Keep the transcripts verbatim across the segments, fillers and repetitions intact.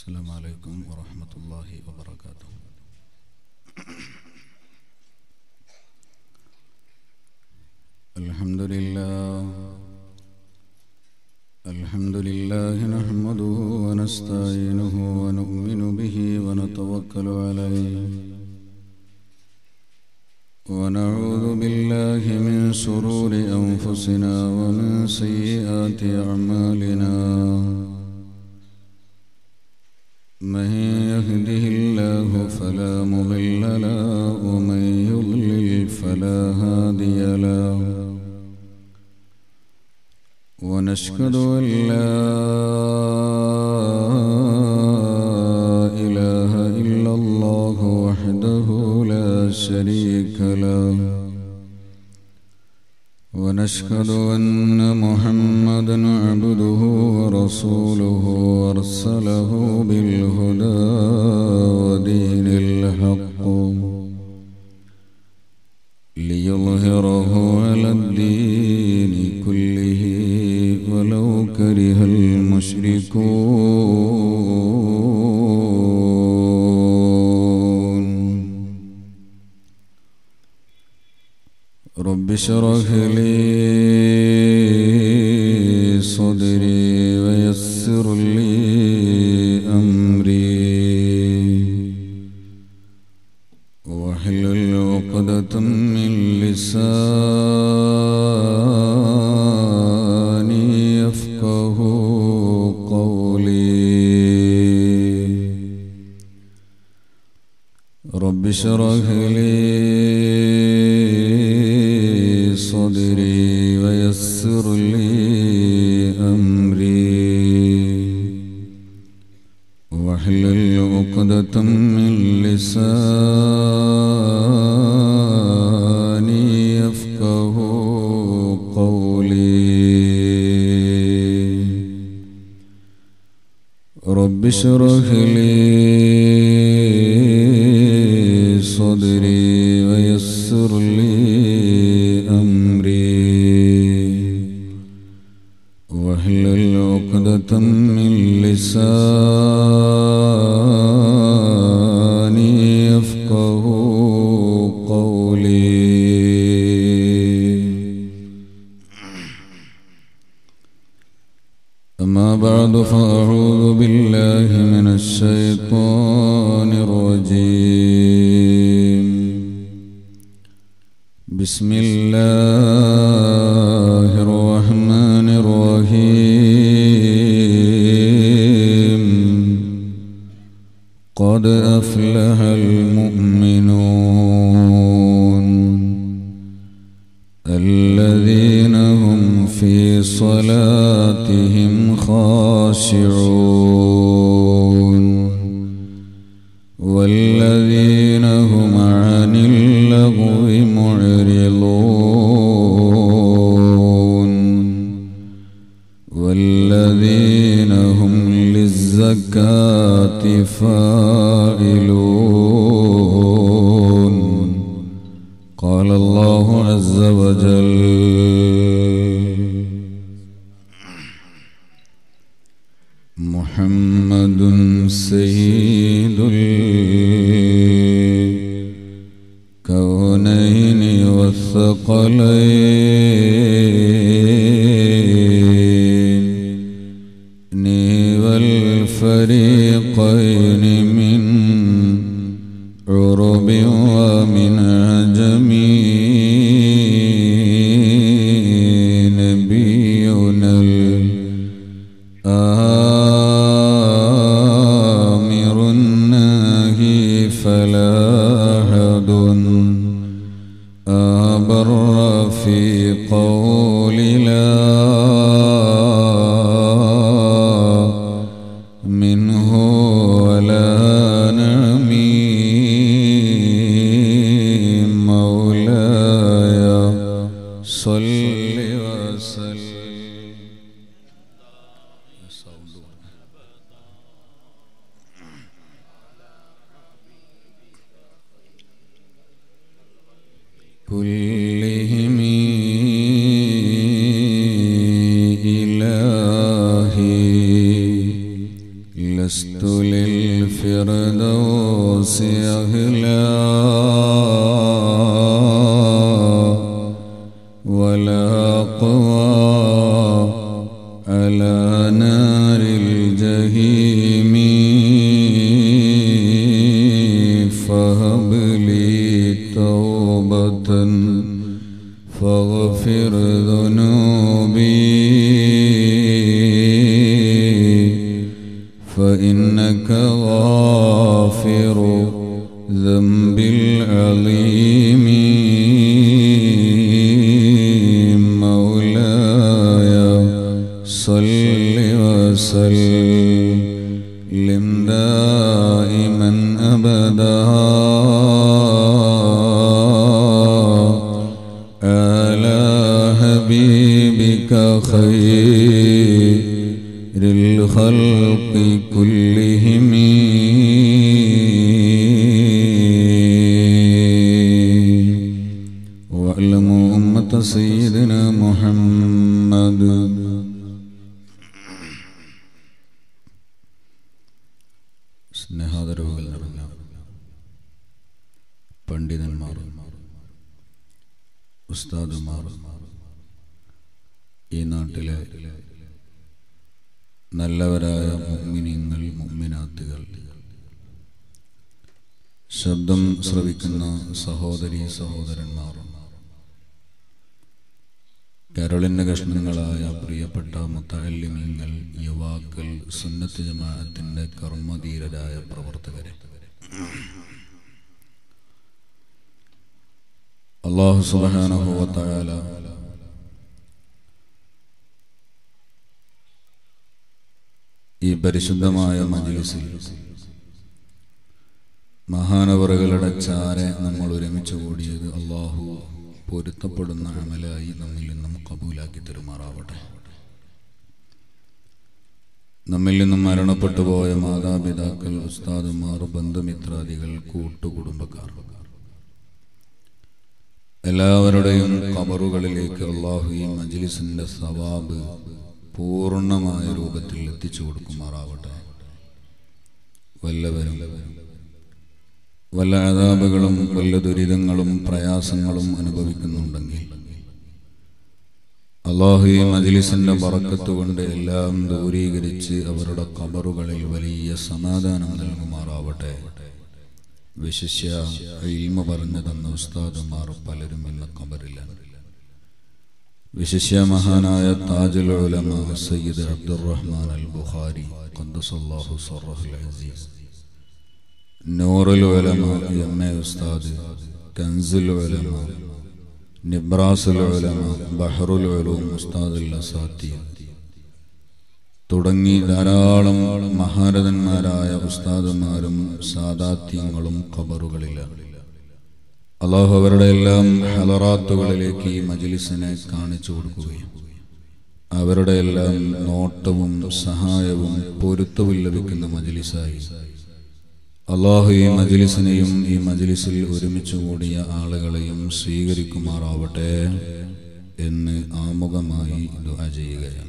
السلام عليكم ورحمة الله وبركاته. الحمد لله الحمد لله نحمده ونستعينه ونؤمن به ونتوكل عليه ونعوذ بالله من شرور أنفسنا ومن سيئات أعمالنا من يهده الله فلا مضل له ومن يضلل فلا هادي له ونشهد أن لا إله إلا الله وحده لا شريك له ونشهد أن محمدًا عبده ورسوله أرسله بالهدى ودين الحق ليظهره على الدين كله ولو كره المشركون رب اشرح لي صدري ويسر لي أمري واحلل عقدة من لساني يفقه قولي رب اشرح لي صدري ويسر لي واحلل عقدة من لساني يفقه قولي رب اشرح لي صدري ويسر لي أمري واحلل عقدة من لساني بعد فأعوذ بالله من الشيطان الرجيم بسم الله الرحمن الرحيم قد أفلح المؤمنون الذين هم في صلاتهم خاشعون والذين هم عن اللغو معرضون والذين هم للزكاة فاعلون قال الله عز وجل محمد سيد الكونين والثقلين والفريقين من عرب ومن عجم نبينا الآمر في قول لا منه ولا نميم مولاي صل وسلم. لست للفردوس أهلا ولا قوى على نار الجحيم فهب لي توبة فاغفر ذنوبي فإنك غافر ذنب العظيم صل وسلم دائما أبدا على حبيبك خير الخلق كلهم واعلموا أمة سيدنا محمد സ്നേഹാദരവുകൾ നിറഞ്ഞ പണ്ഡിതന്മാർ ഉസ്താദുമാർ ഈ നാട്ടിലെ നല്ലവരായ മുഅ്മിനീങ്ങൾ മുഅ്മിനാത്തുകൾ ശബ്ദം ശ്രവിക്കുന്ന സഹോദരീ സഹോദരന്മാർ കരളിൻ്റെ കഷ്ണങ്ങളായ പ്രിയപ്പെട്ട മുത്തഅല്ലിമീങ്ങൾ യുവാക്കൾ സുന്നത്ത് ജമാഅത്തിൻ്റെ കർമ്മധീരരായ പ്രവർത്തകരെ അല്ലാഹു സുബ്ഹാനഹു വ തആല ഈ പരിശുദ്ധമായ മജ്‌ലിസിൽ മഹാനവറുകളുടെ ചാരെ നമ്മൾ ഒരുമിച്ച് കൂടിയത് അല്ലാഹു പൊരുത്തപ്പെടുന്ന അമലായി നമ്മിൽ നിന്നും കബൂലാക്കി തെരുമാറാവട്ടെ. നമ്മിൽ നിന്നും മരണപ്പെട്ടു പോയ മാതാപിതാക്കൾ ഉസ്താദുമാർ ബന്ധുമിത്രാദികൾ കൂട്ടുകുടുംബക്കാർ എല്ലാവരുടെയും ഖബറുകളിലേക്ക് അല്ലാഹു ഈ മജ്‌ലിസിന്റെ സവാബ് പൂർണ്ണമായ രൂപത്തിൽ എത്തിച്ചു കൊടുക്കുമാറാവട്ടെ. വല്ലവരും വല്ല അദാബുകളും വല്ല ദുരിതങ്ങളും പ്രയാസങ്ങളും അനുഭവിക്കുന്നുണ്ടെങ്കിൽ അല്ലാഹു ഈ മജ്‌ലിസിന്റെ ബറക്കത്ത് കൊണ്ട് എല്ലാം ദൂരീകരിച്ച് അവരുടെ ഖബറുകളിൽ വലിയ സമാധാനം നൽകുമാറാവട്ടെ. വിശിഷ്യ ഇൽമ പറഞ്ഞു തന്ന ഉസ്താദുമാർ പലരും ഇന്ന് ഖബറിലാണ്. വിശിഷ്യ മഹാനായ താജുൽ ഉലമാ സയ്യിദ് അബ്ദുറഹ്മാൻ അൽ ബുഖാരി ഖദ്ദസല്ലാഹു സർറഹുൽ അസീസ്, നൂറുൽ ഉലമ എം എ ഉസ്താദ്, കൻസുൽ ഉലമ, നിബ്രാസുൽ ഉലമ, ബഹറുൽ ഉലൂം ഉസ്താദുൽ അസാത്തി തുടങ്ങി ധാരാളം മഹാരഥന്മാരായ ഉസ്താദുമാരും സാദാത്യങ്ങളും ഖബറുകളിലാണ്. അല്ലാഹു അവരുടെ എല്ലാം ഹലറാത്തുകളിലേക്ക് ഈ മജ്‌ലിസിനെ കാണിച്ചു കൊടുക്കുകയും അവരുടെ എല്ലാം നോട്ടവും സഹായവും പൊരുത്തവും ലഭിക്കുന്ന മജ്‌ലിസായി അല്ലാഹു ഈ മജ്‌ലിസിനെയും ഈ മജ്‌ലിസിൽ ഒരുമിച്ച് കൂടിയ ആളുകളെയും സ്വീകരിക്കുമാറാവട്ടെ എന്ന് ആമുഖമായി ദുആ ചെയ്യുകയാണ്.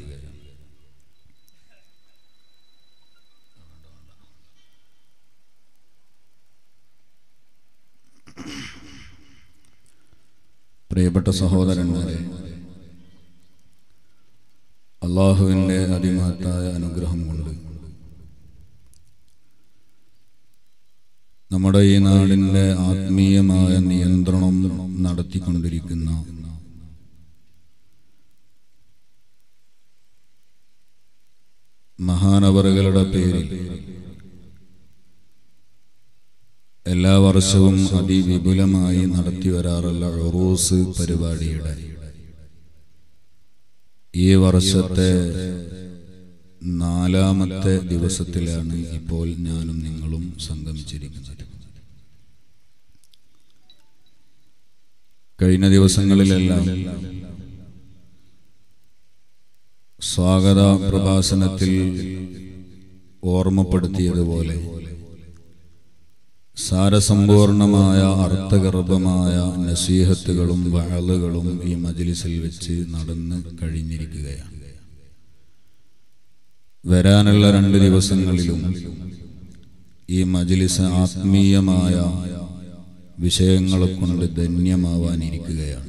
പ്രിയപ്പെട്ട സഹോദരന്മാരെ, അല്ലാഹുവിൻ്റെ അതിമഹത്തായ അനുഗ്രഹം കൊണ്ട് നമ്മുടെ ഈ നാടിൻ്റെ ആത്മീയമായ നിയന്ത്രണം നടത്തിക്കൊണ്ടിരിക്കുന്ന മഹാനവറുകളുടെ പേരിൽ എല്ലാ വർഷവും അതിവിപുലമായി നടത്തിവരാറുള്ള ഉറൂസ് പരിപാടിയുടെ ഈ വർഷത്തെ നാലാമത്തെ ദിവസത്തിലാണ് ഇപ്പോൾ ഞാനും നിങ്ങളും സംഗമിച്ചിരിക്കുന്നത്. കഴിഞ്ഞ ദിവസങ്ങളിലെല്ലാം സ്വാഗത പ്രഭാഷണത്തിൽ ഓർമ്മപ്പെടുത്തിയതുപോലെ സാരസമ്പൂർണമായ അർത്ഥഗർഭമായ നസീഹത്തുകളും വഅളുകളും ഈ മജ്‌ലിസിൽ വെച്ച് നടന്നു കഴിഞ്ഞിരിക്കുകയാണ്. വരാനുള്ള രണ്ട് ദിവസങ്ങളിലും ഈ മജ്ലിസ് ആത്മീയമായ വിഷയങ്ങളെ കൊണ്ട് ധന്യമാവാനിരിക്കുകയാണ്.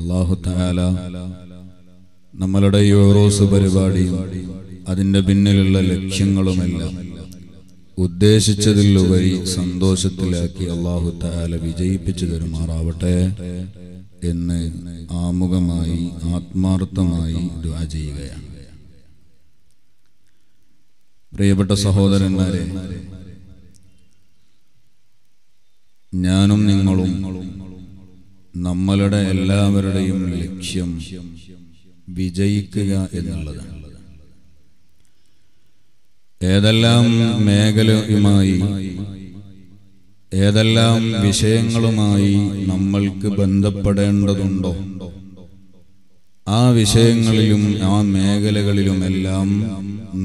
അല്ലാഹു തആല നമ്മളുടെ ഈ ഓരോസ് പരിപാടിയും അതിൻ്റെ പിന്നിലുള്ള ലക്ഷ്യങ്ങളുമെല്ലാം ഉദ്ദേശിച്ചതിലുപരി സന്തോഷത്തിലാക്കി അല്ലാഹു തആല വിജയിപ്പിച്ചു തരുമാറാവട്ടെ എന്ന് ആമുഖമായി ആത്മാർത്ഥമായി ദുആ ചെയ്യുകയാണ്. പ്രിയപ്പെട്ട സഹോദരന്മാരെ, ഞാനും നിങ്ങളും നമ്മളുടെ എല്ലാവരുടെയും ലക്ഷ്യം വിജയിക്കുക എന്നുള്ളതാണ്. ഏതെല്ലാം മേഖലയുമായി ഏതെല്ലാം വിഷയങ്ങളുമായി നമ്മൾക്ക് ബന്ധപ്പെടേണ്ടതുണ്ടോ ആ വിഷയങ്ങളിലും ആ മേഖലകളിലുമെല്ലാം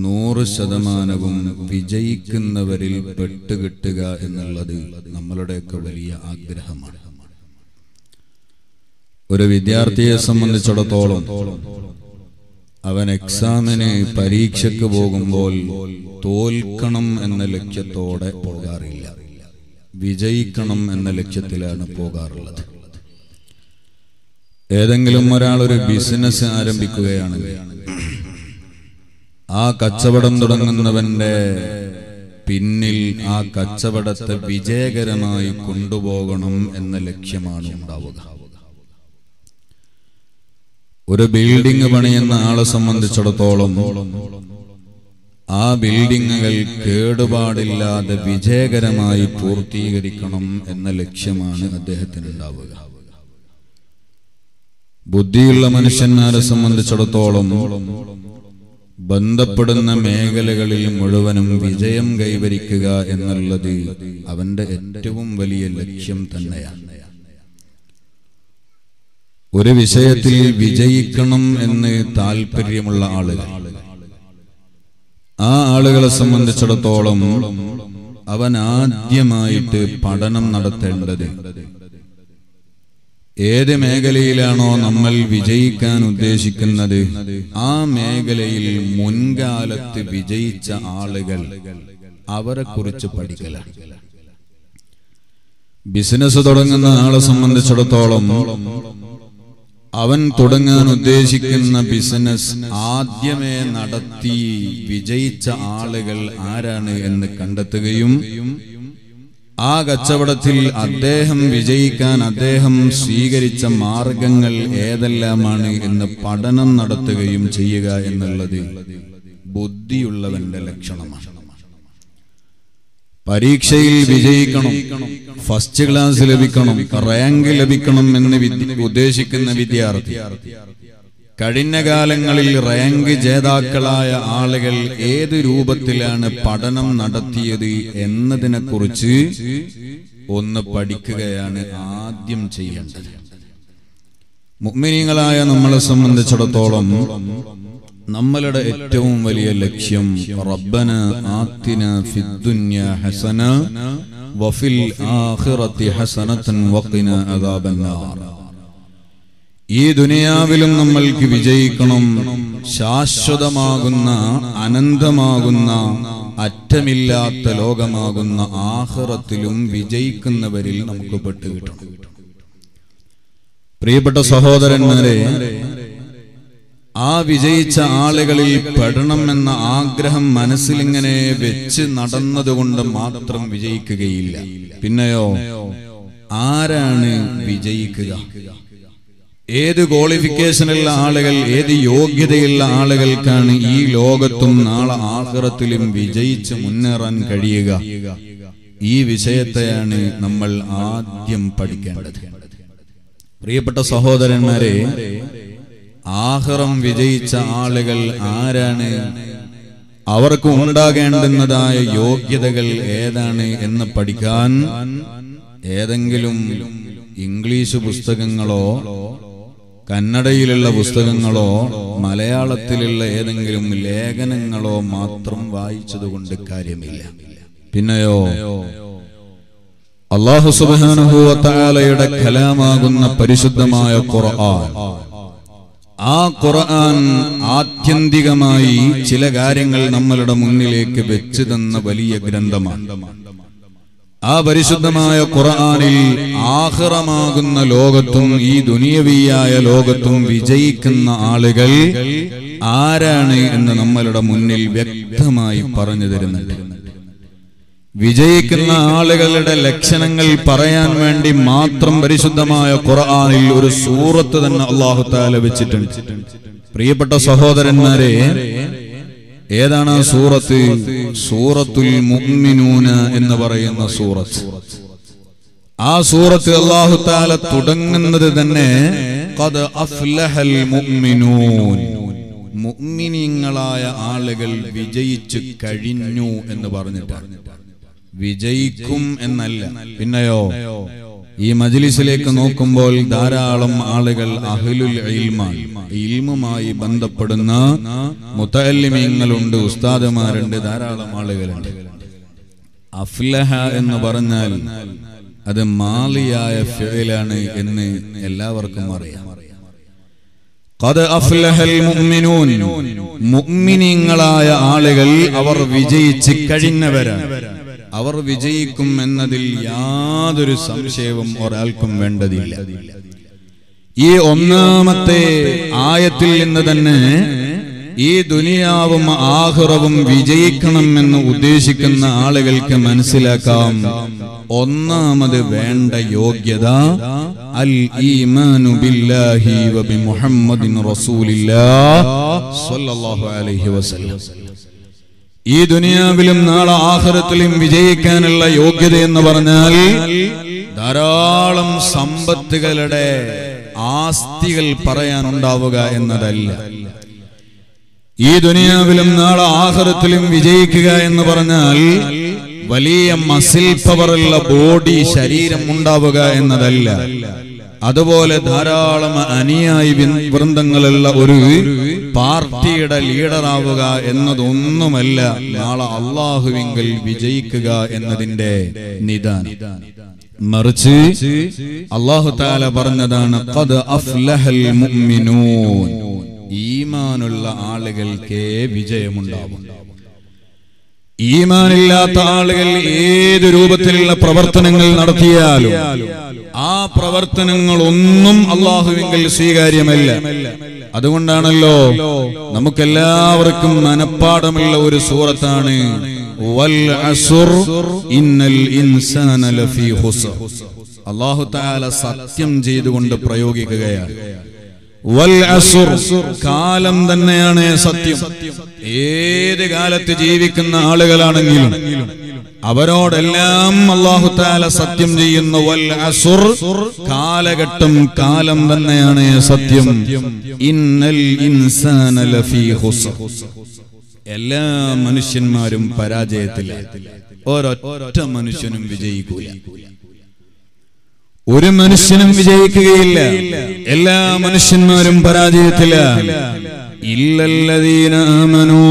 നൂറ് ശതമാനവും വിജയിക്കുന്നവരിൽ പെട്ടുകിട്ടുക എന്നുള്ളത് നമ്മളുടെയൊക്കെ വലിയ ആഗ്രഹമാണ്. ഒരു വിദ്യാർത്ഥിയെ സംബന്ധിച്ചിടത്തോളം അവൻ എക്സാമിന് പരീക്ഷയ്ക്ക് പോകുമ്പോൾ തോൽക്കണം എന്ന ലക്ഷ്യത്തോടെ പോകാറില്ല, വിജയിക്കണം എന്ന ലക്ഷ്യത്തിലാണ് പോകാറുള്ളത്. ഏതെങ്കിലും ഒരാൾ ഒരു ബിസിനസ് ആരംഭിക്കുകയാണെങ്കിൽ ആ കച്ചവടം തുടങ്ങുന്നവന്റെ പിന്നിൽ ആ കച്ചവടത്തെ വിജയകരമായി കൊണ്ടുപോകണം എന്ന ലക്ഷ്യമാണ് ഉണ്ടാവുക. ഒരു ബിൽഡിംഗ് പണിയുന്ന ആളെ സംബന്ധിച്ചിടത്തോളം ആ ബിൽഡിങ്ങുകൾ കേടുപാടില്ലാതെ വിജയകരമായി പൂർത്തീകരിക്കണം എന്ന ലക്ഷ്യമാണ് അദ്ദേഹത്തിനുണ്ടാവുക. ബുദ്ധിയുള്ള മനുഷ്യന്മാരെ സംബന്ധിച്ചിടത്തോളം ബന്ധപ്പെടുന്ന മേഖലകളിൽ മുഴുവനും വിജയം കൈവരിക്കുക എന്നുള്ളത് അവന്റെ ഏറ്റവും വലിയ ലക്ഷ്യം തന്നെയാണ്. ഒരു വിഷയത്തിൽ വിജയിക്കണം എന്ന് താല്പര്യമുള്ള ആളുകൾ, ആ ആളുകളെ സംബന്ധിച്ചിടത്തോളം അവൻ ആദ്യമായിട്ട് പഠനം നടത്തേണ്ടത് ഏത് മേഖലയിലാണോ നമ്മൾ വിജയിക്കാൻ ഉദ്ദേശിക്കുന്നത് ആ മേഖലയിൽ മുൻകാലത്ത് വിജയിച്ച ആളുകൾ അവരെ കുറിച്ച് പഠിക്കലാണ്. ബിസിനസ് തുടങ്ങുന്ന ആളെ സംബന്ധിച്ചിടത്തോളം അവൻ തുടങ്ങാൻ ഉദ്ദേശിക്കുന്ന ബിസിനസ് ആദ്യമേ നടത്തി വിജയിച്ച ആളുകൾ ആരാണ് എന്ന് കണ്ടെത്തുകയും ആ കച്ചവടത്തിൽ അദ്ദേഹം വിജയിക്കാൻ അദ്ദേഹം സ്വീകരിച്ച മാർഗങ്ങൾ ഏതെല്ലാമാണ് എന്ന് പഠനം നടത്തുകയും ചെയ്യുക എന്നുള്ളത് ബുദ്ധിയുള്ളവന്റെ ലക്ഷണമാണ്. പരീക്ഷയിൽ വിജയിക്കണം, ഫസ്റ്റ് ക്ലാസ് ലഭിക്കണം, റാങ്ക് ലഭിക്കണം എന്ന് ഉദ്ദേശിക്കുന്ന വിദ്യാർത്ഥി കഴിഞ്ഞ കാലങ്ങളിൽ റാങ്ക് ജേതാക്കളായ ആളുകൾ ഏത് രൂപത്തിലാണ് പഠനം നടത്തിയത് എന്നതിനെ കുറിച്ച് ഒന്ന് പഠിക്കുകയാണ് ആദ്യം ചെയ്യേണ്ടത്. മുഅ്മിനീങ്ങളായ നമ്മളെ സംബന്ധിച്ചിടത്തോളം നമ്മളുടെ ഏറ്റവും വലിയ ലക്ഷ്യം റബ്ബന ആതിനാ ഫിദ്ദുനിയാ ഹസന വഫിൽ ആഖിറതി ഹസനതൻ വഖിനാ അദാബന്നാർ. ഈ ദുനിയാവിലും നമ്മൾക്ക് വിജയിക്കണം. ശാശ്വതമാകുന്ന അനന്തമാകുന്ന അറ്റമില്ലാത്ത ലോകമാകുന്ന ആഖിറത്തിലും വിജയിക്കുന്നവരിൽ നമുക്ക് പെട്ടുകിട്ടണം. പ്രിയപ്പെട്ട സഹോദരന്മാരെ, ആ വിജയിച്ച ആളുകളിൽ പെടണം എന്ന ആഗ്രഹം മനസ്സിലിങ്ങനെ വെച്ച് നടന്നതുകൊണ്ട് മാത്രം വിജയിക്കുകയില്ല. പിന്നെയോ ആരാണ് വിജയിക്കുക? ഏത് ക്വാളിഫിക്കേഷനുള്ള ആളുകൾ, ഏത് യോഗ്യതയുള്ള ആളുകൾക്കാണ് ഈ ലോകത്തും നാളെ ആഖിറത്തിലും വിജയിച്ച് മുന്നേറാൻ കഴിയുക? ഈ വിഷയത്തെയാണ് നമ്മൾ ആദ്യം പഠിക്കേണ്ടത്. പ്രിയപ്പെട്ട സഹോദരന്മാരെ, ആഖിറം വിജയിച്ച ആളുകൾ ആരാണ്, അവർക്ക് ഉണ്ടാകേണ്ടുന്നതായ യോഗ്യതകൾ ഏതാണ് എന്ന് പഠിക്കാൻ ഏതെങ്കിലും ഇംഗ്ലീഷ് പുസ്തകങ്ങളോ കന്നഡയിലുള്ള പുസ്തകങ്ങളോ മലയാളത്തിലുള്ള ഏതെങ്കിലും ലേഖനങ്ങളോ മാത്രം വായിച്ചതുകൊണ്ട് കാര്യമില്ല. പിന്നെയോ അല്ലാഹു സുബ്ഹാനഹു വ തആലയുടെ കലാമാകുന്ന പരിശുദ്ധമായ ഖുർആൻ, ആ ഖുർആൻ ആത്യന്തികമായി ചില കാര്യങ്ങൾ നമ്മളുടെ മുന്നിലേക്ക് വെച്ചു തന്ന വലിയ ഗ്രന്ഥമാണ്. ആ പരിശുദ്ധമായ ഖുർആനിൽ ആഖിറമാകുന്ന ലോകത്തും ഈ ദുനിയവിയായ ലോകത്തും വിജയിക്കുന്ന ആളുകൾ ആരാണ് എന്ന് നമ്മളുടെ മുന്നിൽ വ്യക്തമായി പറഞ്ഞു തരുന്നുണ്ട്. വിജയിക്കുന്ന ആളുകളുടെ ലക്ഷണങ്ങൾ പറയാൻ വേണ്ടി മാത്രം പരിശുദ്ധമായ ഖുർആനിൽ ഒരു സൂറത്ത് തന്നെ അല്ലാഹു തആല വെച്ചിട്ടുണ്ട്. പ്രിയപ്പെട്ട സഹോദരന്മാരെ, ഏതാണ് ആ സൂറത്ത്? സൂറത്തുൽ മുഅ്മിനൂന എന്ന് പറയുന്ന സൂറത്ത്. ആ സൂറത്ത് അല്ലാഹു തആല തുടങ്ങുന്നത് തന്നെ ഖദ് അഫ്ലഹൽ മുഅ്മിനൂൻ, മുഅ്മിനീങ്ങളായ ആളുകൾ വിജയിച്ചു കഴിഞ്ഞു എന്ന് പറഞ്ഞിട്ടാണ്. വിജയിക്കും എന്നല്ല, പിന്നെയോ ഈ മജ്ലിസിലേക്ക് നോക്കുമ്പോൾ ധാരാളം ആളുകൾ അഹ്ലുൽ ഇൽമാണ്, ഇൽമുമായി ബന്ധപ്പെടുന്ന മുതഅല്ലിമീങ്ങളുണ്ട്, ഉസ്താദുമാരുണ്ട്, ധാരാളം ആളുകളുണ്ട്. അഫ്ലഹ എന്ന് പറഞ്ഞാൽ അത് മാലിയായ ഫിഅലാണ് എന്ന് എല്ലാവർക്കും അറിയാം. ഖദ് അഫ്ലഹൽ മുഅ്മിനൂൻ, മുഅ്മിനീങ്ങളായ ആളുകൾ അവർ വിജയിച്ച് കഴിഞ്ഞവരാണ്. അവർ വിജയിക്കും എന്നതിൽ യാതൊരു സംശയവും ഒരാൾക്കും വേണ്ടതില്ല. ഈ ഒന്നാമത്തെ ആയത്തിൽ നിന്ന് തന്നെ ഈ ദുനിയാവും ആഖിറവും വിജയിക്കണമെന്ന് ഉദ്ദേശിക്കുന്ന ആളുകൾക്ക് മനസ്സിലാക്കാം, ഒന്നാമത് വേണ്ട യോഗ്യത അൽ ഈമാനു ബില്ലാഹി വ ബി മുഹമ്മദിൻ റസൂലില്ലാഹി സ്വല്ലല്ലാഹു അലൈഹി വസല്ലം. ഈ ദുനിയാവിലും നാളെ ആഖിറത്തിലും വിജയിക്കാനുള്ള യോഗ്യത എന്ന് പറഞ്ഞാൽ ധാരാളം സമ്പത്തുകളുടെ ആസ്തികൾ പറയാനുണ്ടാവുക എന്നതല്ല. ഈ ദുനിയാവിലും നാളെ ആഖിറത്തിലും വിജയിക്കുക എന്ന് പറഞ്ഞാൽ വലിയ മസിൽ പവറുള്ള ബോഡി, ശരീരം ഉണ്ടാവുക എന്നതല്ല. അതുപോലെ ധാരാളം അനുയായി വൃന്ദങ്ങളുള്ള ഒരു പാർട്ടിയുടെ ലീഡറാവുക എന്നതൊന്നുമല്ല നാളെ അള്ളാഹുവിങ്കൽ വിജയിക്കുക എന്നതിന്റെ നിദാനം. മറിച്ച് അള്ളാഹു തആല പറഞ്ഞതാണ് ഖദ് അഫ്ലഹൽ മുഅ്മിനൂൻ, ഈമാനുള്ള ആളുകൾക്കേ വിജയമുണ്ടാവും. ഈമാനില്ലാത്ത ആളുകൾ ഏത് രൂപത്തിലുള്ള പ്രവർത്തനങ്ങൾ നടത്തിയാലും ആ പ്രവർത്തനങ്ങളൊന്നും അള്ളാഹുവിങ്കൽ സ്വീകാര്യമല്ല. അതുകൊണ്ടാണല്ലോ നമുക്കെല്ലാവർക്കും മനപ്പാഠമുള്ള ഒരു സൂറത്താണ് വൽ അസ്ർ ഇന്നൽ ഇൻസാന ലഫീ ഹുസ്ർ. അല്ലാഹു തആല സത്യം ചെയ്തുകൊണ്ട് പ്രയോഗിക്കുകയാണ്. വൽ അസ്ർ, കാലം തന്നെയാണ് സത്യം. ഏത് കാലത്ത് ജീവിക്കുന്ന ആളുകളാണെങ്കിലും അവരോടെല്ലാം അല്ലാഹു തആല സത്യം ചെയ്യുന്നു. വൽ അസ്ർ, കാലഘട്ടം, കാലം തന്നെയാണ് സത്യം. ഇന്നൽ ഇൻസാന ലഫീ ഹുസ്ർ, എല്ലാ മനുഷ്യന്മാരും പരാജയത്തിലാണ്. ഒരൊറ്റ മനുഷ്യനും വിജയിക്കൂല, ഒരു മനുഷ്യനും വിജയിക്കുകയില്ല. എല്ലാ മനുഷ്യന്മാരും പരാജയത്തിലാണ്. ഇല്ലല്ലദീന ആമനൂ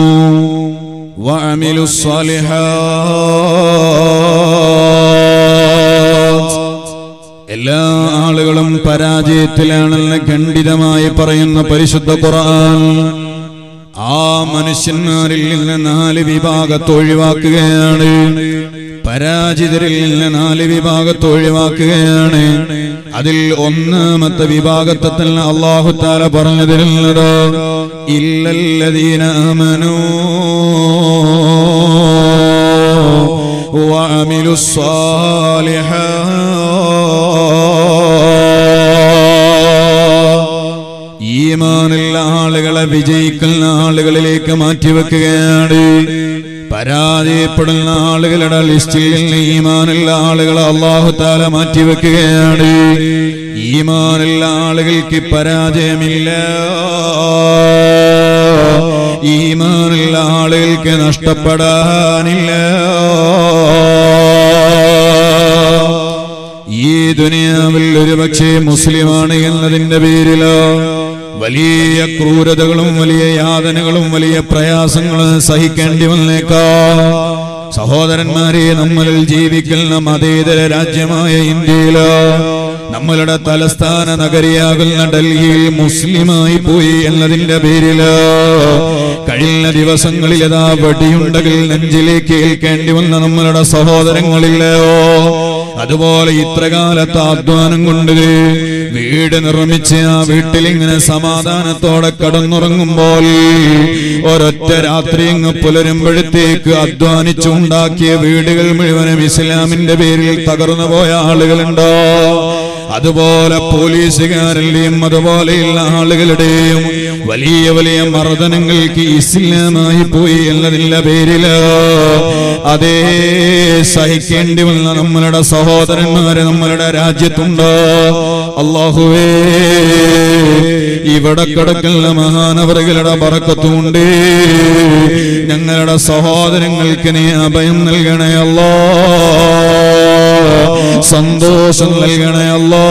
എല്ലാ ആളുകളും പരാജയത്തിലാണെന്ന് ഖണ്ഡിതമായി പറയുന്ന പരിശുദ്ധ ഖുർആൻ ആ മനുഷ്യന്മാരിൽ നിന്ന് നാല് വിഭാഗത്തെ ഒഴിവാക്കുകയാണ്. പരാജിതരിൽ നിന്ന് നാല് വിഭാഗത്തെ ഒഴിവാക്കുകയാണ്. അതിൽ ഒന്നാമത്തെ വിഭാഗത്തെ തന്നെ അല്ലാഹു തആല പറഞ്ഞു തരുന്നത് ഇല്ലല്ലദീന ആമനൂ വഅമിലുസ്സാലിഹാ, ഈമാനുള്ള ആളുകളെ വിജയിക്കുന്ന ആളുകളിലേക്ക് മാറ്റിവെക്കുകയാണ്. പരാജയപ്പെടുന്ന ആളുകളുടെ ലിസ്റ്റിൽ ഈമാനുള്ള ആളുകളെ അല്ലാഹു തആല മാറ്റിവെക്കുകയാണ്. ഈമാനുള്ള ആളുകൾക്ക് പരാജയമില്ല, ഈമാനുള്ള ആളുകൾക്ക് നഷ്ടപ്പെടാനില്ല. ഈ ദുനിയാവിൽ ഒരുപക്ഷേ മുസ്ലിമാണ് എന്നതിന്റെ പേരിലോ വലിയ ക്രൂരതകളും വലിയ യാതനകളും വലിയ പ്രയാസങ്ങളും സഹിക്കേണ്ടി വന്നേക്കാം. സഹോദരന്മാരെ, നമ്മളിൽ ജീവിക്കുന്ന മതേതര രാജ്യമായ ഇന്ത്യയിലോ നമ്മളുടെ തലസ്ഥാന നഗരിയാകുന്ന ഡൽഹിയിൽ മുസ്ലിമായി പോയി എന്നതിന്റെ പേരില് കഴിഞ്ഞ ദിവസങ്ങളിൽ അതാ വടിയുണ്ടകൾ നെഞ്ചിലേക്ക് ഏൽക്കേണ്ടി വന്ന നമ്മളുടെ സഹോദരങ്ങളില്ലയോ? അതുപോലെ ഇത്രകാലത്ത് അധ്വാനം കൊണ്ട് വീട് നിർമ്മിച്ച് ആ വീട്ടിൽ ഇങ്ങനെ സമാധാനത്തോടെ കടന്നുറങ്ങുമ്പോൾ ഒരൊറ്റ രാത്രി അങ്ങ് പുലരുമ്പോഴത്തേക്ക് അധ്വാനിച്ചുണ്ടാക്കിയ വീടുകൾ മുഴുവനും ഇസ്ലാമിന്റെ പേരിൽ തകർന്നു പോയ ആളുകളുണ്ടോ? അതുപോലെ പോലീസുകാരുടെയും അതുപോലെയുള്ള ആളുകളുടെയും വലിയ വലിയ മർദ്ദനങ്ങൾക്ക് ഇസ്ലാമായി പോയി എന്നതിന്റെ പേരില് അതേ സഹിക്കേണ്ടി വന്ന നമ്മളുടെ സഹോദരന്മാര് നമ്മളുടെ രാജ്യത്തുണ്ടോ? അല്ലാഹുവേ, ഇവിടെ കിടക്കുന്ന മഹാനവറുകളുടെ ബറക്കത്തുകൊണ്ട് ഞങ്ങളുടെ സഹോദരങ്ങൾക്ക് നീ അഭയം നൽകണേ അല്ലാ, സന്തോഷം നൽകണേ അല്ലാ,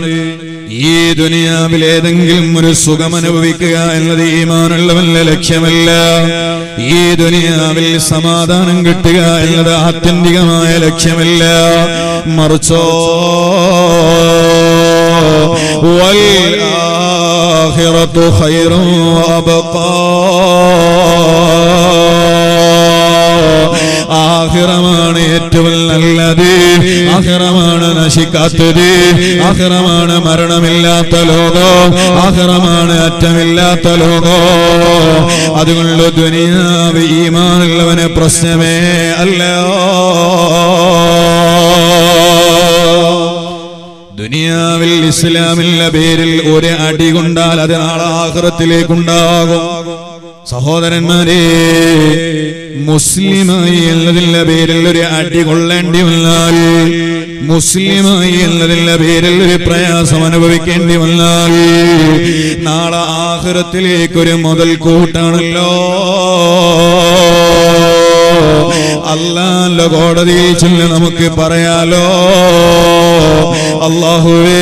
ഈ ദുനിയാവിൽ ഏതെങ്കിലും ഒരു സുഖം അനുഭവിക്കുക എന്നത് ഈമാനുള്ളവന്റെ ലക്ഷ്യമല്ല. ഈ ദുനിയാവിൽ സമാധാനം കിട്ടുക എന്നത് ആത്യന്തികമായ ലക്ഷ്യമല്ല, മറിച്ചോ വൽആഖിറതു ഖൈറുൻ വഅബ്ഖാ. ആഖിറമാണ് ഏറ്റവും നല്ലത്, ആഖിറമാണ് നശിക്കാത്തത്, ആഖിറമാണ് മരണമില്ലാത്ത ലോകം, ആഖിറമാണ് അറ്റമില്ലാത്ത ലോകം. അതുകൊണ്ട് ദുനിയാവ് ഈമാനുള്ളവന് പ്രശ്നമേ അല്ല. ദുനിയാവിൽ ഇസ്ലാമിന്റെ പേരിൽ ഒരു അടി കൊണ്ടാൽ അത് നാളെ ആഖിറത്തിലേക്കുണ്ടാകും. സഹോദരന്മാരെ, മുസ്ലിമായി എന്നതിന്റെ പേരിൽ ഒരു അടി കൊള്ളേണ്ടി വന്നാൽ, മുസ്ലിമായി എന്നതിന്റെ പേരിൽ ഒരു പ്രയാസം അനുഭവിക്കേണ്ടി വന്നാൽ നാളെ ആഖിറത്തിലേക്കൊരു മുതൽക്കൂട്ടാണല്ലോ. അല്ലാഹുവിന്റെ കോടതിയിൽ ചെന്ന് നമുക്ക് പറയാലോ, അല്ലാഹുവേ,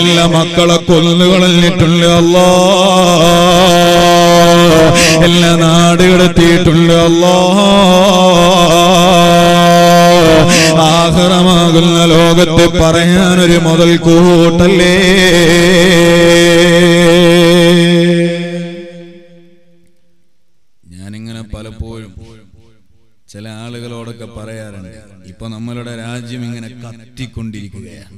എല്ലാ മക്കളെ കൊന്നുകളഞ്ഞിട്ടുണ്ട് അല്ലാഹ്, എല്ലാ നാട് കടത്തിയിട്ടുണ്ട് അല്ലാഹ്. ആഖിറമാകുന്ന ലോകത്ത് പറയാനൊരു മുതൽക്കൂട്ടല്ലേ. ഞാനിങ്ങനെ പലപ്പോഴും ചില ആളുകളോടൊക്കെ പറയാറുണ്ട്, ഇപ്പൊ നമ്മളുടെ രാജ്യം ഇങ്ങനെ കത്തിക്കൊണ്ടിരിക്കുകയാണ്.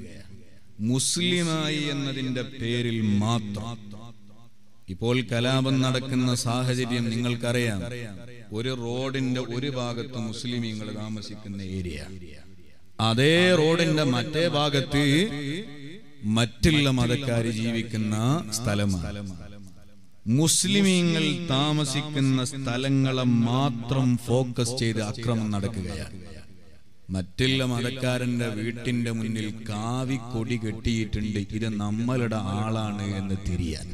മുസ്ലിമായി എന്നതിന്റെ പേരിൽ മാത്രം ഇപ്പോൾ കലാപം നടക്കുന്ന സാഹചര്യം നിങ്ങൾക്കറിയാം. ഒരു റോഡിന്റെ ഒരു ഭാഗത്ത് മുസ്ലിമീങ്ങൾ താമസിക്കുന്ന ഏരിയ, അതേ റോഡിന്റെ മറ്റേ ഭാഗത്ത് മറ്റുള്ള മതക്കാർ ജീവിക്കുന്ന സ്ഥലമാണ്. മുസ്ലിമീങ്ങൾ താമസിക്കുന്ന സ്ഥലങ്ങളെ മാത്രം ഫോക്കസ് ചെയ്ത് അക്രമം നടക്കുകയാണ്. മറ്റുള്ള മതക്കാരന്റെ വീട്ടിന്റെ മുന്നിൽ കാവി കൊടി കെട്ടിയിട്ടുണ്ട്, ഇത് നമ്മളുടെ ആളാണ് എന്ന് തിരിയാൻ.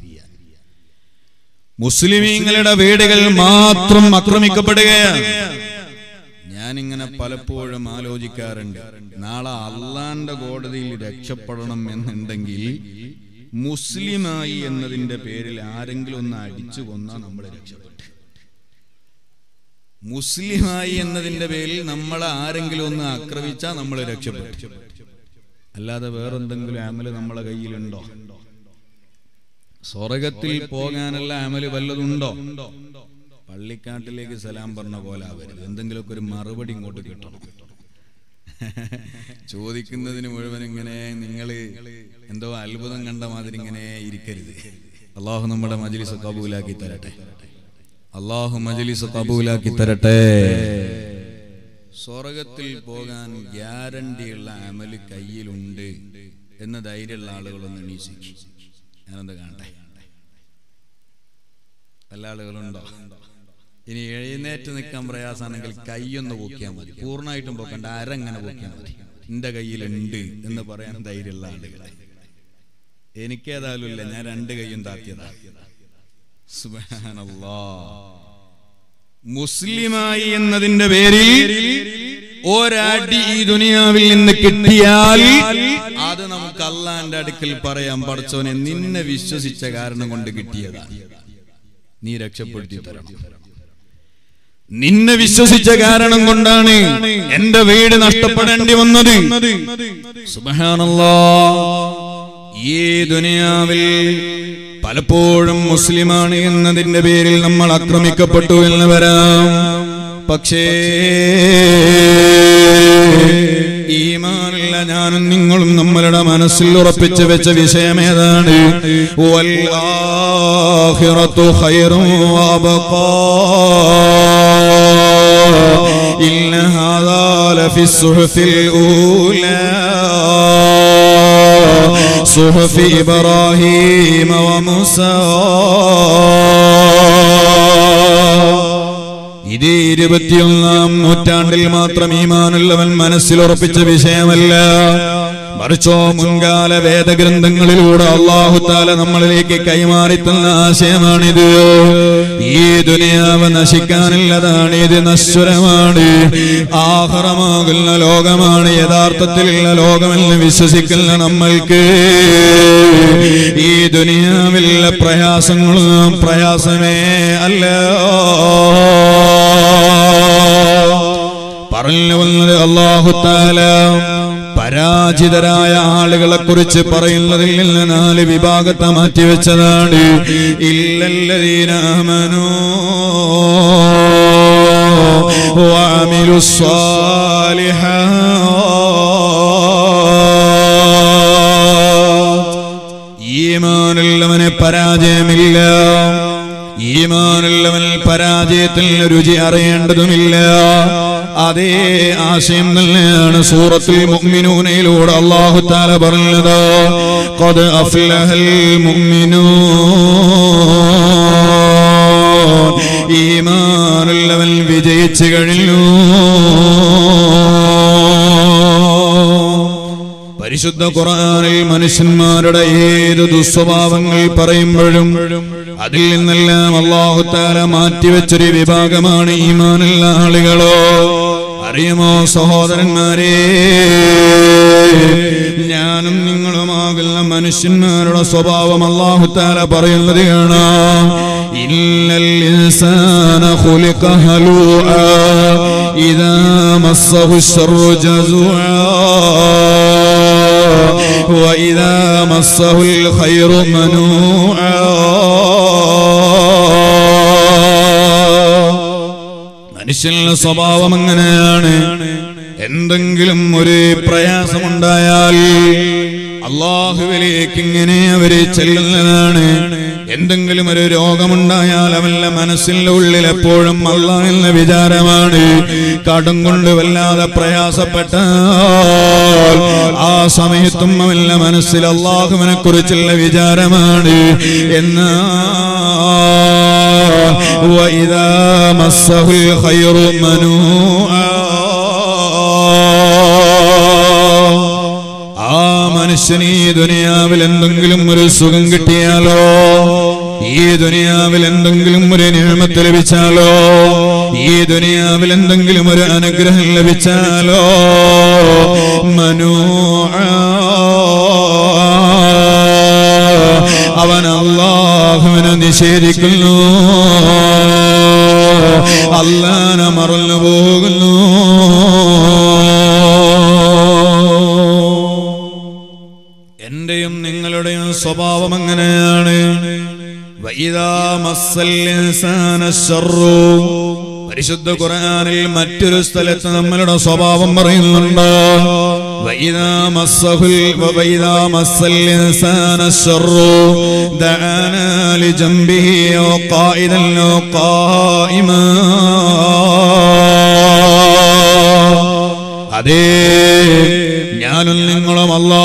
മുസ്ലിമീങ്ങളുടെ വീടുകൾ മാത്രം ആക്രമിക്കപ്പെടുകയാണ്. ഞാനിങ്ങനെ പലപ്പോഴും ആലോചിക്കാറുണ്ട്, നാളെ അള്ളാന്റെ കോടതിയിൽ രക്ഷപ്പെടണം എന്നുണ്ടെങ്കിൽ മുസ്ലിമായി എന്നതിന്റെ പേരിൽ ആരെങ്കിലും ഒന്ന് അടിച്ചു കൊന്നാൽ നമ്മൾ രക്ഷപ്പെട്ടു. മുസ്ലിമായി എന്നതിന്റെ പേരിൽ നമ്മളെ ആരെങ്കിലും ഒന്ന് ആക്രമിച്ചാൽ നമ്മൾ രക്ഷപ്പെട്ടു. അല്ലാതെ വേറെന്തെങ്കിലും അമല് നമ്മളെ കയ്യിലുണ്ടോ? സ്വർഗത്തിൽ പോകാനുള്ള അമല് വല്ലതുണ്ടോ? പള്ളിക്കാട്ടിലേക്ക് സലാം പറഞ്ഞ പോലെ ആവരുത്, എന്തെങ്കിലുമൊക്കെ ഒരു മറുപടി ഇങ്ങോട്ട് കിട്ടണം. ചോദിക്കുന്നതിന് മുഴുവൻ ഇങ്ങനെ നിങ്ങള് എന്തോ അത്ഭുതം കണ്ട മാതിരി ഇങ്ങനെ ഇരിക്കരുത്. അള്ളാഹു നമ്മുടെ മജ്‌ലിസ് ഖബൂലാക്കി തരട്ടെ. അള്ളാഹു മജ്‌ലിസ് ഖബൂലാക്കി തരട്ടെ. സ്വർഗത്തിൽ പോകാൻ ഗ്യാരണ്ടിയുള്ള അമല് കയ്യിലുണ്ട് എന്ന ധൈര്യമുള്ള ആളുകളൊന്നും എണീസിക്കും. ഞാനെന്താ കാണട്ടെ, എല്ലാ ആളുകളുണ്ടോ? ഇനി എഴുന്നേറ്റ് നിൽക്കാൻ പ്രയാസമാണെങ്കിൽ കൈയൊന്ന് പൊക്കിയാൽ മതി, പൂർണ്ണമായിട്ടും പൊക്കണ്ട, അരങ്ങനെ പൊക്കിയാൽ മതി. എന്റെ കയ്യിലുണ്ട് എന്ന് പറയാൻ ധൈര്യമുള്ള ആളുകളെ എനിക്കേതായാലും ഇല്ല, ഞാൻ രണ്ട് കൈയും താത്തിയതാണ്. സുബ്ഹാനല്ലാഹ്. മുസ്ലിമായി എന്നതിന്റെ പേരിൽ ഒരടി ഈ ദുനിയാവിൽ നിന്ന് കിട്ടിയാൽ അത് നമുക്ക് അള്ളാന്റെ അടുക്കൽ പറയാം, പടച്ചോനെ നിന്നെ വിശ്വസിച്ച കാരണം കൊണ്ട് കിട്ടിയതാണ്, നീ രക്ഷപ്പെടുത്തി തരണം. നിന്നെ വിശ്വസിച്ച കാരണം കൊണ്ടാണ് എന്റെ വീട് നഷ്ടപ്പെടേണ്ടി വന്നത്. സുബ്ഹാനല്ലാഹ്. ഈ ദുനിയാവിൽ പലപ്പോഴും മുസ്ലിമാണ് എന്നതിന്റെ പേരിൽ നമ്മൾ ആക്രമിക്കപ്പെട്ടു എന്ന് വരാം. പക്ഷേ ഈമാനില്ല ഞാനും നിങ്ങളും നമ്മളുടെ മനസ്സിൽ ഉറപ്പിച്ചു വെച്ച വിഷയം ഏതാണ്? വൽആഖിറത്തു ഖൈറും വഅബഖാ ഇന്ന ഹാദാ ലഫി സുഹഫിൽ ഊലാ സുഹഫി ഇബ്രാഹീമ വമുസാ. ഇത് ഇരുപത്തിയൊന്നാം നൂറ്റാണ്ടിൽ മാത്രം ഈമാനുള്ളവൻ മനസ്സിലുറപ്പിച്ച വിഷയമല്ല, മറിച്ചോ മുൻകാല വേദഗ്രന്ഥങ്ങളിലൂടെ അല്ലാഹു തആല നമ്മളിലേക്ക് കൈമാറി തന്ന ആശയമാണിത്. ഈ ദുനിയാവ് നശിക്കാനുള്ളതാണ്, ഇത് നശ്വരമാണ്, ആഖിറമാകുന്ന ലോകമാണ് യഥാർത്ഥത്തിലുള്ള ലോകമെന്ന് വിശ്വസിക്കുന്ന നമ്മൾക്ക് ഈ ദുനിയാവിലുള്ള പ്രയാസങ്ങളും പ്രയാസമേ അല്ല. പറഞ്ഞു വന്നത് അല്ലാഹു തആല പരാജിതരായ ആളുകളെ കുറിച്ച് പറയുന്നതിൽ നിന്ന് നാല് വിഭാഗത്തെ മാറ്റിവെച്ചതാണ്. ഇല്ലല്ലദീന ആമനൂ വഅമിലുസ്സാലിഹാത്ത്. ഈമാനുള്ളവനെ പരാജയമില്ല, ഈമാനുള്ളവൻ പരാജയത്തിൽ രുചി അറിയേണ്ടതുമില്ല. അതേ ആശയം തന്നെയാണ് സൂറത്തുൽ മുഅ്മിനൂനയിലൂടെ അല്ലാഹു തആല പറഞ്ഞത്. ഖദ് അഫ്ലഹൽ മുഅ്മിനൂൻ. ഈമാനുള്ളവൻ വിജയിച്ചു കഴിഞ്ഞു. പരിശുദ്ധ ഖുർആനിൽ മനുഷ്യന്മാരുടെ ഏത് ദുസ്വഭാവങ്ങൾ പറയുമ്പോഴും അതിൽ നിന്നെല്ലാം അല്ലാഹു തആല മാറ്റിവെച്ചൊരു വിഭാഗമാണ് ഈമാനുള്ള ആളുകളോ. അറിയുമോ സഹോദരന്മാരെ, ഞാനും നിങ്ങളുമാകുന്ന മനുഷ്യന്മാരുടെ സ്വഭാവം അല്ലാഹു തആല പറയുന്നത് കാണാം. ഇന്നൽ ഇൻസാന ഖുലിഖ ഹലൂആ ഇദാ മസ്സഹു ശർറു ജസൂആ വഇദാ മസ്സഹുൽ ഖൈറു മനൂആ. മനുഷ്യന്റെ സ്വഭാവം അങ്ങനെയാണ്, എന്തെങ്കിലും ഒരു പ്രയാസമുണ്ടായാൽ Allahuvilik ingane avare chellanadana. Endengilum oru rogam undayal avalla manasil ullil eppozhum Allah enna vicharamanu. Kadum kondu vallada prayasappettal aa samayathum avalla manasil Allahuvine kurichulla vicharamanu. Ennal wa idha massahul khayru manua Shani Dunia will end Dunglumur Sugangatialo, Ye Dunia will end Dunglumur in Matelevichalo, Ye Dunia will end Dunglumur Anagrahan Levichalo, Manua Avan Allah and the Shedikulu Allah Namarul. Swabhavam anganeyanu. Vaidha massalinsana sharru. Parishudha Quranil mattoru sthalathu nammalude swabhavam parayunnundu. Vaidha massahul vaidha massalinsana sharru. Da'ana li jambihi aw qa'idan aw qa'iman. Ade Ningalum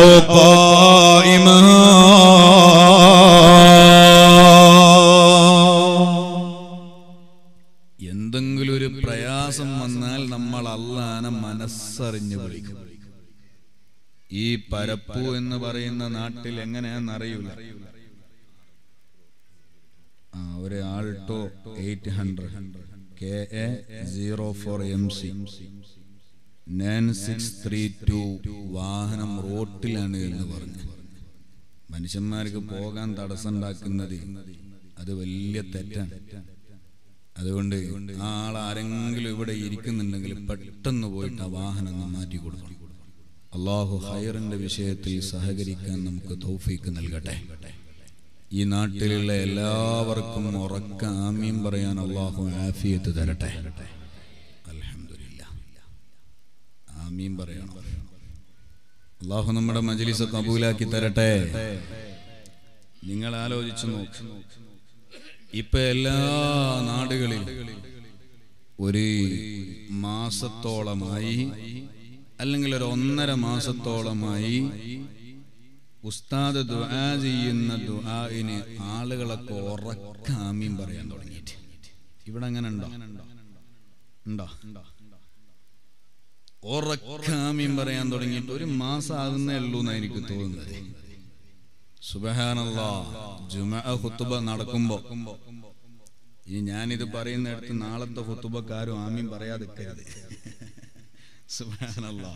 aw qa'iman. E Parapu in the Varina Natil and Narayula Aure Alto eight hundred K A zero four M C Nan six three two Wahanam Road till and in the Varna Manishamarika Pogan Tadasanda Kinadi Adavilla Tetan Adavunde all are angry with a Yirikan and Nagle Patan Voita Wahan and the Madi. Allahu higher in the Vishetil Sahagarikanam Kathofikan Algate. Inatil La Varkum or Kamim Barayan Allahu Afi to the Rate. Alhamdulillah. Amim Barayan Allahu Namada Majalisa Kabula Kitarate Ningalalo Jichanok Ipella Nadigali Uri Masatolamai. അല്ലെങ്കിൽ ഒന്നര മാസത്തോളമായി ഉസ്താദ് ദുആ ചെയ്യുന്ന ദുആഇനെ ആളുകളൊക്കെ ഉറക്കെ ആമീൻ പറയാൻ തുടങ്ങിയിട്ട് ഇവിടെ അങ്ങനെ ഉണ്ടോ ഉണ്ടോ ഉറക്കെ ആമീൻ പറയാൻ തുടങ്ങിയിട്ട് ഒരു മാസം ആകുന്നേ ഉള്ളൂ എന്ന് എനിക്ക് തോന്നുന്നത് സുബ്ഹാനല്ലാഹ് ജുമുഅ ഖുതുബ നടക്കുമ്പോൾ ഈ ഞാൻ ഇത് പറയുന്നിടത്ത് നാളത്തെ ഖുതുബക്കാരും ആമീൻ പറയാതിരിക്കരുത്. Subhanallah.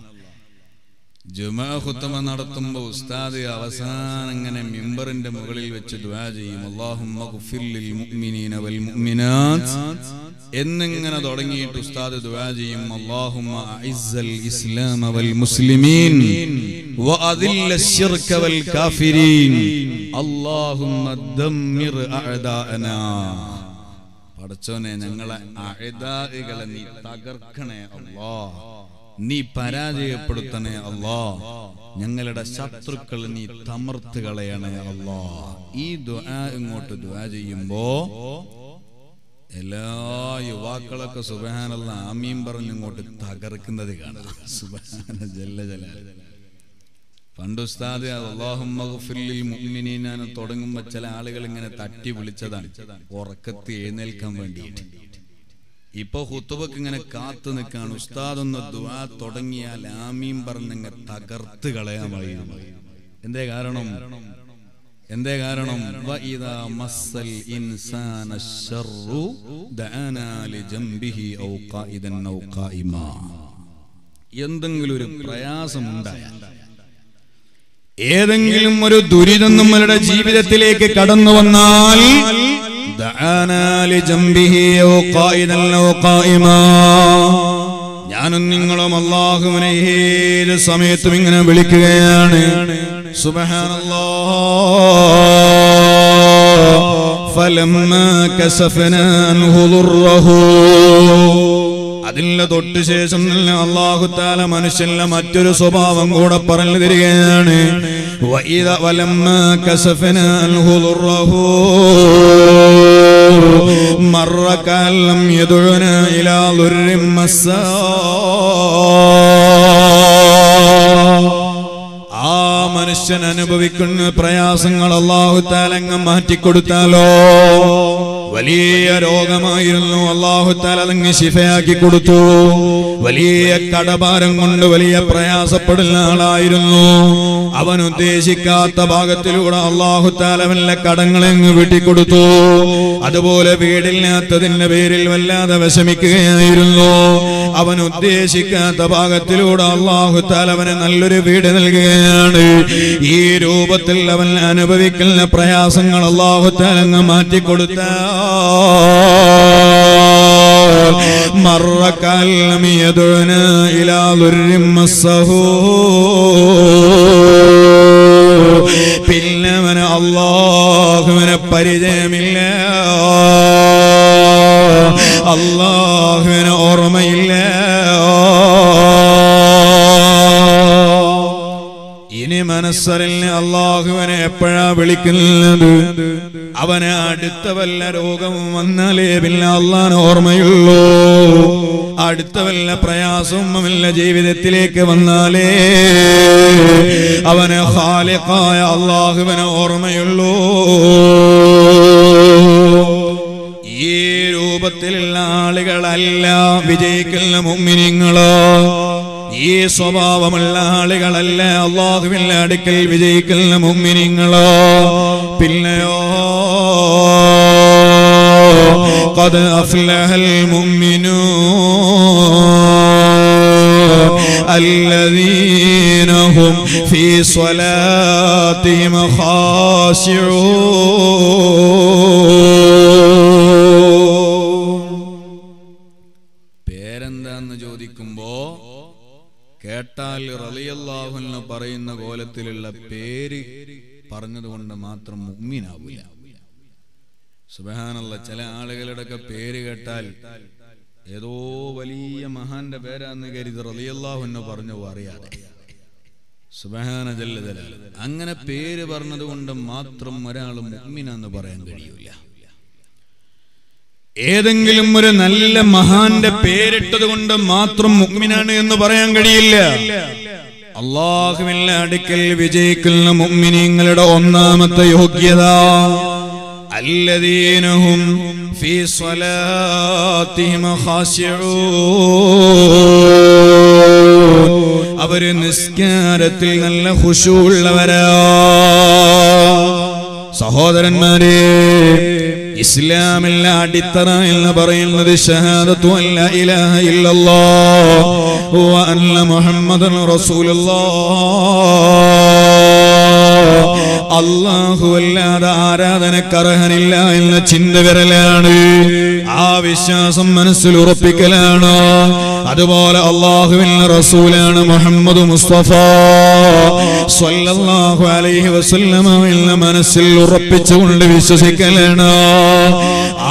Juma Khutama Naratumbo, Stadi Avasan and a member in the Mughal with Chidwaji, Allahumma Gufirlil Mu'minina wal Mu'minat, ending and adoring it to Stadi Dwaji, Allahumma Izzal Islam wal Muslimin, Wa Adil Shirka wal Kafirin, Allahumma Dammir A'da'ana. Parchone Nangala A'da Egalani Tagarkane, Allah. Ni Paraja Purtane Allah Yangalada Satrukalani Tamar Tagalayana Allah Ido Aimot Duaji Yimbo Ella Yuakalaka Subhanallah Amin Barlingot Tagarkanda Subhana Jella Jella Pandustadi Allahumma Filil Muminina and Todangum Machala Allegaling and a Tati Vulichadan or Kati Enel Commandit. Ipo Hutubaking and a Kathan, a Kanustad on the Dua, Todangia, Lamim Burning at Takartigalayamai. And they Garanum and they Garanum Vaida Muscle Insana Sharru, Dana Lijambihi Oka Idan Oka Ima Yandangulu Prayasam Daya. Edengilumaru Duridan Malada Jeevi the Tileke Kadan Navanal دعانا لجنبه أو قائدا أو قائما ഞാനും നിങ്ങളും അല്ലാഹുവിനെ ഏത് സമയത്തും ഇങ്ങനെ വിളിക്കുകയാണ് സുബ്ഹാനല്ലാഹ് ഫലമ്മാ കസഫനാ അൻഹു ദുർറഹു അതില്ല തൊട്ട് ശേഷം അല്ലാഹു തആല മനുഷ്യനെ മറ്റൊരു സ്വഭാവം കൂടെ പറഞ്ഞു തരികയാണ് വഇദ വലമ്മാ കസഫനാ അൻഹു ദുർറഹു مَرَّ كَلَّمْ يَدْعُونَا إِلَى ذُرٍّ مَسَّاءٍ آمَنَشَنَ أَنُبَوِكُنَّ പ്രയാസങ്ങൾ അല്ലാഹു തആല അങ്ങ് മാറ്റി കൊടുത്തല്ലോ വലിയ രോഗമായിരുന്നു അല്ലാഹു തആല അങ്ങ് ശിഫയാക്കി കൊടുത്തു വലിയ കടഭാരം കൊണ്ട് വലിയ പ്രയാസപ്പെടുന്ന ആളായിരുന്നു അവൻ ഉദ്ദേശിക്കാത്ത ഭാഗത്തിലൂടെ അല്ലാഹു തആല വല്ല കടങ്ങളെ അങ്ങ് വീട്ടിക്കൊടുത്തു അതുപോലെ വീടില്ലാത്തതിന്റെ പേരിൽ വല്ലാതെ വിഷമിക്കുകയായിരുന്നു അവൻ ഉദ്ദേശിക്കാത്ത ഭാഗത്തിലൂടെ അല്ലാഹു തആല അവന് നല്ലൊരു വീട് നൽകുകയാണ് ഈ രൂപത്തിൽ അവൻ അനുഭവിക്കുന്ന പ്രയാസങ്ങൾ അല്ലാഹു തആല അങ്ങ് മാറ്റിക്കൊടുത്ത مَرَّ كَلَّمْ يَدْعُونَا إِلَى ذُرٍّ مَسَّهُ بِلَّا مَنَ اللَّهُ مَنَ بَرِجَمِ اللَّهُ اللَّهُ مَنَ أُرْمَ اللَّهُ إِنِّي مَنَسَّرِلْنِ اللَّهُ مَنَ أَبْرَا بِلِكِلْنَ അവന് അടുത്ത വല്ല രോഗവും വന്നാലേ പിന്നെ അള്ളാഹുവിനെ ഓർമ്മയുള്ളൂ അടുത്ത വല്ല പ്രയാസവും വല്ല ജീവിതത്തിലേക്ക് വന്നാലേ അവന് ഖാലിഖായ അള്ളാഹുവിനെ ഓർമ്മയുള്ളൂ ഈ രൂപത്തിലുള്ള ആളുകളല്ല വിജയിക്കുന്ന മുഅ്മിനീങ്ങളോ ഈ സ്വഭാവമുള്ള ആളുകളല്ല അള്ളാഹുവിന്റെ അടുക്കൽ വിജയിക്കുന്ന മുഅ്മിനീങ്ങളോ പിന്നെയോ قد أفلح المؤمنون الذين هم في صلاتهم خاشعون പേരെന്താന്ന് ചോദിക്കുമ്പോ കേട്ടാൽ റളിയല്ലാഹു അൻഹു പറയുന്ന കോലത്തിലുള്ള പേര് പറഞ്ഞതുകൊണ്ട് മാത്രം മുഅ്മിനാവില്ല സുബ്ഹാനല്ലാഹ് ചില ആളുകളുടെ ഒക്കെ പേര് കേട്ടാൽ ഏതോ വലിയ മഹാന്റെ പേരാന്ന് കരുതി റളിയല്ലാഹു അൻഹു പറഞ്ഞു അറിയാതെ സുബ്ഹാന ജല്ല ജലാലുഹു അങ്ങനെ പേര് പറഞ്ഞതുകൊണ്ട് മാത്രം ഒരാൾ മുഅ്മിനാണെന്ന് പറയാൻ കഴിയില്ല ഏതെങ്കിലും ഒരു നല്ല മഹാന്റെ പേരിട്ടത് കൊണ്ട് മാത്രം മുഅ്മിനാണ് എന്ന് പറയാൻ കഴിയില്ല അല്ലാഹുവിന്റെ അടുക്കൽ വിജയിക്കുന്ന മുഅ്മിനീങ്ങളുടെ ഒന്നാമത്തെ യോഗ്യത الذين هم في صلاتهم خاشعون അവർ നിസ്കാരത്തിൽ നല്ല ഖുശൂഉള്ളവരാ സഹോദരന്മാരെ ഇസ്ലാമിന്റെ അടിത്തറ എന്ന് പറയുന്നത് ഷഹാദത്തു അല്ലാ ഇലാഹ ഇല്ലല്ലാഹ് വ അന്ന മുഹമ്മദൻ റസൂലുള്ളാഹ് അല്ലാഹുവല്ലാതെ ആരാധനയ്ക്ക് അർഹനില്ല എന്ന ചിന്ത വരലാണ് ആ വിശ്വാസം മനസ്സിൽ ഉറപ്പിക്കലാണ് അതുപോലെ അല്ലാഹുവിന്റെ റസൂലാണ് മുഹമ്മദ് മുസ്തഫ സ്വല്ലല്ലാഹു അലൈഹി വസല്ലമ എന്ന മനസ്സിൽ ഉറപ്പിച്ചുകൊണ്ട് വിശ്വസിക്കലാണ്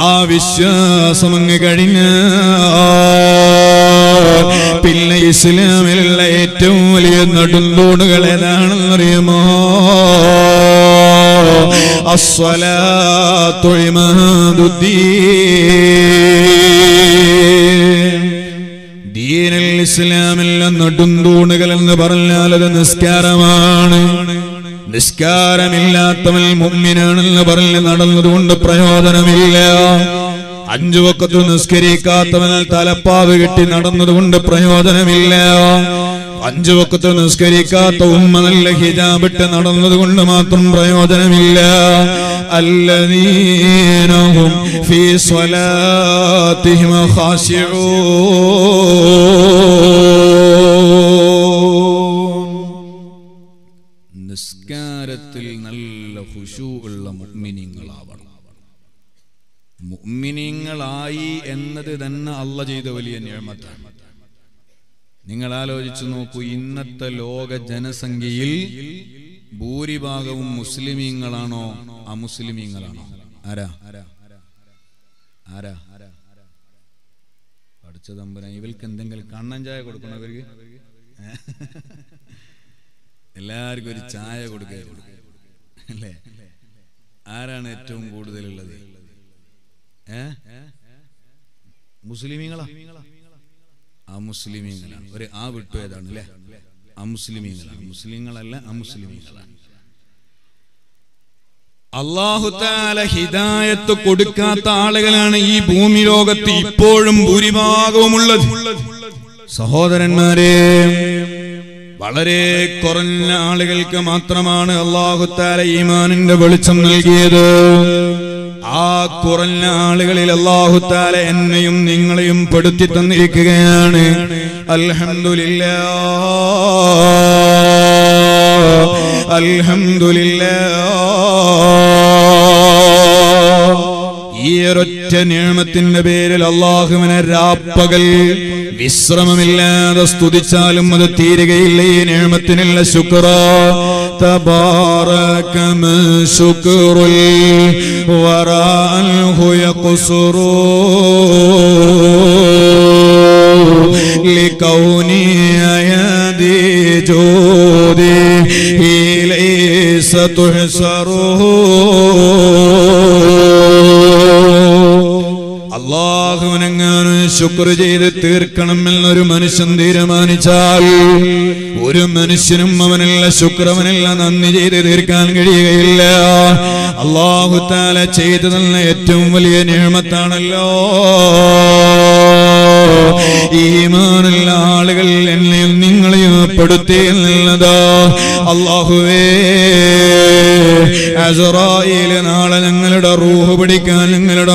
ആ വിശ്വാസം അങ്ങ് കഴിഞ്ഞ് പിന്നെ ഇസ്ലാമിലുള്ള ഏറ്റവും വലിയ നെടുന്തൂണുകൾ ഏതാണെന്നറിയുമോ അസ്സലാത്തു ഇമാദുദ്ദീൻ ദീനുൽ ഇസ്ലാമിലെ നെടുന്തൂണുകൾ എന്ന് പറഞ്ഞാൽ അത് നിസ്കാരമാണ് നിസ്കാരമില്ലാത്തവൻ മുഅ്മിനാണെന്ന് പറഞ്ഞ് നടന്നതുകൊണ്ട് പ്രയോജനമില്ല അഞ്ചു വഖത്ത് നിസ്കരിക്കാത്തവൻ തലപ്പാവ് കെട്ടി നടന്നതുകൊണ്ട് പ്രയോജനമില്ല അഞ്ചു വഖത്ത് നിസ്കരിക്കാത്ത ഉമ്മ നല്ല ഹിജാബ് ഇട്ട് നടന്നതുകൊണ്ട് മാത്രം പ്രയോജനമില്ല അല്ലദീനഹും ഫീ സ്വലാത്തിഹിം ഖാശിഊൻ നിസ്കാരത്തിൽ നല്ല ഖുശൂഉള്ള മുഅ്മിനീങ്ങളാവണം മുഅ്മിനീങ്ങളായി എന്നത് തന്നെ അല്ലാഹ് ചെയ്ത വലിയ നിഅമത്താണ്. നിങ്ങൾ ആലോചിച്ചു നോക്കൂ, ഇന്നത്തെ ലോക ജനസംഖ്യയിൽ ഭൂരിഭാഗവും മുസ്ലിമീങ്ങളാണോ അമുസ്ലിമീങ്ങളാണോ? ആരാ ആരാ പഠിച്ച തമ്പുരാൻ, ഇവർക്ക് എന്തെങ്കിലും കണ്ണൻ ചായ കൊടുക്കണം. ഇവർക്ക് എല്ലാവർക്കും ഒരു ചായ കൊടുക്കുക അല്ലേ? ആരാണ് ഏറ്റവും കൂടുതലുള്ളത്? ഏ മുസ്ലിമീങ്ങളാ അമുസ്ലിമീങ്ങളാണ്. ഒരു ആ വിട്ടു ഏതാണ് അല്ലേ? അമുസ്ലിമീങ്ങളാണ്. മുസ്ലിങ്ങളല്ല, അമുസ്ലിമീങ്ങളാണ്. അല്ലാഹു തആല ഹിദായത്ത് കൊടുക്കാത്ത ആളുകളാണ് ഈ ഭൂമി ലോകത്ത് ഇപ്പോഴും ഭൂരിഭാഗവുമുള്ളത്. സഹോദരന്മാരെ, വളരെ കുറഞ്ഞ ആളുകൾക്ക് മാത്രമാണ് അല്ലാഹു തആല ഈമാനിന്റെ വെളിച്ചം നൽകിയത്. ആ കുറഞ്ഞ ആളുകളിൽ അല്ലാഹു തആല എന്നെയും നിങ്ങളെയും പെടുത്തി തന്നിരിക്കുകയാണ്. അൽഹംദുലില്ലാഹ്, അൽഹംദുലില്ലാഹ്. ഈ ഒരൊറ്റ നിഅമത്തിന്റെ പേരിൽ അല്ലാഹുവിനെ രാപ്പകൽ വിശ്രമമില്ലാതെ സ്തുതിച്ചാലും അത് തീരുകയില്ല. ഈ നിഅമത്തിനുള്ള ശുക്ര تبارك من شكر وراءه يقصر لكوني يدي جودي إليه ستحشره. അല്ലാഹുവിനെങ്ങാനും ശുക്ർ ചെയ്ത് തീർക്കണമെന്നൊരു മനുഷ്യൻ തീരുമാനിച്ചാൽ ഒരു മനുഷ്യനും അവനുള്ള ശുക്രവനുള്ള നന്ദി ചെയ്ത് തീർക്കാൻ കഴിയുകയില്ല. അല്ലാഹു തആല ചെയ്തു തന്ന ഏറ്റവും വലിയ നിഅമത്താണല്ലോ ഈമാനുള്ള ആളുകൾ എന്നെയും നിങ്ങളെയും പെടുത്തി എന്നുള്ളത്. അല്ലാഹുവേ, അസ്റായീല് നാളെ ഞങ്ങളുടെ റൂഹ് പിടിക്കാൻ ഞങ്ങളുടെ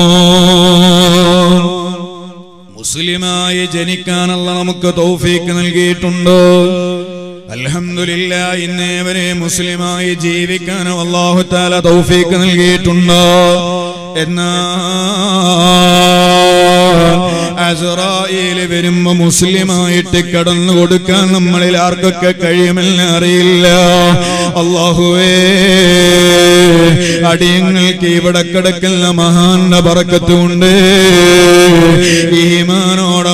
മുസ്ലിമായി ജനിക്കാൻ അല്ലാഹ് നമുക്ക് തൗഫീഖ് നൽകിയിട്ടുണ്ട്. അൽഹംദുലില്ലാഹ്, ഇന്നേ വരെ മുസ്ലിമായി ജീവിക്കാനും അല്ലാഹു തആല തൗഫീഖ് നൽകിയിട്ടുണ്ട്. എന്നാൽ അസ്റായീല് വരുമ്പോ മുസ്ലിമായിട്ട് കടന്നു കൊടുക്കാൻ നമ്മളിൽ ആർക്കൊക്കെ കഴിയുമെന്ന് അറിയില്ല. അല്ലാഹുവേ, അടിയങ്ങൾക്ക് ഇവിടെ കിടക്കുന്ന മഹാന്റെ ബറക്കത്ത് കൊണ്ട് ഈമാനോടെ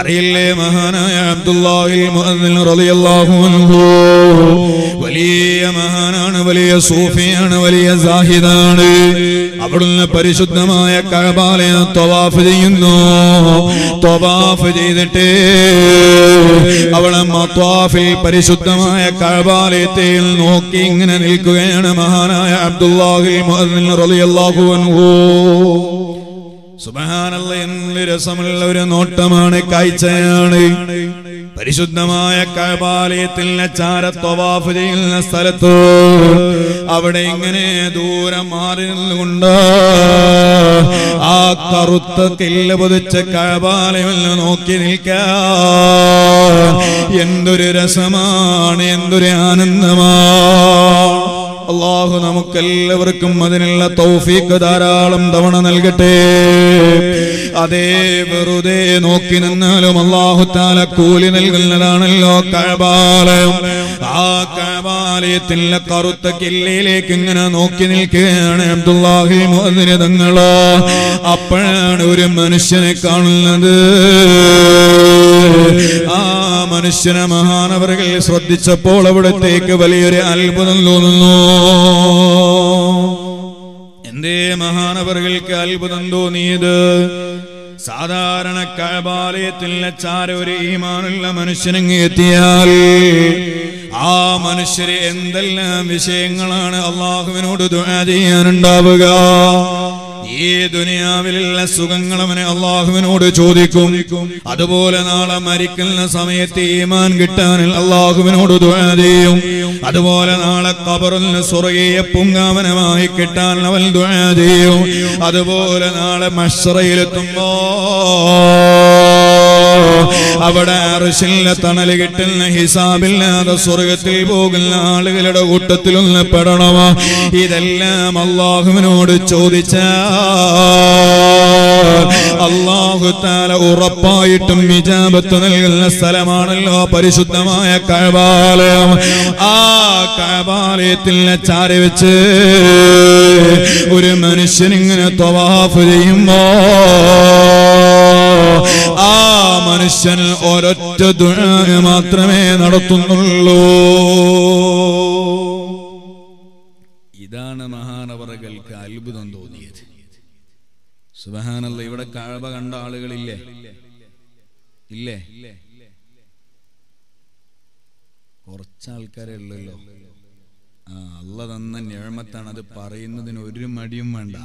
അറിയില്ലേ, മഹാനായ അബ്ദുല്ലാഹിൽ മുഅദ്ദിൻ റളിയല്ലാഹു അൻഹു വലിയ മഹാനാണ്, വലിയ സൂഫിയാണ്, വലിയ സാഹിദാണ്. അവിടുന്ന് പരിശുദ്ധമായ കഅബയെ തവാഫ് ചെയ്യുന്നു. തവാഫ് ചെയ്തിട്ട് അവിടെ മത്വാഫിൽ പരിശുദ്ധമായ കഅബയെ നോക്കി ഇങ്ങനെ നിൽക്കുകയാണ് മഹാനായ അബ്ദുല്ലാഹിൽ മുഅദ്ദിൻ റളിയല്ലാഹു അൻഹു. സുബ്ഹാനല്ലാഹ്, എന്ത് രസമുള്ള ഒരു നോട്ടമാണ്, കാഴ്ചയാണ്. പരിശുദ്ധമായ കഅബാലയത്തിലെ ചാര തവാഫ് ചെയ്യുന്ന സ്ഥലത്ത് അവിടെ ഇങ്ങനെ ദൂരെ മാറി നിന്നുകൊണ്ട് ആ കറുത്ത കല്ല് പൊതിച്ച കഅബാലയം നോക്കി നിൽക്കാൻ എന്തൊരു രസമാണ്, എന്തൊരു ആനന്ദമാണ്. അല്ലാഹു നമുക്കെല്ലാവർക്കും അതിനുള്ള തൗഫീഖ് ധാരാളം തവണ നൽകട്ടെ. അതേ വെറുതെ നോക്കി നിന്നാലും അല്ലാഹു തആല കൂലി നൽകുന്നതാണല്ലോ കഅബാലയം. ആ കഅബാലയത്തിലെ കറുത്ത കില്ലയിലേക്ക് ഇങ്ങനെ നോക്കി നിൽക്കുകയാണ് അബ്ദുല്ലാഹി മുഅദ്ദിൻ തങ്ങൾ. അപ്പോഴാണ് ഒരു മനുഷ്യനെ കാണുന്നത്. ആ മനുഷ്യനെ മഹാനവറുകൾ ശ്രദ്ധിച്ചപ്പോൾ അവിടത്തേക്ക് വലിയൊരു അത്ഭുതം തോന്നുന്നു. Ende Mahanavargal Kalbudando Nida Sadarana Kabale Tilachari Manula Manishin Etial Ah Manishri Endelam Vishangalan Allah Vinodu Adi and Dabaga. Ye dunia vililla sugangalamane Allahuvinodu chodikkum adupole naale marikkunna samayathe iman kittanil Allahuvinodu dua cheyyum adupole naale qabril surgiye pungavanamayi kittan avan dua cheyyum adupole naale mahsharayil ethumbol അവിടെ അർശിലെ തണൽ കിട്ടുന്ന ഹിസാബില്ലാതെ സ്വർഗ്ഗത്തിൽ പോകുന്ന ആളുകളുടെ കൂട്ടത്തിൽ ഉൾപ്പെടണമോ ഇതെല്ലാം അല്ലാഹുവിനോട് ചോദിച്ചാൽ അല്ലാഹു തആല ഉറപ്പായിട്ടും ഇജാബത്ത് നൽകുന്ന സ്ഥലമാണല്ലോ പരിശുദ്ധമായ കഅബാലയം ആ കഅബാലയത്തിൽ ചാരി വെച്ച് ഒരു മനുഷ്യൻ ഇങ്ങനെ തവാഫ് ചെയ്യുമ്പോൾ Ah, Manishan Oratta Dura Matrame Naratunullo Idana Mahana Varagal Kalbudundo Diet Subhanallah, you were a Karabaganda Allegal Ille Korchal Karello Allah than the Nirmatana the Parina the Nodrimadiumanda.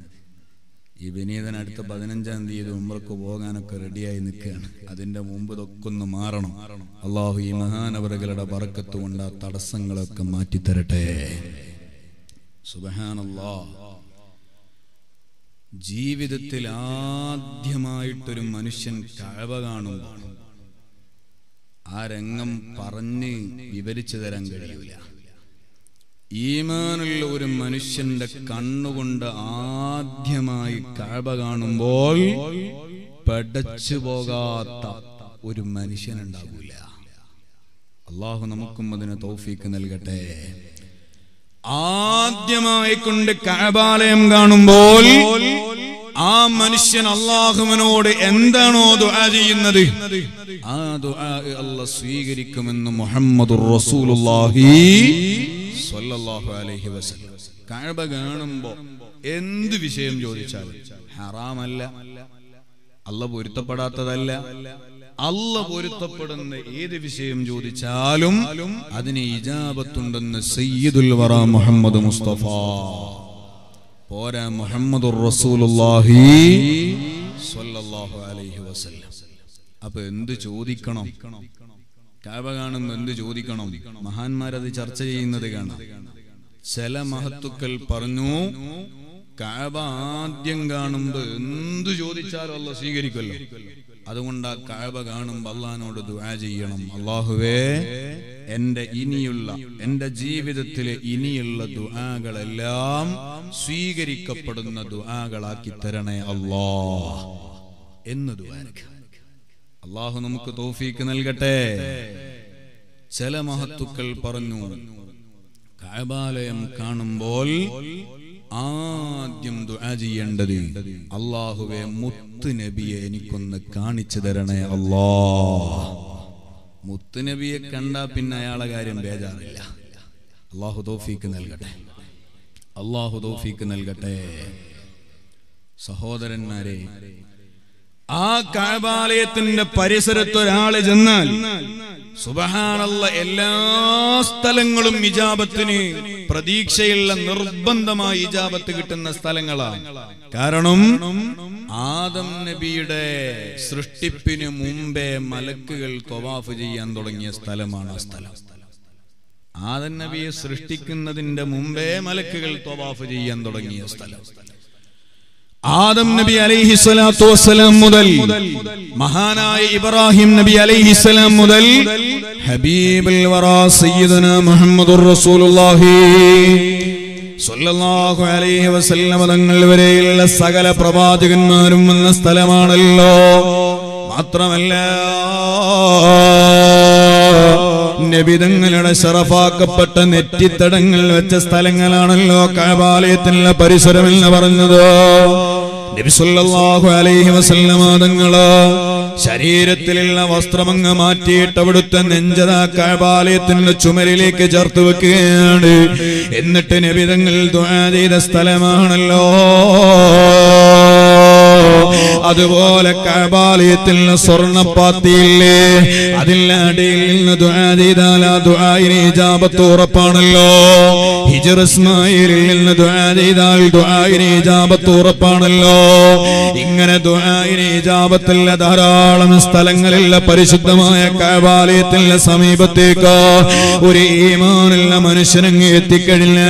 Ibeni than at the Badanjan, the Umbrako Bogana Karadia in the Ken, Adinda Mumbo Kunamarano, Allah, Imahan, a regular Barakatunda, Tadasangala Kamati Terate Subhanallah Jeevi the Tila Diamai to Manishan Karabagano Arangam Parani, Vivericha Rangaria. ഈമാനിൽ ഒരു മനുഷ്യന്റെ കണ്ണുകൊണ്ട് ആദ്യമായി കഅബ കാണുമ്പോൾ പടച്ചു പോകാത്ത ഒരു മനുഷ്യൻ ഉണ്ടാവില്ല അല്ലാഹു നമുക്കും അതിനെ തൗഫീക്ക് നൽകട്ടെ ആദ്യമായി കണ്ട് കഅബാലയം കാണുമ്പോൾ ആ മനുഷ്യൻ അല്ലാഹുവിനോട് എന്താണോ ദുആ ചെയ്യുന്നത് ആ ദുആ അല്ലാഹു സ്വീകരിക്കുമെന്ന് മുഹമ്മദുർ റസൂലുള്ളാഹി Sallallahu Alaihi Wasallam. Kaaba Ganambo, End Visham Jodichal, Haram Allah, Allah Burita Padata, Allah Burita Padan, Edi Visham Jodichalum, Adini Ijabatundan, Sayyidul Wara Muhammad Mustafa, Pora Muhammad Rasulullahi, Sallallahu Alaihi Wasallam. Upon the Jodikanam. Kabaganam and the Jodikanam, Mahan Mara the Churchay in the Gana Sela Mahatukal Parnu Kaaba Yanganam and the Jodichar Allah Sigirikal Adunda Kabaganam Balan or the Ajiyanam Allahue and the Iniula and the Jeevidatile Iniula to Agalalam Sigirikapadana to Agalaki Terane Allah in the Duak. Allah നമുക്ക് തൗഫീക്ക് നൽകട്ടെ ചില മഹത്തുക്കൾ പറഞ്ഞു കഅബാലയം കാണുമ്പോൾ ആദ്യം ദുആ ചെയ്യേണ്ടത് അല്ലാഹുവേ മുത്ത് നബിയെ എനിക്കൊന്ന് കാണിച്ചു തരണേ അല്ലാഹ് മുത്ത് നബിയെ കണ്ടാ പിന്നെ അയാളെ കാര്യം ബേജാറില്ല അല്ലാഹു തൗഫീക്ക് നൽകട്ടെ അല്ലാഹു തൗഫീക്ക് നൽകട്ടെ സഹോദരന്മാരെ Ah Kabalet in the Parisaratur Halajanal Subhanallah Elas Talangulum Ijabatini Pradikshil and Rubandama Ijabatikitan Stalangala Karanum Adam Nebide Srustipini Mumbe Malakil Kovafuji and Dolanya Stalamana Stala Adam Nabi Srustikin in the Mumbe Malakil Kovafuji and Dolanya Stala Adam Nabi alayhi salatu wasalam mudal Mahanai Ibrahim Nabi alayhi salam mudal Habib al-Wara Sayyidina Muhammadur Rasulullahi Sallallahu alayhi wa sallam Adangal varayilla Sagala prabhatikanmarum Anna stalamanallo മാത്രമല്ല നബിതങ്ങളുടെ ശറഫാക്കപ്പെട്ട നെറ്റിത്തടങ്ങൾ വെച്ച സ്ഥലങ്ങളാണല്ലോ കഅബാലയത്തിലുള്ള പരിസരം എന്ന് പറഞ്ഞത്. നബി സല്ലല്ലാഹു അലൈഹി വസല്ലമ തങ്ങള് ശരീരത്തിലുള്ള വസ്ത്രമങ്ങ് മാറ്റിയിട്ട് അവിടുത്തെ നെഞ്ചത കഅബാലയത്തിന്റെ ചുമരിലേക്ക് ചേർത്ത് വെക്കുകയാണ്. എന്നിട്ട് നബിതങ്ങൾ ദുആ ചെയ്ത സ്ഥലമാണല്ലോ. അതുപോലെ കഅബാലയത്തിൽ സ്വർണ്ണപ്പാത്തിയില്ലേ, അതിൻ്റെ അടിയിൽ നിന്ന് ദുആ ചെയ്താൽ ആ ദുആയിന് ഇജാബത്ത് ഉറപ്പാണല്ലോ. ഹിജ്ർ ഇസ്മായിലിൽ നിന്ന് ദുആ ചെയ്താൽ ദുആയിന് ഇജാബത്ത് ഉറപ്പാണല്ലോ. ഇങ്ങനെ ദുആയിന് ഇജാബത്തുള്ള ധാരാളം സ്ഥലങ്ങളിലുള്ള പരിശുദ്ധമായ കഅബാലയത്തിന്റെ സമീപത്തേക്ക് ഒരു ഈമാനുള്ള മനുഷ്യനങ്ങ് എത്തിക്കഴിഞ്ഞ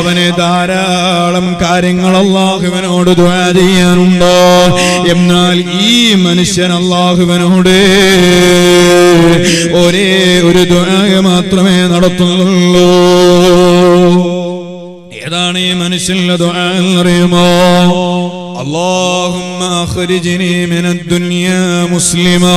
അവന് ധാരാളം കാര്യങ്ങൾ അല്ലാഹുവിനോട് ദുആ ചെയ്യാനുണ്ട്. എന്നാൽ ഈ മനുഷ്യൻ അല്ലാഹുവിനോട് ഒരേ ഒരു ദുആ മാത്രമേ നടത്തുന്നുള്ളൂ. ഏതാണ് ഈ മനുഷ്യന്റെ ദുആ എന്നറിയുമോ? അല്ലാഹുമ്മ അഖ്രിജ്നി മിനദ്ദുനിയാ മുസ്ലിമാ.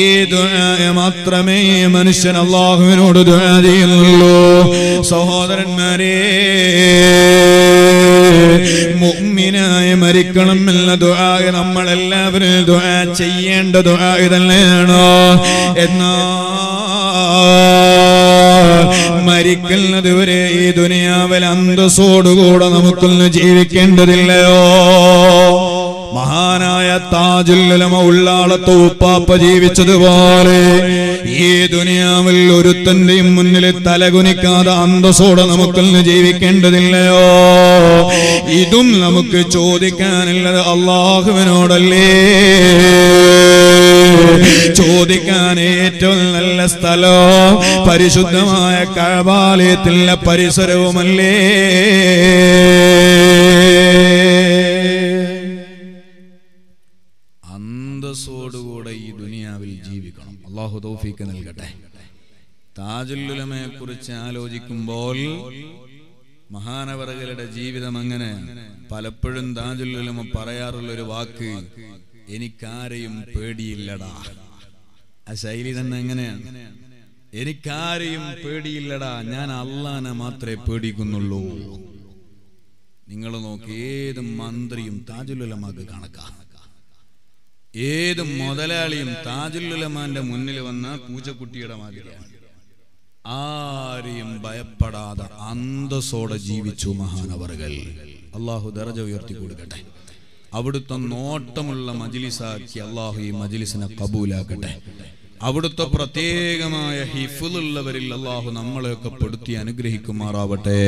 ഈ ദുആ മാത്രമേ മനുഷ്യൻ അല്ലാഹുവിനോട് ദുആ ചെയ്യുന്നുള്ളൂ. സഹോദരന്മാരെ, മുഅ്മിനായി മരിക്കണം എന്ന ദുആ നമ്മളെല്ലാവരും ദുആ ചെയ്യേണ്ട ദുആ ഇതല്ലേണോ? എന്നാ മരിക്കുന്നത് വരെ ഈ ദുനിയാവിൽ അന്തസ്സോടുകൂടെ നമുക്കൊന്ന് ജീവിക്കേണ്ടതില്ലയോ? മഹാനായ താജുൽ ഉലമ ഉള്ളാളത്ത് ഉപ്പാപ്പ ജീവിച്ചതുപോലെ ഈ ദുനിയാവിൽ ഒരുത്തന്റെയും മുന്നിൽ തലകുനിക്കാതെ അന്തസ്സോടെ നമുക്കൊന്ന് ജീവിക്കേണ്ടതില്ലയോ? ഇതും നമുക്ക് ചോദിക്കാനുള്ളത് അല്ലാഹുവിനോടല്ലേ? ചോദിക്കാൻ ഏറ്റവും നല്ല സ്ഥലം പരിശുദ്ധമായ കഅബാലയത്തിലുള്ള പരിസരവുമല്ലേ? അന്തസ്സോടുകൂടെ ഈ ദുനിയാവിൽ ജീവിക്കണം. അല്ലാഹു തൗഫീഖ് നൽകട്ടെ. താജുൽ ഉലമയെ കുറിച്ച് ആലോചിക്കുമ്പോൾ മഹാനവറുകളുടെ ജീവിതം അങ്ങനെ പലപ്പോഴും താജുൽ ഉലമ പറയാറുള്ള ഒരു വാക്ക്, എനിക്കാരെയും പേടിയില്ലടാ. ആ ശൈലി തന്നെ എങ്ങനെയാണ്? എനിക്കാരെയും പേടിയില്ലടാ, ഞാൻ അല്ലാഹ്നെ മാത്രമേ പേടിക്കുന്നുള്ളൂ. നിങ്ങൾ നോക്കി, ഏത് മന്ത്രിയും താജുൽ ഉലമാക്ക് കണക്കാം. ഏത് മുതലാളിയും താജുൽ ഉലമാന്റെ മുന്നിൽ വന്ന പൂച്ചക്കുട്ടിയുടെ മാതിരിയാണ്. ആരെയും ഭയപ്പെടാതെ അന്തസ്സോടെ ജീവിച്ചു മഹാനവറുകൾ. അല്ലാഹു ദർജ ഉയർത്തി കൊടുക്കട്ടെ. അവിടുത്തെ നോട്ടമുള്ള മജ്ലിസാക്കി അല്ലാഹു ഈ മജ്ലിസിനെ കബൂലാക്കട്ടെ. അവിടുത്തെ പ്രത്യേകമായ ഹിഫ്ളുള്ളവരിൽ അല്ലാഹു നമ്മളെയൊക്കെ പെടുത്തി അനുഗ്രഹിക്കുമാറാവട്ടെ.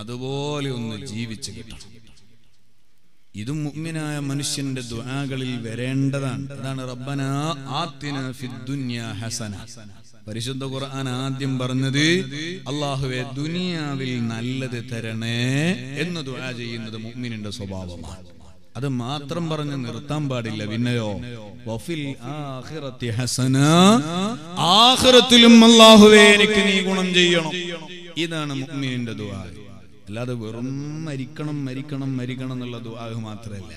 അതുപോലെ ഒന്ന് ജീവിച്ചു കിട്ടണം. ഇതും മുഅ്മിനായ മനുഷ്യന്റെ ദുആകളിൽ വരേണ്ടതാണ്. അതാണ് റബ്ബനാ ആതിനാ ഫിദ്ദുനിയാ ഹസന. പരിശുദ്ധ ഖുർആൻ ആദ്യം പറഞ്ഞത് അല്ലാഹുവേ, ദുനിയാവിൽ നല്ലത് തരണേ എന്ന് ദുആ ചെയ്യുന്നത് മുഅ്മിനിന്റെ സ്വഭാവമാണ്. അത് മാത്രം പറഞ്ഞ് നിർത്താൻ പാടില്ല. പിന്നെയോ വഫിൽ ആഖിറത്തി ഹസന, ആഖിറത്തിലും അല്ലാഹുവേ എനിക്ക് നീ ഗുണം ചെയ്യണം. ഇതാണ് മുഅ്മിനിന്റെ ദുആ. അല്ലാതെ വെറും മരിക്കണം മരിക്കണം മരിക്കണം എന്നുള്ള ദുആ മാത്രമല്ല,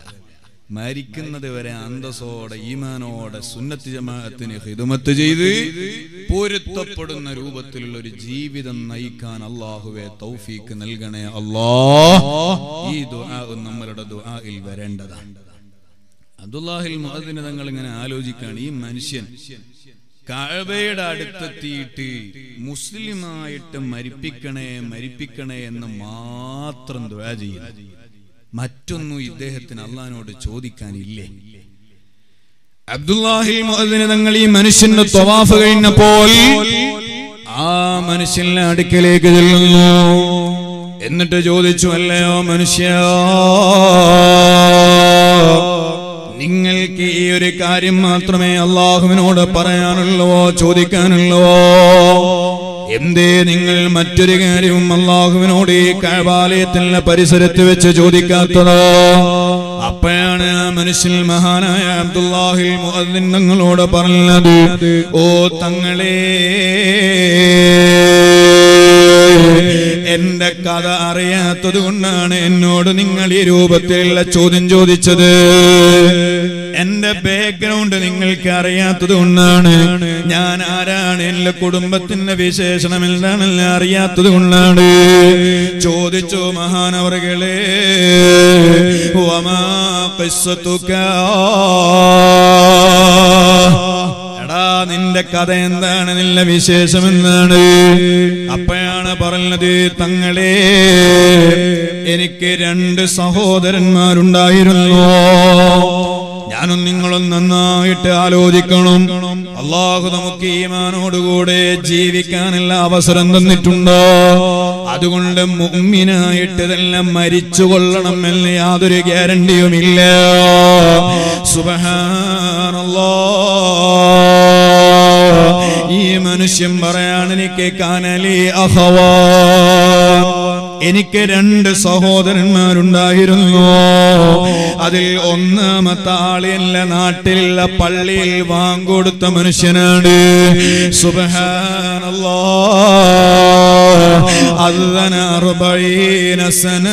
മരിക്കുന്നത് വരെ അന്തസ്സോടെ ഈമാനോടെ സുന്നത്ത് ജമാഅത്തിന് ഖിദ്മത്ത് ചെയ്ത് പൊരുത്തപ്പെടുന്ന രൂപത്തിലുള്ള ഒരു ജീവിതം നയിക്കാൻ അല്ലാഹുവേ തൗഫീഖ് നൽകണേ അല്ലാഹ്. ഈ ദുആ നമ്മളുടെ ദുആയിൽ വരേണ്ടതാണ്. അബ്ദുല്ലാഹിൽ മുഅദ്ദിന് തങ്ങൾ ഇങ്ങനെ ആലോചിക്കുകയാണ്, ഈ മനുഷ്യൻ കഅബയുടെ അടുത്തെത്തിയിട്ട് മുസ്ലിമായിട്ട് മരിപ്പിക്കണേ മരിപ്പിക്കണേ എന്ന് മാത്രം ദുആ ചെയ്യുന്നു. മറ്റൊന്നും ഇദ്ദേഹത്തിന് അല്ലാഹുവിനോട് ചോദിക്കാനില്ലേ? അബ്ദുല്ലാഹിൽ മുഅദ്ദിന് തങ്ങൾ ഈ മനുഷ്യന്റെ തവാഫ് കഴിഞ്ഞപ്പോൾ ആ മനുഷ്യന്റെ അടുക്കലേക്ക് ചെല്ലുന്നു. എന്നിട്ട് ചോദിച്ചു, അല്ലയോ മനുഷ്യ, നിങ്ങൾക്ക് ഈ ഒരു കാര്യം മാത്രമേ അള്ളാഹുവിനോട് പറയാനുള്ളൂ, ചോദിക്കാനുള്ളൂ. എന്തേ നിങ്ങൾ മറ്റൊരു കാര്യവും അള്ളാഹുവിനോട് ഈ കഅബാലയത്തിന്റെ പരിസരത്ത് വെച്ച് ചോദിക്കാത്തത്? അപ്പോഴാണ് ആ മനുഷ്യൻ മഹാനായ അബ്ദുല്ലാഹിൽ മുഅദ്ദിൻ തങ്ങളോട് പറഞ്ഞത്, ഓ തങ്ങളെ, എന്റെ കഥ അറിയാത്തത് കൊണ്ടാണ് എന്നോട് നിങ്ങൾ ഈ രൂപത്തിലുള്ള ചോദ്യം ചോദിച്ചത്. എന്റെ ബാക്ക്ഗ്രൗണ്ട് നിങ്ങൾക്ക് അറിയാത്തത് കൊണ്ടാണ്, ഞാൻ ആരാണ്, എന്റെ കുടുംബത്തിന്റെ വിശേഷണം എന്താണെല്ലാം അറിയാത്തത് കൊണ്ടാണ് ചോദിച്ചു. മഹാനവർകളെ, വമാ ഖിസ്സതുക, നിന്റെ കഥ എന്താണ്, നിന്റെ വിശേഷം എന്താണ്? അപ്പോഴാണ് പറഞ്ഞത്, തങ്ങളെ, എനിക്ക് രണ്ട് സഹോദരന്മാരുണ്ടായിരുന്നു. ഞാനും നിങ്ങളും നന്നായിട്ട് ആലോചിക്കണം. അള്ളാഹു നമുക്ക് ഈമാനോടുകൂടെ ജീവിക്കാനുള്ള അവസരം തന്നിട്ടുണ്ട്. അതുകൊണ്ട് മുഅ്മിനായിട്ട് തന്നെ മരിച്ചു കൊള്ളണം എന്ന് യാതൊരു ഗ്യാരണ്ടിയുമില്ല. സുബ്ഹാനല്ലാഹ്, ഈ മനുഷ്യൻ പറയാണ്, എനിക്ക് കാനലി അഖവാൻ, എനിക്ക് രണ്ട് സഹോദരന്മാരുണ്ടായിരുന്നു. അതിൽ ഒന്നാമത്തെ ആളില്ല നാട്ടിലുള്ള പള്ളിയിൽ വാങ്ങൊടുത്ത മനുഷ്യനാണ്. സുബ്ഹാനല്ലാഹ്, അദന അർബഈന സന,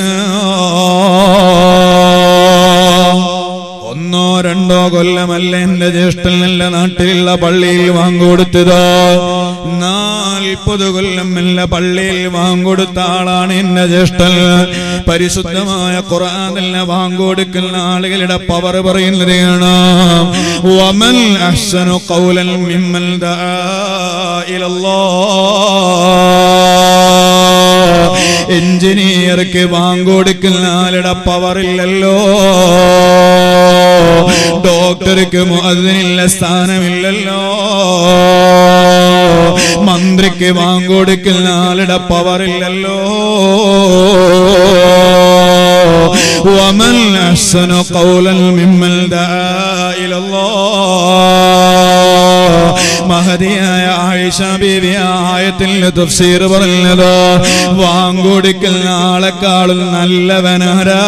ഒന്നോ രണ്ടോ കൊല്ലമല്ല എന്റെ ജ്യേഷ്ഠൻ നല്ല നാട്ടിലുള്ള പള്ളിയിൽ വാങ്ങൊടുത്തത്. നാൽപ്പത് കൊല്ലം എന്ന പള്ളിയിൽ വാങ്ങൊടുത്ത ആളാണ് എന്റെ ജ്യേഷ്ഠൻ. പരിശുദ്ധമായ ഖുർആൻ എന്ന വാങ്ങൊടുക്കുന്ന ആളുകളുടെ പവർ പറയുന്നത് കാണാം. വമൻ അഹ്സനു ഖൗലൻ മിമ്മൻ ദആ ഇലല്ലാഹ്, എഞ്ചിനീയർക്ക് വാങ്ങൊടുക്കുന്ന ആളുടെ പവറില്ലല്ലോ, ഡോക്ടർക്ക് മുഅദ്ദിനില്ല സ്ഥാനമില്ലല്ലോ, മന്ത്രിക്ക് വാങ്ങൊടുക്കുന്ന ആളുടെ പവറില്ലല്ലോ. വമൻ അഹ്സനു ഖൗലൻ മിമ്മൻ ദആ ഇലല്ലാഹ്. മഹദിയായ ആയിഷ ബീവി ആയത്തിന്റെ തഫ്സീർ പറഞ്ഞത്, വാങ്ങൊടുക്കുന്ന ആളെക്കാളും നല്ലവനാരാ,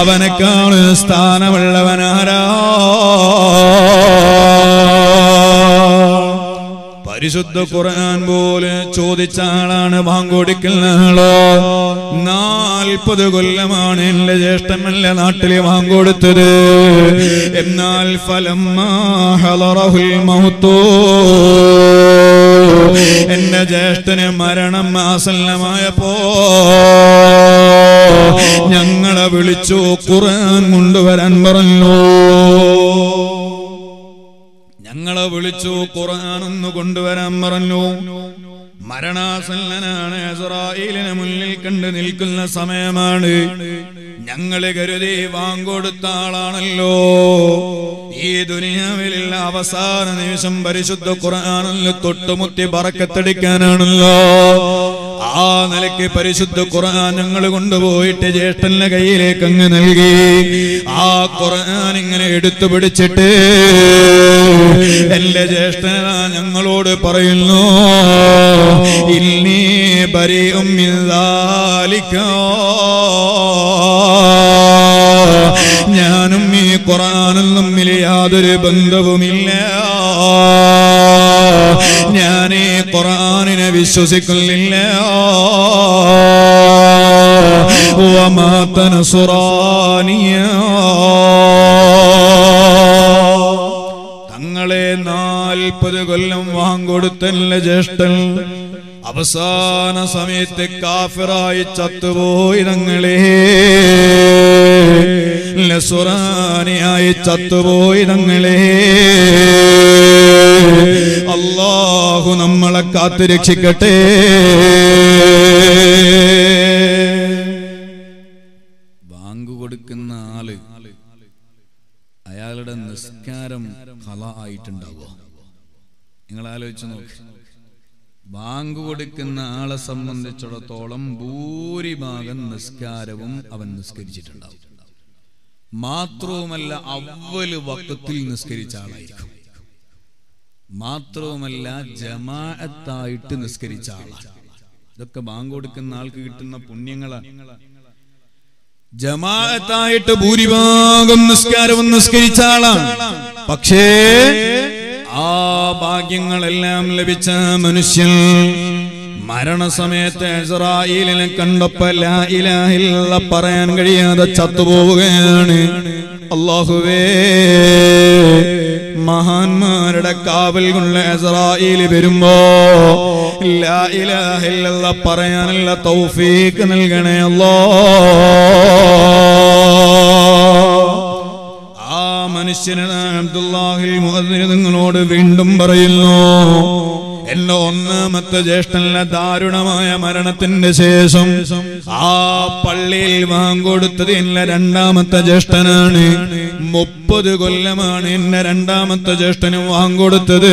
അവനെക്കാൾ സ്ഥാനമുള്ളവനാരാ. പരിശുദ്ധ ഖുർആൻ പോലെ ചോദിച്ച ആളാണ് വാങ്ങൊടുക്കുന്ന ആള്. നാൽപ്പത് കൊല്ലമാണ് എന്റെ ജ്യേഷ്ഠനല്ല നാട്ടിലെ വാങ്ങൊടുത്തത്. എന്നാൽ ഫലമ്മാ ഹളറഹുൽ മൗത്തു, എന്റെ ജ്യേഷ്ഠന് മരണം ആസന്നമായപ്പോ ഞങ്ങളെ വിളിച്ചു, ഖുർആൻ കൊണ്ടുവരാൻ പറഞ്ഞു. ഞങ്ങളെ വിളിച്ചു ഖുർആൻ ഒന്ന് കൊണ്ടുവരാൻ പറഞ്ഞു. മരണാസന്നനാണ്, ഇസ്രായേലിനെ മുന്നിൽ കണ്ട് നിൽക്കുന്ന സമയമാണ്. ഞങ്ങള് കരുതി വാങ്ങൊടുത്ത ആളാണല്ലോ, ഈ ദുനിയാവിലുള്ള അവസാന നിമിഷം പരിശുദ്ധ ഖുർആനിൽ തൊട്ടുമുത്തി ബറക്കത്തെടുക്കാനാണല്ലോ. ആ നിലയ്ക്ക് പരിശുദ്ധ ഖുർആൻ ഞങ്ങൾ കൊണ്ടുപോയിട്ട് ജ്യേഷ്ഠന്റെ കയ്യിലേക്ക് അങ്ങ് നൽകി. ആ ഖുർആൻ ഇങ്ങനെ എടുത്തു പിടിച്ചിട്ട് എന്റെ ജ്യേഷ്ഠന ഞങ്ങളോട് പറയുന്നു, ഇന്നീ ബരീഉം മിൻ ദാലിക, ഞാനും ഈ ഖുർആനും തമ്മിൽ യാതൊരു ബന്ധവുമില്ല, ഞാൻ ഈ ഖുർആനിനെ വിശ്വസിക്കുന്നില്ല. വമാ തൻസുറാനിയ, തങ്ങളെ നാൽപ്പത് കൊല്ലം വാങ്ങൊടുത്തല്ല ജ്യേഷ്ഠൻ അവസാന സമയത്ത് കാഫിറായി ചത്തുപോയി. തങ്ങളെ നസുറാനിയായി ചത്തുപോയി. തങ്ങളെ അല്ലാഹു നമ്മളെ കാത്തു രക്ഷിക്കട്ടെ. ബാങ്ക് കൊടുക്കുന്ന ആള് അയാളുടെ നിസ്കാരം ഖളാ ആയിട്ടുണ്ടാവോ? നിങ്ങൾ ആലോചിച്ചു നോക്ക്. ബാങ്ക് കൊടുക്കുന്ന ആളെ സംബന്ധിച്ചിടത്തോളം ഭൂരിഭാഗം നിസ്കാരവും അവൻ നിസ്കരിച്ചിട്ടുണ്ടാവും. മാത്രവുമല്ല അവ്വൽ വഖത്തിൽ നിസ്കരിച്ച ആളായിരിക്കും, മാത്രവുമല്ല ജമാഅത്തായിട്ട് നിസ്കരിച്ച ആളാണ്. ഇതൊക്കെ ബാങ്ക് കൊടുക്കുന്ന ആൾക്ക് കിട്ടുന്ന പുണ്യങ്ങളാണ്. ജമാഅത്തായിട്ട് ഭൂരിഭാഗം നിസ്കാരവും നിസ്കരിച്ച ആളാണ്. പക്ഷേ ആ ഭാഗ്യങ്ങളെല്ലാം ലഭിച്ച മനുഷ്യൻ മരണസമയത്ത് ഇസ്രായേലിനെ കണ്ടപ്പോൾ ലാ ഇലാഹ ഇല്ലല്ലാ പറയാൻ കഴിയാതെ ചത്തുപോവുകയാണ്. അല്ലാഹുവേ, മഹാന്മാരുടെ കാവൽ കൊണ്ട് ഇസ്രായേൽ വരുമ്പോ ലാ ഇലാഹ ഇല്ലല്ലാ പറയാനുള്ള തൗഫീഖ് നൽകണേ അല്ലാ. ആ മനുഷ്യനാണ് അബ്ദുല്ലാഹിൽ മുഅദ്ദിൻ നിങ്ങളോട് വീണ്ടും പറയുന്നു, എന്റെ ഒന്നാമത്തെ ജ്യേഷ്ഠനിലെ ദാരുണമായ മരണത്തിന്റെ ശേഷം ആ പള്ളിയിൽ വാങ്ങൊടുത്തത് എന്റെ രണ്ടാമത്തെ ജ്യേഷ്ഠനാണ്. മുപ്പത് കൊല്ലമാണ് എന്റെ രണ്ടാമത്തെ ജ്യേഷ്ഠനും വാങ്ങൊടുത്തത്.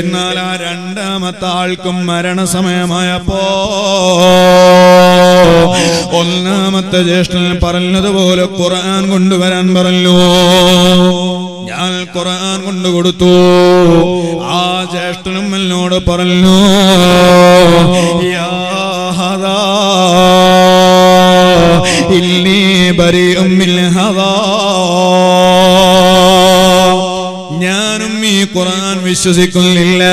എന്നാൽ ആ രണ്ടാമത്തെ ആൾക്കും മരണസമയമായപ്പോ ഒന്നാമത്തെ ജ്യേഷ്ഠൻ പറഞ്ഞതുപോലെ ഖുർആൻ കൊണ്ടുവരാൻ പറഞ്ഞു. ഞാൻ ഖുർആൻ കൊണ്ടു കൊടുത്തു. ആ ജ്യേഷ്ഠനും എന്നോട് പറഞ്ഞു, യാ ഹദാ ഇന്നി ബരീഉം മിൻ ഹദാ, ഞാനും ഈ ഖുർആൻ വിശ്വസിക്കുന്നില്ല,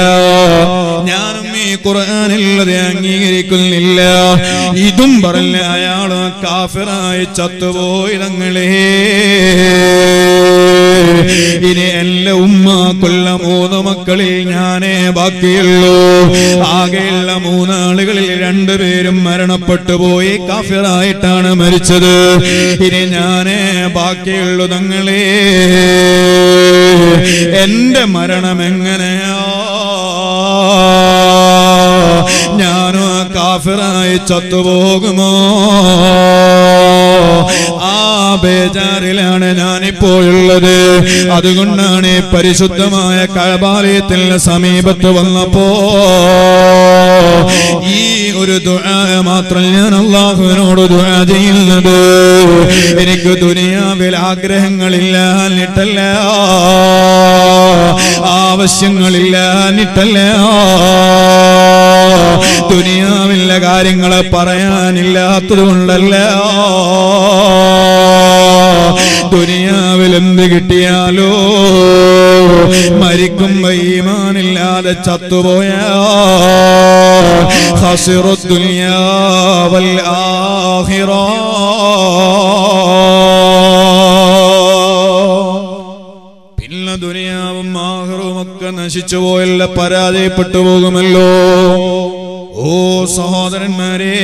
ഞാനും ഈ ഖുർആനുള്ളത് അംഗീകരിക്കുന്നില്ല. ഇതും പറഞ്ഞ അയാൾ കാഫിറായി ചത്തുപോയി. തങ്ങളേ, ഇനി എന്റെ ഉമ്മാക്കുള്ള മൂന്ന് മക്കളിൽ ഞാനേ ബാക്കിയുള്ളൂ. ആകെയുള്ള മൂന്നാളുകളിൽ രണ്ടുപേരും മരണപ്പെട്ടു പോയി, കാഫിറായിട്ടാണ് മരിച്ചത്. ഇനി ഞാനേ ബാക്കിയുള്ളൂ. തങ്ങളെ, എന്റെ മരണം എങ്ങനെയാ? ഞാനോ കാഫിറായി ചത്തുപോകുമോ? ആ ബേജാറിലാണ് ഞാനിപ്പോഴുള്ളത്. അതുകൊണ്ടാണ് പരിശുദ്ധമായ കഅബാലയത്തിന് സമീപത്ത് വന്നപ്പോ ഈ ഒരു ദുആ മാത്രം ഞാൻ അല്ലാഹുവിനോട് ദുആ ചെയ്യുന്നത്. എനിക്ക് ദുനിയാവിൽ ആഗ്രഹങ്ങളില്ല നിട്ടല്ല, ആവശ്യങ്ങളില്ല നിട്ടല്ല, ദുനിയാവിലെ കാര്യങ്ങളെ പറയാനില്ലാത്തത് കൊണ്ടല്ല. ദുനിയാവിൽ എന്ത് കിട്ടിയാലോ മരിക്കുമ്പോ ഈമാനില്ലാതെ ചത്തുപോയാ ഖസിറു ദുനിയാ വൽ ആഖിറ. പിന്നെ ദുനിയാവും ആഖിറവും ഒക്കെ നശിച്ചു പോയല്ല, പരാജയപ്പെട്ടു പോകുമല്ലോ. ഓ സഹോദരന്മാരെ,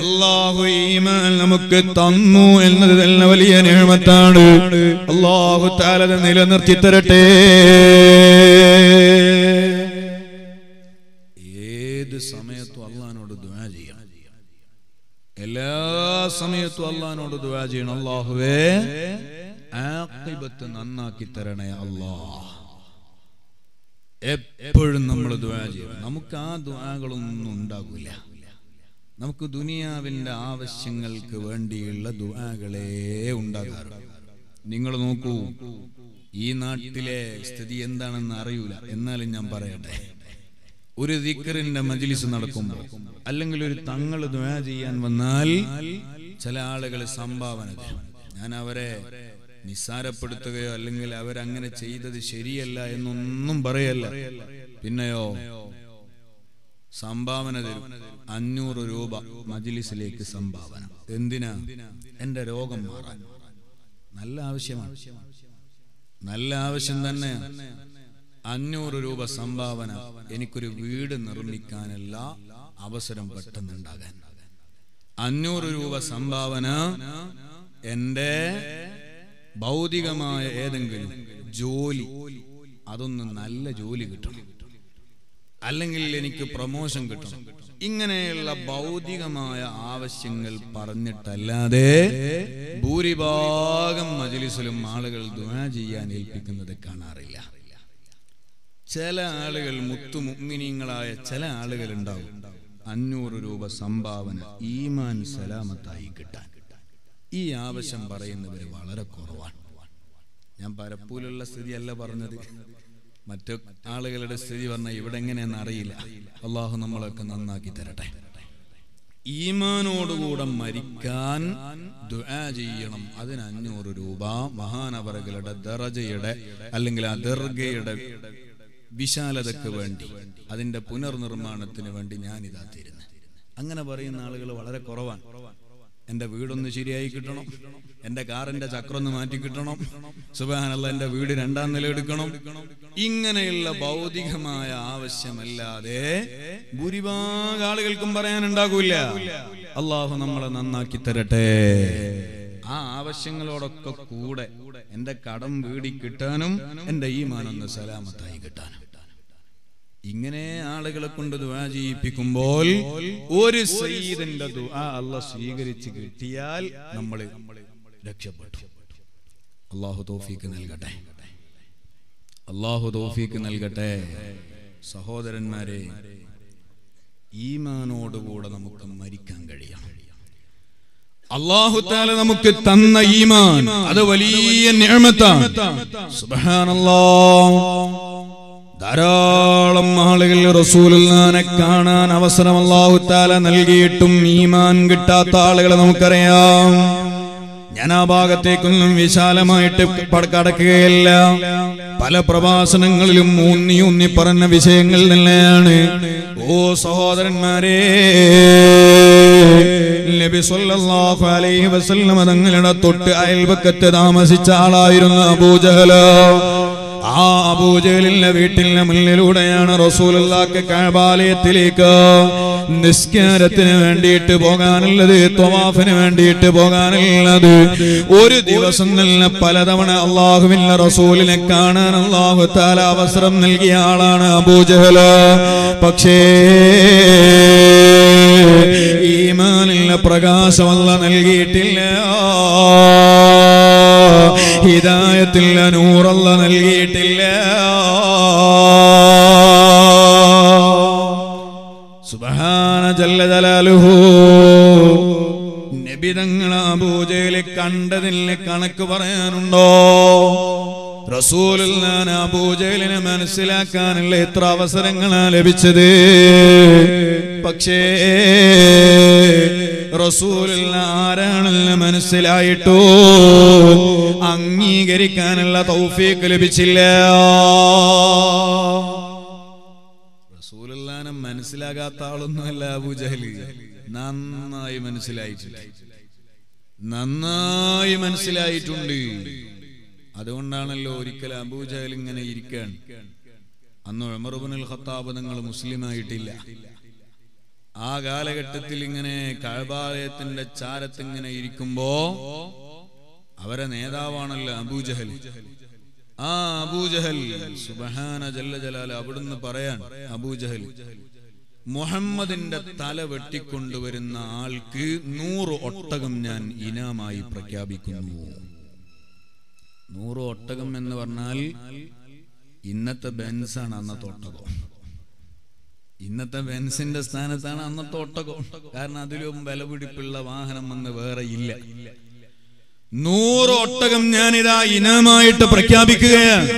അല്ലാഹു ഈമാൻ നമുക്ക് തന്നു എന്നത് തന്നെ വലിയ നിഅമത്താണ്. അല്ലാഹു തആല അത് നിലനിർത്തി തരട്ടെ. ഏത് സമയത്തും അല്ലാഹുവിനോട് ദുആ ചെയ്യണം, എല്ലാ സമയത്തും അല്ലാഹുവിനോട് ദുആ ചെയ്യണം. അല്ലാഹുവേ, ആഖിബത്ത് നന്നാക്കി തരണേ അല്ലാഹ്. എപ്പോഴും നമ്മൾ ദുആ ചെയ്യണം. നമുക്ക് ആ ദുആകളൊന്നും ഉണ്ടാകില്ല. നമുക്ക് ദുനിയാവിൻ്റെ ആവശ്യങ്ങൾക്ക് വേണ്ടിയുള്ള ദുആകളേ ഉണ്ടാകാറുള്ളൂ. നിങ്ങൾ നോക്കൂ, ഈ നാട്ടിലെ സ്ഥിതി എന്താണെന്ന് അറിയൂല. എന്നാലും ഞാൻ പറയട്ടെ, ഒരു ദിക്റിന്റെ മജ്‌ലിസ് നടക്കുമ്പോൾ അല്ലെങ്കിൽ ഒരു തങ്ങൾ ദുആ ചെയ്യാൻ വന്നാൽ ചില ആളുകൾ സംഭാവന തരും. ഞാൻ അവരെ നിസ്സാരപ്പെടുത്തുകയോ അല്ലെങ്കിൽ അവരങ്ങനെ ചെയ്തത് ശരിയല്ല എന്നൊന്നും പറയല്ല. പിന്നെയോ സംഭാവന തരും. അഞ്ഞൂറ് രൂപ മജ്‌ലിസിലേക്ക് സംഭാവന. എന്തിനാ? എന്റെ രോഗം മാറാൻ. നല്ല ആവശ്യമാണ്, നല്ല ആവശ്യം തന്നെ. അഞ്ഞൂറ് രൂപ സംഭാവന എനിക്കൊരു വീട് നിർമ്മിക്കാനല്ല, അവസരം പെട്ടെന്നുണ്ടാകാൻ. അഞ്ഞൂറ് രൂപ സംഭാവന എന്റെ ഭൗതികമായ ഏതെങ്കിലും ജോലി, അതൊന്ന് നല്ല ജോലി കിട്ടണം, അല്ലെങ്കിൽ എനിക്ക് പ്രമോഷൻ കിട്ടണം. ഇങ്ങനെയുള്ള ഭൗതികമായ ആവശ്യങ്ങൾ പറഞ്ഞിട്ടല്ലാതെ ഭൂരിഭാഗം മജ്‌ലിസിലും ആളുകൾ ദുആ ചെയ്യാൻ ഏൽപ്പിക്കുന്നത് കാണാറില്ല. ചില ആളുകൾ, മുത്തു മുഅ്മിനീങ്ങളായ ചില ആളുകൾ ഉണ്ടാവും, അഞ്ഞൂറ് രൂപ സംഭാവന ഈമാൻ സലാമത്തായി കിട്ടാൻ. ഈ ആവശ്യം പറയുന്നവർ വളരെ കുറവാണ്. ഞാൻ പരപ്പൂലുള്ള സ്ഥിതിയല്ല പറഞ്ഞത്, മറ്റു ആളുകളുടെ സ്ഥിതി പറഞ്ഞാൽ ഇവിടെ എങ്ങനെയെന്ന് അറിയില്ല. അള്ളാഹു നമ്മളൊക്കെ നന്നാക്കി തരട്ടെ. ഈമാനോടുകൂടെ മരിക്കാൻ ദുആ ചെയ്യണം. അതിന് അഞ്ഞൂറ് രൂപ മഹാനവറുകളുടെ ദറജയുടെ അല്ലെങ്കിൽ ആ ദർഗയുടെ വിശാലതയ്ക്ക് വേണ്ടി അതിന്റെ പുനർനിർമ്മാണത്തിന് വേണ്ടി ഞാനിതാ തരുന്നു. അങ്ങനെ പറയുന്ന ആളുകൾ വളരെ കുറവാണ്. എന്റെ വീടൊന്ന് ശരിയായി കിട്ടണം, എന്റെ കാറിന്റെ ചക്രൊന്ന് മാറ്റി കിട്ടണം, സുബ്ഹാനല്ലാഹ് എന്റെ വീട് രണ്ടാം നില എടുക്കണം, ഇങ്ങനെയുള്ള ഭൗതികമായ ആവശ്യമല്ലാതെ ഭൂരിഭാഗം ആളുകൾക്കും പറയാനുണ്ടാകൂല. അള്ളാഹു നമ്മളെ നന്നാക്കി തരട്ടെ. ആ ആവശ്യങ്ങളോടൊക്കെ കൂടെ എന്റെ കടം വീടി കിട്ടാനും എന്റെ ഈമാനൊന്ന് സലാമത്തായി കിട്ടാനും ഇങ്ങനെ ആളുകളെ കൊണ്ട് ദുആ ചെയ്യിപ്പിക്കുമ്പോൾ ഒരു സയ്യിദിന്റെ ദുആ അല്ലാഹു സ്വീകരിച്ചു കിട്ടിയാൽ നമ്മൾ രക്ഷപ്പെട്ടു. അല്ലാഹു തൗഫീഖ് നൽകട്ടെ, അല്ലാഹു തൗഫീഖ് നൽകട്ടെ. സഹോദരന്മാരെ, ഈമാനോടുകൂടെ നമുക്ക് മരിക്കാൻ കഴിയണം. അല്ലാഹു തആല നമുക്ക് തന്ന ഈമാൻ അത് വലിയ നിഅമത്താണ്. സുബ്ഹാനല്ലാഹ്. ധാരാളം ആളുകൾ റസൂലുള്ളാഹിനെ കാണാൻ അവസരം അല്ലാഹു തആല നൽകിയിട്ടും ഈമാൻ കിട്ടാത്ത ആളുകളെ നമുക്കറിയാം. ഞാൻ ആ ഭാഗത്തേക്കൊന്നും വിശാലമായിട്ട് കടക്കുകയല്ല. പല പ്രഭാഷണങ്ങളിലും ഊന്നി ഊന്നി പറഞ്ഞ വിഷയങ്ങൾ തന്നെയാണ്. ഓ സഹോദരന്മാരെ, നബി സല്ലല്ലാഹു അലൈഹി വസല്ലം തങ്ങളുടെ തൊട്ട് അയൽപക്കത്ത് താമസിച്ച ആളായിരുന്നു അബൂജഹൽ. ആ അബൂജഹലിന്റെ വീട്ടിലെ മുന്നിലൂടെയാണ് റസൂലുള്ളാഹിക്ക് കഅബാലയത്തിലേക്ക് നിസ്കാരത്തിന് വേണ്ടിയിട്ട് പോകാനുള്ളത്, ത്വവാഫിന് വേണ്ടിയിട്ട് പോകാനുള്ളത്. ഒരു ദിവസം തന്നെ പലതവണ അള്ളാഹുവിന്റെ റസൂലിനെ കാണാൻ അള്ളാഹു തആല അവസരം നൽകിയ ആളാണ് അബൂജഹൽ. പക്ഷേ ഈമാനിലെ പ്രകാശം അല്ലാഹു നൽകിയിട്ടില്ല, ഹിദായത്തിലെ നൂറ് അല്ലാഹു നൽകിയിട്ടില്ല. സുബ്ഹാന ജല്ല ജലാലുഹു. നബി തങ്ങൾ അബൂജഹലെ കണ്ടതിന് കണക്ക് പറയാനുണ്ടോ? റസൂലുള്ളാഹി അബൂജഹലിനെ മനസ്സിലാക്കാനുള്ള എത്ര അവസരങ്ങളാണ് ലഭിച്ചത്. പക്ഷേ റസൂലുള്ളാഹി ആരാണെന്ന് മനസ്സിലായിട്ടോ അംഗീകരിക്കാനുള്ള തൗഫീഖ് ലഭിച്ചില്ല. റസൂലുള്ളാഹിനെ മനസ്സിലാകാത്ത ആളൊന്നുമല്ല അബൂജഹൽ. നന്നായി മനസ്സിലായിട്ടുണ്ട്, നന്നായി മനസ്സിലായിട്ടുണ്ട്. അതുകൊണ്ടാണല്ലോ ഒരിക്കൽ അബൂജഹൽ ഇങ്ങനെ ഇരിക്കാൻ, അന്ന് ഉമർ ഇബ്നുൽ ഖത്താബ് നിങ്ങൾ മുസ്ലിമായിട്ടില്ല, ആ കാലഘട്ടത്തിൽ ഇങ്ങനെ കഅബാലയത്തിന്റെ ചാരത്ത് ഇങ്ങനെ ഇരിക്കുമ്പോ അവരെ നേതാവാണല്ലോ അബൂജഹൽ. ആ അബൂജഹൽ സുബ്ഹാന ജല്ല ജലാല അവിടുന്ന് പറയാൻ, അബൂജഹൽ മുഹമ്മദിന്റെ തല വെട്ടിക്കൊണ്ടുവരുന്ന ആൾക്ക് നൂറ് ഒട്ടകം ഞാൻ ഇനാമായി പ്രഖ്യാപിക്കുന്നു. നൂറ് ഒട്ടകം എന്ന് പറഞ്ഞാൽ ഇന്നത്തെ ബെൻസാണ് അന്നത്തെ ഒട്ടകം. ഇന്നത്തെ ബെൻസിന്റെ സ്ഥാനത്താണ് അന്നത്തെ ഒട്ടകം. കാരണം അതിലും വിലപിടിപ്പുള്ള വാഹനം എന്ന് വേറെ ഇല്ല. നൂറ് ഒട്ടകം ഞാനിതാ ഇനമായിട്ട് പ്രഖ്യാപിക്കുകയാണ്.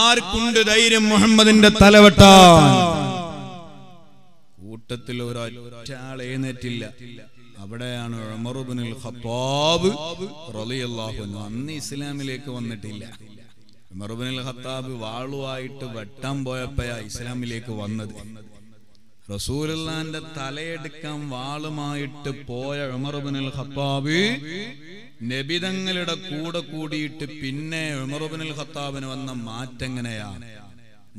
ആർക്കുണ്ട് ധൈര്യം മുഹമ്മദിന്റെ തലവെട്ടാൻ? കൂട്ടത്തിൽ ഒരൊറ്റ ആൾ എഴുന്നേറ്റില്ല. അവിടെയാണ് ഉമർ ഇബ്നുൽ ഖത്താബ് റളിയല്ലാഹു അൻഹു അന്ന് ഇസ്ലാമിലേക്ക് വന്നിട്ടില്ല. ഉമർ ഇബ്നുൽ ഖത്താബ് വാളുമായിട്ട് വെട്ടാൻ പോയപ്പോഴാ ഇസ്ലാമിലേക്ക് വന്നത്. റസൂലുള്ളാഹിന്റെ തലയെടുക്കാൻ വാളുമായിട്ട് പോയ ഉമർ ഇബ്നുൽ ഖത്താബ് നബി തങ്ങളുടെ കൂടെ കൂടിയിട്ട് പിന്നെ ഉമർ ഇബ്നുൽ ഖത്താബിന് വന്ന മാറ്റം എങ്ങനെയാണ്?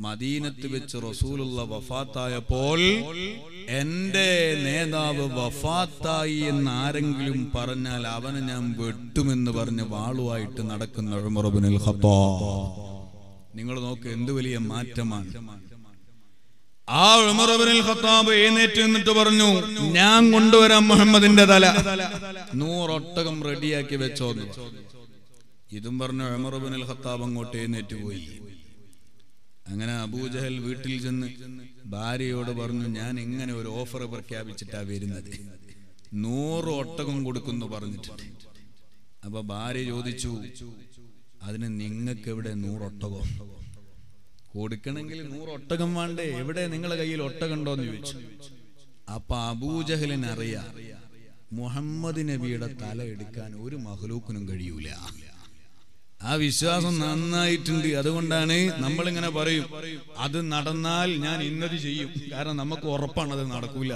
മദീനത്ത് വെച്ച് റസൂലുള്ള വഫാത്തായപ്പോൾ എന്റെ നേതാവ് വഫാത്തായി എന്ന് ആരെങ്കിലും പറഞ്ഞാൽ അവനെ ഞാൻ വെട്ടുമെന്ന് പറഞ്ഞ് വാളുമായിട്ട് നടക്കുന്ന ഉമർ ഇബ്നുൽ ഖത്താബ്. നിങ്ങൾ നോക്ക്, എന്ത് വലിയ മാറ്റമാണ്. ആ ഉമർ ഇബ്നുൽ ഖത്താബ് എഴുന്നേറ്റ് നിന്നിട്ട് പറഞ്ഞു, ഞാൻ കൊണ്ടുവരാം മുഹമ്മദിന്റെ തല, നൂറൊട്ടകം റെഡിയാക്കി വെച്ചോന്നു. ഇതും പറഞ്ഞു ഉമർ ഇബ്നുൽ ഖത്താബ് അങ്ങോട്ട് എഴുന്നേറ്റ് പോയി. അങ്ങനെ അബൂജഹൽ വീട്ടിൽ ചെന്ന് ഭാര്യയോട് പറഞ്ഞു, ഞാൻ ഇങ്ങനെ ഒരു ഓഫർ പ്രഖ്യാപിച്ചിട്ടാ വരുന്നത്, നൂറ് ഒട്ടകം കൊടുക്കുന്നു പറഞ്ഞിട്ടുണ്ട്. അപ്പൊ ഭാര്യ ചോദിച്ചു, അതിന് നിങ്ങൾക്ക് എവിടെ നൂറൊട്ടകം? കൊടുക്കണമെങ്കിൽ നൂറൊട്ടകം വേണ്ടേ, എവിടെ നിങ്ങളുടെ കയ്യിൽ ഒട്ടകണ്ടോന്ന് ചോദിച്ചു. അപ്പൊ അബൂജഹലിന് അറിയാം മുഹമ്മദ് നബിയുടെ തല എടുക്കാൻ ഒരു മഹ്ലൂക്കിനും കഴിയൂല. ആ വിശ്വാസം നന്നായിട്ടുണ്ട്. അതുകൊണ്ടാണ് നമ്മളിങ്ങനെ പറയും, അത് നടന്നാൽ ഞാൻ ഇന്നത് ചെയ്യും. കാരണം നമുക്ക് ഉറപ്പാണ് അത് നടക്കൂല.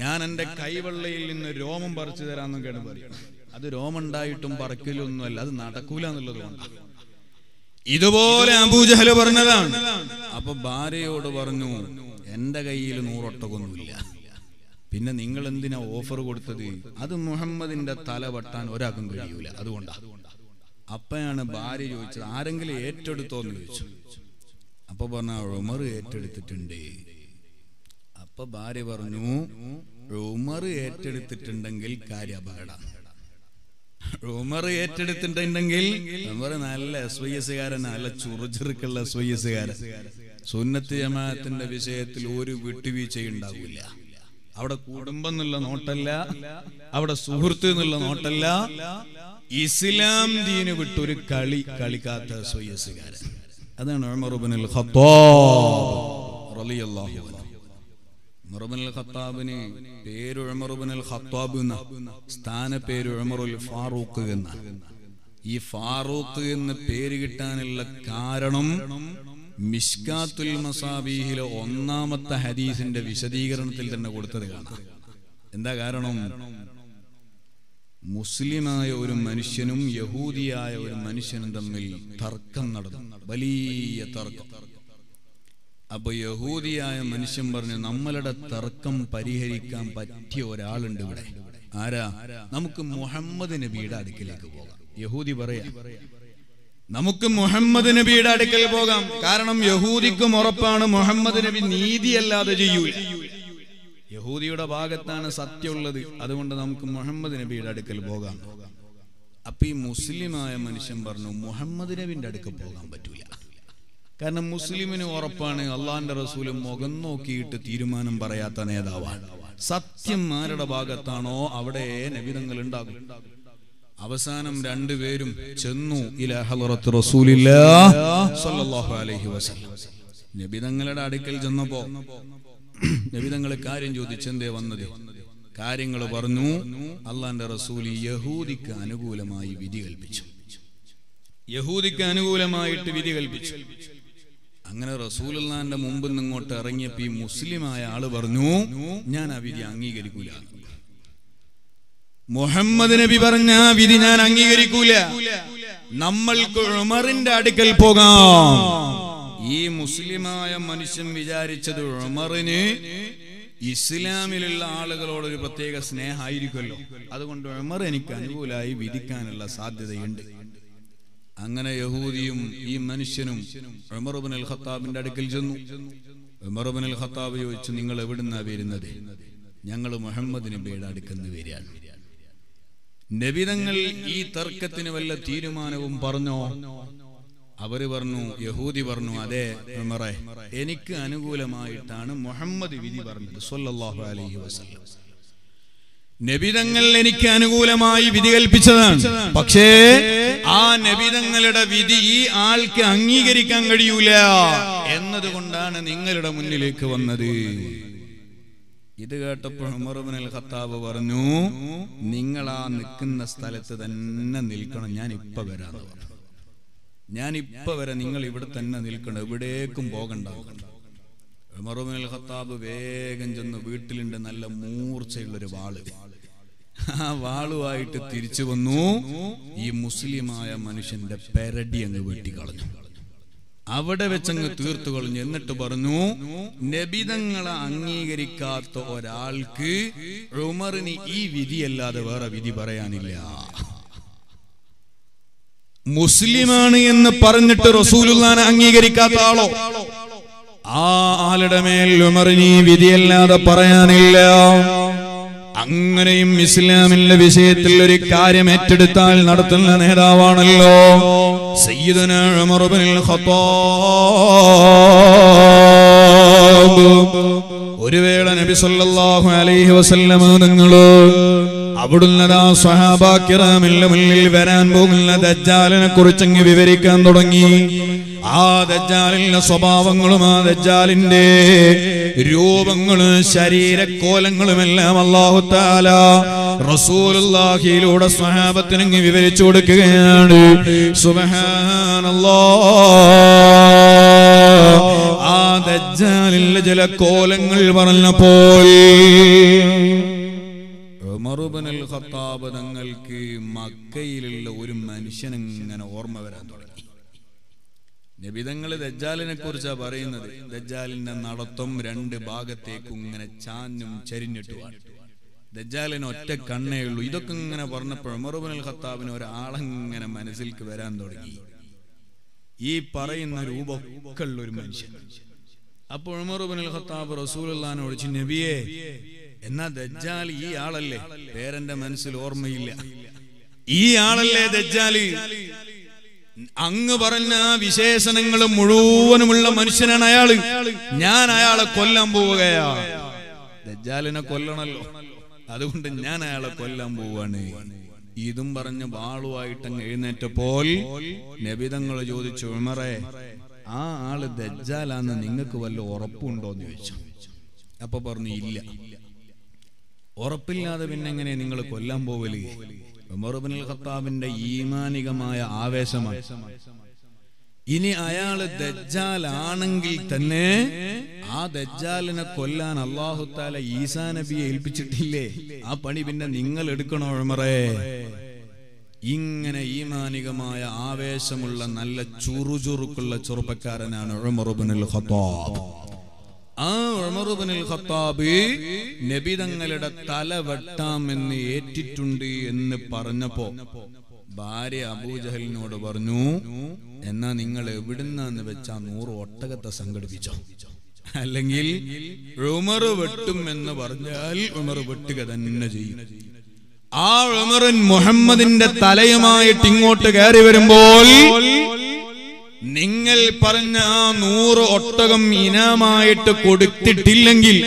ഞാൻ എൻ്റെ കൈവെള്ളയിൽ നിന്ന് രോമം പറിച്ചു തരാന്നൊക്കെയാണ് പറയുന്നത്. അത് രോമുണ്ടായിട്ടും പറക്കിലൊന്നുമല്ല, അത് നടക്കൂല എന്നുള്ളത് കൊണ്ടാണ്. ഇതുപോലെ അബൂജഹൽ പറഞ്ഞതാണ്. അപ്പൊ ഭാര്യയോട് പറഞ്ഞു, എന്റെ കയ്യിൽ നൂറൊട്ടകൊന്നുമില്ല, പിന്നെ നിങ്ങൾ എന്തിനാ ഓഫർ കൊടുത്തത്? അത് മുഹമ്മദിന്റെ തല വെട്ടാൻ ഒരാൾക്കും കഴിയൂല, അതുകൊണ്ടാ. അപ്പയാണ് ഭാര്യ ചോദിച്ചത്, ആരെങ്കിലും ഏറ്റെടുത്തോന്ന് ചോദിച്ചു. അപ്പൊ പറഞ്ഞ ഉമർ ഏറ്റെടുത്തിട്ടുണ്ട്. അപ്പൊ ഭാര്യ പറഞ്ഞു, ഉമർ ഏറ്റെടുത്തിട്ടുണ്ടെങ്കിൽ കാര്യ അപകടം. ഉമർ ഏറ്റെടുത്തിട്ടുണ്ടെങ്കിൽ ഉമർ നല്ല എസ് വൈ എസുകാരൻ, നല്ല ചുറുചുറുക്കുള്ള എസ് വൈ എസുകാരൻ. സുന്നത്ത് ജമാഅത്തിന്റെ വിഷയത്തിൽ ഒരു വിട്ടുവീഴ്ചയുണ്ടാവില്ല. അവിടെ കുടുംബം എന്നുള്ള നോട്ടല്ല, അവിടെ സുഹൃത്ത് എന്നുള്ള നോട്ടല്ല, ഇസ്ലാം ദീന് വിട്ടൊരു കളി കളിക്കാത്ത സുയസുകാരൻ. അതാണ് ഉമർ ഇബ്നുൽ ഖത്താബ് റളിയല്ലാഹു അൻഹു. ഉമർ ഇബ്നുൽ ഖത്താബിന് പേര് ഉമർ ഇബ്നുൽ ഖത്താബ് എന്ന, സ്ഥാന പേര് ഉമറുൽ ഫാറൂഖ് എന്ന. ഈ ഫാറൂഖ് എന്ന് പേര് കിട്ടാനുള്ള കാരണം മിശ്കാത്തുൽ മസാബീഹിലെ ഒന്നാമത്തെ ഹദീസിന്റെ വിശദീകരണത്തിൽ തന്നെ കൊടുത്തത് കാണാം. എന്താ കാരണം? മുസ്ലിമായ ഒരു മനുഷ്യനും യഹൂദിയായ ഒരു മനുഷ്യനും തമ്മിൽ തർക്കം നടന്നു, വലിയ തർക്കം. അപ്പൊ യഹൂദിയായ മനുഷ്യൻ പറഞ്ഞു, നമ്മളുടെ തർക്കം പരിഹരിക്കാൻ പറ്റിയ ഒരാളുണ്ട് ഇവിടെ. ആരാ? നമുക്ക് മുഹമ്മദ് നബിയുടെ അടുക്കിലേക്ക് പോകാം. യഹൂദി പറയാ, നമുക്ക് മുഹമ്മദ് നബിയുടെ അടുക്കൽ പോകാം. കാരണം യഹൂദിക്കും ഉറപ്പാണ് മുഹമ്മദ് നബി നീതിയല്ലാതെ ചെയ്യൂല. യഹൂദിയുടെ ഭാഗത്താണ് സത്യമുള്ളത്. അതുകൊണ്ട് നമുക്ക് മുഹമ്മദ് നബിയുടെ അടുക്കൽ പോകാം. അപ്പൊ ഈ മുസ്ലിമായ മനുഷ്യൻ പറഞ്ഞു, മുഹമ്മദ് നബിന്റെ അടുക്കൽ പോകാൻ പറ്റൂല. കാരണം മുസ്ലിമിന് ഉറപ്പാണ് അള്ളാന്റെ റസൂലും മുഖം നോക്കിയിട്ട് തീരുമാനം പറയാത്ത നേതാവാണ്. സത്യം ആരുടെ ഭാഗത്താണോ അവിടെ നബിതങ്ങൾ ഉണ്ടാകും. അവസാനം രണ്ടുപേരും ചെന്നു ഇലാ ഹളറത്ത് റസൂലില്ലാഹി സ്വല്ലല്ലാഹു അലൈഹി വസല്ലം. നബി തങ്ങളുടെ അടുക്കൽ ചെന്നപ്പോ നബി തങ്ങളെ കാര്യം ചോദിച്ചെന്തേ വന്നത്? കാര്യങ്ങൾ പറഞ്ഞു. അള്ളാന്റെ റസൂലി യഹൂദിക്ക് അനുകൂലമായി വിധി കൽപ്പിച്ചു. യഹൂദിക്ക് അനുകൂലമായിട്ട് വിധി കൽപ്പിച്ചു. അങ്ങനെ റസൂലുള്ളാന്റെ മുമ്പിൽ നിന്നിങ്ങോട്ട് ഇറങ്ങിയപ്പോ ഈ മുസ്ലിമായ ആള് പറഞ്ഞു, ഞാൻ ആ വിധി അംഗീകരിക്കൂല. മുഹമ്മദ് നബി പറഞ്ഞ വിധി ഞാൻ അംഗീകരിക്കൂല. നമ്മൾക്ക് ഉമറിന്റെ അടുക്കൽ പോകാം. ഈ മുസ്ലിമായ മനുഷ്യൻ വിചാരിച്ചത് ഉമറിന് ഇസ്ലാമിലുള്ള ആളുകളോടൊരു പ്രത്യേക സ്നേഹമായിരിക്കുമല്ലോ, അതുകൊണ്ട് ഉമർ എനിക്ക് അനുകൂലമായി വിധിക്കാനുള്ള സാധ്യതയുണ്ട്. അങ്ങനെ യഹൂദിയും ഈ മനുഷ്യനും ഉമർ ഇബ്നുൽ ഖത്താബിന്റെ അടുക്കൽ ചെന്നു. ഉമർ ഇബ്നുൽ ഖത്താബ് ചോദിച്ചു, നിങ്ങൾ എവിടുന്നാ വരുന്നത്? ഞങ്ങൾ മുഹമ്മദ് നബിയുടെ അടുക്കെന്ന് വരികയാണ്. നബി തങ്ങൾ ഈ തർക്കത്തിന് വല്ല തീരുമാനവും പറഞ്ഞോ? അവര് പറഞ്ഞു, യഹൂദി പറഞ്ഞു, അതെ ഉമറേ, എനിക്ക് അനുകൂലമായിട്ടാണ് മുഹമ്മദ് വിധി പറഞ്ഞത് സ്വല്ലല്ലാഹു അലൈഹി വസല്ലം. നബി തങ്ങൾ എനിക്ക് അനുകൂലമായി വിധി കൽപ്പിച്ചതാണ്. പക്ഷേ ആ നബി തങ്ങളുടെ വിധി ഈ ആൾക്ക് അംഗീകരിക്കാൻ കഴിയൂല എന്നതുകൊണ്ടാണ് നിങ്ങളുടെ മുന്നിലേക്ക് വന്നത്. ഇത് കേട്ടപ്പോൾ ഉമർ ഇബ്നുൽ ഖത്താബ് പറഞ്ഞു, നിങ്ങൾ ആ നിൽക്കുന്ന സ്ഥലത്ത് തന്നെ നിൽക്കണം, ഞാൻ ഇപ്പൊ വരാന്ന് പറഞ്ഞു. ഞാൻ ഇപ്പൊ വരാം, നിങ്ങൾ ഇവിടെ തന്നെ നിൽക്കണം, എവിടേക്കും പോകണ്ട. ഉമർ ഇബ്നുൽ ഖത്താബ് വേഗം ചെന്ന് വീട്ടിലുണ്ട് നല്ല മൂർച്ചയുള്ളൊരു വാള്. ആ വാളുമായിട്ട് തിരിച്ചു വന്നു. ഈ മുസ്ലിമായ മനുഷ്യന്റെ പെരടി അങ്ങ് വെട്ടിക്കളഞ്ഞു, അവിടെ വെച്ചങ്ങ് തീർത്തു കളഞ്ഞു. എന്നിട്ട് പറഞ്ഞു, നബിതങ്ങളെ അംഗീകരിക്കാത്ത ഒരാൾക്ക് ഉമറിന് ഈ വിധിയല്ലാതെ വേറെ വിധി പറയാനില്ല. മുസ്ലിമാണ് എന്ന് പറഞ്ഞിട്ട് റസൂലുള്ളാനെ അംഗീകരിക്കാത്ത ആളോ, ആ ആളുടെ മേൽ ഉമറിന് ഈ വിധിയല്ലാതെ പറയാനില്ല. അങ്ങനെയും ഇസ്ലാമിന്റെ വിഷയത്തിൽ ഒരു കാര്യം ഏറ്റെടുത്താൽ നടത്തുന്ന നേതാവാണല്ലോ സയ്യിദുന ഉമർ ഇബ്നുൽ ഖത്താബ്. ഒരു വേള നബി സല്ലല്ലാഹു അലൈഹി വസല്ലം നിങ്ങൾ Abdullah Sahaba Kiramil Veran Bugla, the Jalin Kurchang Viverikan Dorangi, Ah, the Jalin Sobavangulama, the Jalin Day, Rubangul Shari, Kolangulam, Allah Tala, Rasulullah, Hiluda Sahaba, Tingi Viverichuda, Subhanallah. Ah, the Jalil Jala Kolangal Varanapoli. Maruban al Khattab Dangalki, Makayil, ഒരു മനുഷ്യൻ and Orma Veradori. Nebidangal, the Jalin Kurza Barina, the Jalin and Naratum, Rende Bagatekung and a Chanum Cherinutuan. The Jalin or Tekane, Ludokung and a Varna per Maruban al Khattab or Alang and a Manasil Verandori. Ye Parain Rubo Kalur mentioned. Upon Maruban al Khattab, Rasulullah, and Originabi. Another jolly Yale, there and the Mansil or Mila Yale, the jolly Angabarana, Vishes and Angla Muru and Mulla Mansion and Ayali, Yan Ayala Columbo. The Jalina Colonel Adun Yan Ayala Columbo and Idum Barana Balu, I tongue in at a pole, Nebidangla Jodi Churmare. Ah, the Jalan and Ingakolo or Pundo Nuch. Apabarnilla. Or a pillar the winning and Ningle Columbo Valley, a Morobin Khatab in the Yima Nigamaya Avesama. Ini Ayala the Jal Anangil Tane, Ah the Jal in a Kolan, Allah Hutala, Yisana be Elpichitile, Apani bin the Ningle Edicon or Mare Ying and a Yima Nigamaya Avesamulan, Alla Churuzurukula Churpakaran and Romorobin Khatab. Ah, Umar Khattabi, Nebidangalada Tala Vatam in the eighty tundi in the Paranapo. Bari Abu Jahil Nodabarnu, and none Ingala Vidana and the Vechanur or Tagata Sangadicha. Alangil, Rumor of Tum and the Barnal, Rumor of Tigadan Naji. Ah, Umar and Muhammad in the Talayama, Tingo Tagari Verimbol. Ningal Parana, Nur Ottagam, Inama, it could Tilangil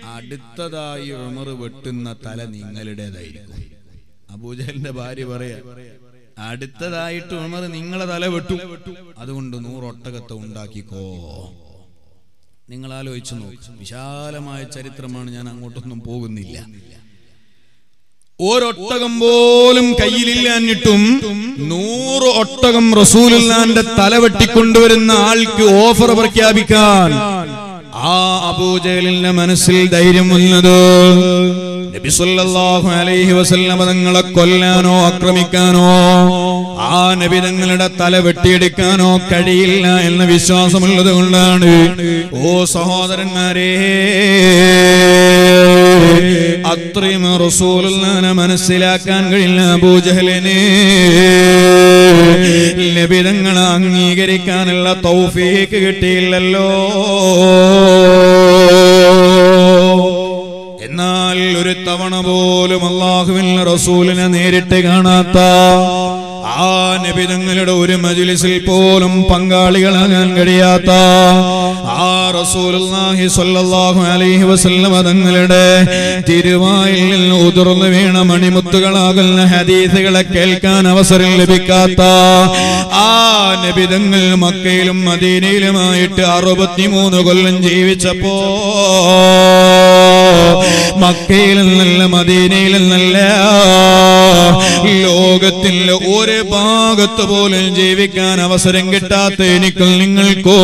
Aditada, your mother, but Natala Ningalade Abuja and the Bari Varea Aditada, to Mother Ningala lever two Adunda Nur Ottagatundakiko Ningala Ichano, Vishalama Charitraman and Motunum Pogunilla. Or Ottagam Bolum Kailianitum, Nur Ottagam Rasulan, the Talavatikundur in the Alku offer of Kabikan. Ah, Abu Jailin Manasil, Dairim Mulado, the Bisullah, Ali, he was a Lamadangala Colano, Akramikano, Ah, Nebidangala Talavatikano, Kadila, and the Vishas of Muladulani, O Sahodar and Mary. Atrim Rasulullah Manasilakan Grilla Bujalene Lebidangalangi Gerikan La Tawfiq Tilalo Enal Uritavana Bolum Allah will Rasul in an Eriteganata Ah Nebidangaladu Majilisil Polum Pangaligalan Gariata Ah, Rasulullah, sallallahu alayhi wa sallam, Dangalade, Tiruvail, Udurlavina, Manimutagalagal, Hadithagala, Kelkan, Avasarin Lebicata, Ah, Nebidangal, Makail, Madinilma, Arobatimu, the Golden Jeevichapo, Makail, Madinil, Logatil, Urebangatabol, and Jeevikan, Avasarin Geta, Nicol Ningalco.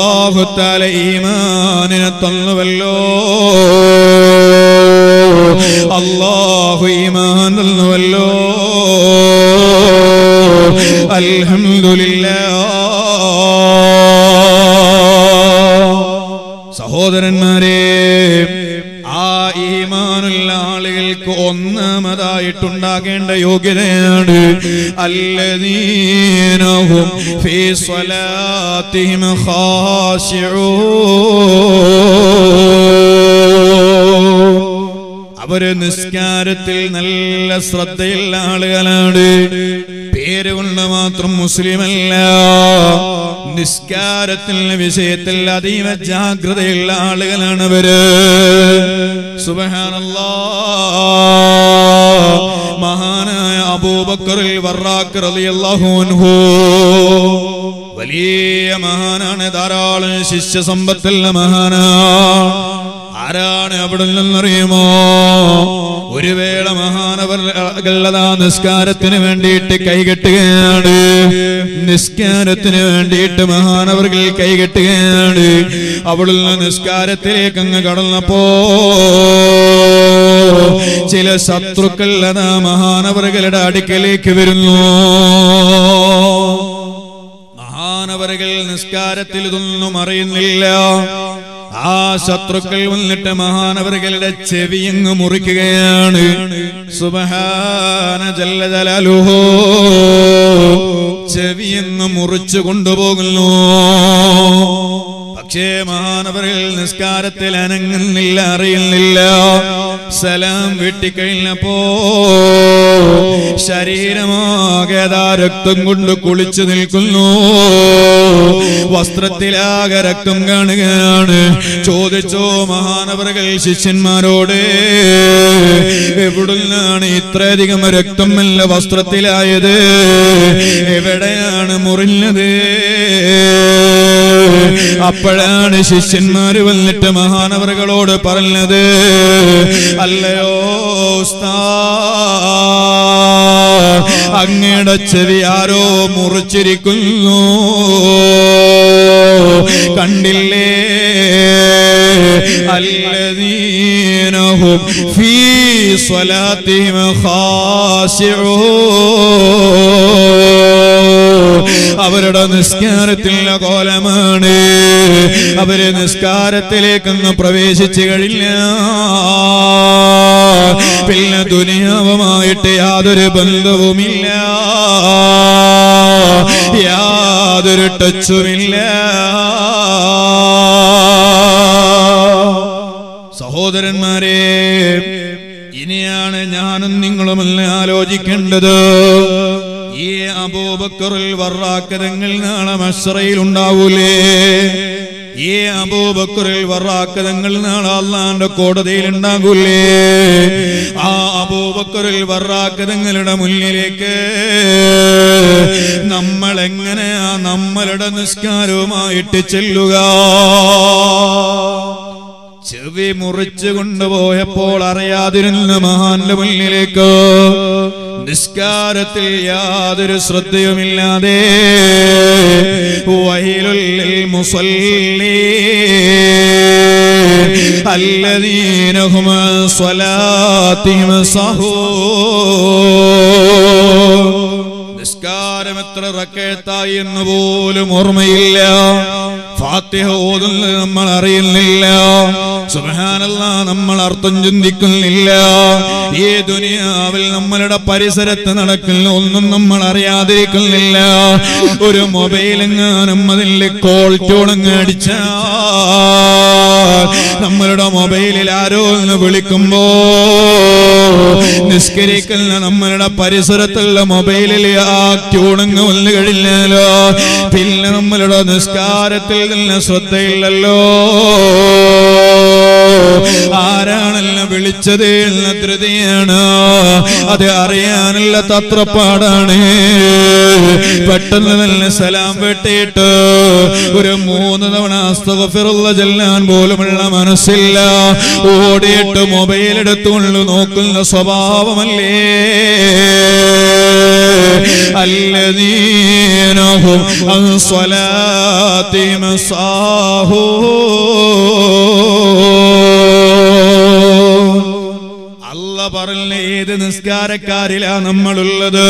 Allah Ta'ala Iman in a Talla Vallo Allah Iman Vallo Alhamdulillah Sahodaran Mare Ah Iman Lalil Konna Madai Tundak and Yogiran Alladinahum Fi Salah تهم خاشعون അവർ നിസ്കാരത്തിൽ നല്ല ശ്രദ്ധയുള്ള ആളുകളാണ് പേരുകൊണ്ട് മാത്രം മുസ്ലിമല്ല നിസ്കാരത്തിന്റെ വിഷയത്തിൽ അതീവ ജാഗ്രതയുള്ള ആളുകളാണ് അവർ സുബ്ഹാനല്ലാഹ് മഹാനായ അബൂബക്കർ വറാഖ് റളിയല്ലാഹു അൻഹു വലിയ മഹാനാണ്, ധാരാളം ശിഷ്യ സമ്പത്തുള്ള മഹാനാണ്. ആരാണ് അവിടെ നിന്നറിയുമോ? ഒരു വേള മഹാനവർകളതാ നിസ്കാരത്തിന് വേണ്ടിയിട്ട് കൈകെട്ടുകയാണ്, നിസ്കാരത്തിന് വേണ്ടിയിട്ട് മഹാനവർകൾ കൈകെട്ടുകയാണ്. അവിടുന്ന് നിസ്കാരത്തിലേക്ക് അങ്ങ് കടന്നപ്പോ ചില ശത്രുക്കൾ അതാ മഹാനവർകളുടെ അടുക്കലേക്ക് വരുന്നു. മഹാനവർകൾ നിസ്കാരത്തിൽ ഇതൊന്നും അറിയുന്നില്ല. ആ ശത്രുക്കൾ വന്നിട്ട് മഹാനവറുകളുടെ ചെവിയങ്ങ് മുറിക്കുകയാണ്. സുബ്ഹാന ജല്ല ജലാലുഹു, ചെവിയങ്ങ് മുറിച്ചു കൊണ്ടുപോകുന്നു. പക്ഷേ മഹാനവറുകൾ നിസ്കാരത്തിൽ അനങ്ങുന്നില്ല, അറിയുന്നില്ല. സലാം വീട്ടിക്കഴിഞ്ഞപ്പോ ശരീരമാകെ രക്തം കൊണ്ട് കുളിച്ചു നിൽക്കുന്നു, വസ്ത്രത്തിലാകെ രക്തം കാണുകയാണ്. ചോദിച്ചോ മഹാനവറുകൾ ശിഷ്യന്മാരോട്, എവിടുന്നാണ് ഇത്രയധികം രക്തം എന്ന വസ്ത്രത്തിലായത്? എവിടെയാണ് മുറിഞ്ഞത്? അപ്പോഴാണ് ശിഷ്യന്മാര് വന്നിട്ട് മഹാനവറുകളോട് പറഞ്ഞത്, അല്ലയോ ഉസ്താദ്, അങ്ങയുടെ ചെവി ആരോ മുറിച്ചിരിക്കുന്നു, കണ്ടില്ലേ? അല്ലദീനഹും ഫീ സ്വലാത്തിഹിം ഖാശിഊൻ, അവരുടെ നിസ്കാരത്തിലുള്ള കോലമാണ്, അവര് നിസ്കാരത്തിലേക്കൊന്നും പ്രവേശിച്ചു കഴിഞ്ഞ പിന്നെ ദുനിയാവുമായിട്ട് യാതൊരു ബന്ധവുമില്ല, യാതൊരു ടച്ചുമില്ല. സഹോദരന്മാരെ, ഇനിയാണ് ഞാനും നിങ്ങളുമെല്ലാം ആലോചിക്കേണ്ടത്. ഈ അബൂബക്കറുൽ വറാഖ് തങ്ങൾ നാളെ മശ്റയിൽ ഉണ്ടാവൂലേ? ഈ അബൂബക്കറുൽ വറാഖ് തങ്ങൾ നാളെ അല്ലാഹുവിന്റെ കോടതിയിൽ ഉണ്ടാകൂലേ? ആ അബൂബക്കറുൽ വറാഖ് തങ്ങളുടെ മുന്നിലേക്ക് നമ്മൾ എങ്ങനെയാ നമ്മളുടെ നിസ്കാരവുമായിട്ട് ചെല്ലുക? ചെവി മുറിച്ചു കൊണ്ടുപോയപ്പോൾ അറിയാതിരുന്ന മഹാന്റെ മുന്നിലേക്ക് നിസ്കാരത്തിൽ യാതൊരു ശ്രദ്ധയുമില്ലാതെ വൈലുൽ ലിൽ മുസല്ലീൻ അല്ലദീന ഹും സ്വലാത്തിഹിം സഹൂൻ. നിസ്കാരം എത്ര റക്അത്തായി എന്ന് പോലും ഓർമ്മയില്ല, ഫാത്തിഹ ഓതുന്നത് നമ്മൾ അറിയുന്നില്ല, സുബ്ഹാനല്ലാഹ് നമ്മൾ അർത്ഥം ചിന്തിക്കുന്നില്ല. ഈ ദുനിയാവിൽ നമ്മളുടെ പരിസരത്ത് നടക്കുന്ന ഒന്നും നമ്മൾ അറിയാതിരിക്കുന്നില്ല. ഒരു മൊബൈലെങ്ങാനും അതിൽ കോൾ ട്യൂണങ്ങ് അടിച്ച നമ്മളുടെ മൊബൈലിൽ ആരോ എന്ന് വിളിക്കുമ്പോ നിസ്കരിക്കുന്ന നമ്മളുടെ പരിസരത്തുള്ള മൊബൈലിൽ ആ ട്യൂണങ്ങ് വന്നു കഴിഞ്ഞാലോ പിന്നെ നമ്മളുടെ നിസ്കാരത്തിൽ നിന്ന് ശ്രദ്ധയില്ലല്ലോ. ആരാണല്ലോ വിളിച്ചത് എന്ന ധൃതിയാണ്, അത് അറിയാനുള്ള തത്രപ്പാടാണ്. പെട്ടെന്ന് തന്നെ സലാം വെട്ടിയിട്ട് ഒരു മൂന്ന് തവണ അസ്തഗ്ഫിറുല്ലാഹ് ചൊല്ലാൻ പോലുമുള്ള മനസ്സില്ല, ഓടിയിട്ട് മൊബൈലെടുത്തുകൊണ്ട് നോക്കുന്ന സ്വഭാവമല്ലേ? الذين هم عن صلاتهم ساهون. الله പറഞ്ഞ ഏത് നിസ്കാരക്കാരിലാ നമ്മളുള്ളത്?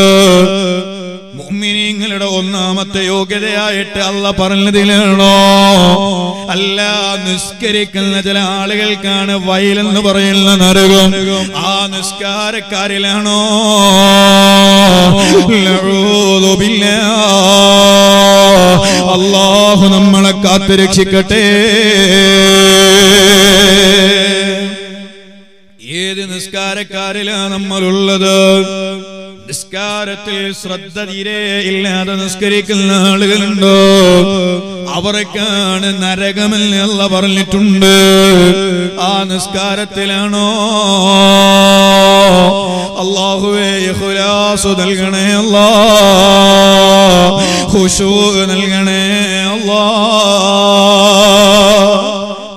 മുഅ്മിനീങ്ങളുടെ ഒന്നാമത്തെ യോഗ്യതയായിട്ട് അല്ലാഹ് പറഞ്ഞതിലാണോ? അല്ല, നിസ്കരിക്കുന്ന ചില ആളുകൾക്കാണ് വയലെന്ന് പറയുന്ന നരകം. ആ നിസ്കാരക്കാരിലാണോ? അല്ലാഹു നമ്മളെ കാത്തു രക്ഷിക്കട്ടെ. ഏത് നിസ്കാരക്കാരിലാണ് നമ്മളുള്ളത്? നിസ്കാരത്തിൽ ശ്രദ്ധ തീരെ ഇല്ലാതെ നിസ്കരിക്കുന്ന ആളുകളുണ്ടോ? അവർക്കാണ് നരകമെന്ന് അല്ലാഹ് പറഞ്ഞിട്ടുണ്ട്. ആ നിസ്കാരത്തിലാണോ അല്ലാഹുവേ ഇഖ്ലാസ് നൽകണേ അല്ലാഹ്, ഖുശൂ നൽകണേ അല്ലാഹ്.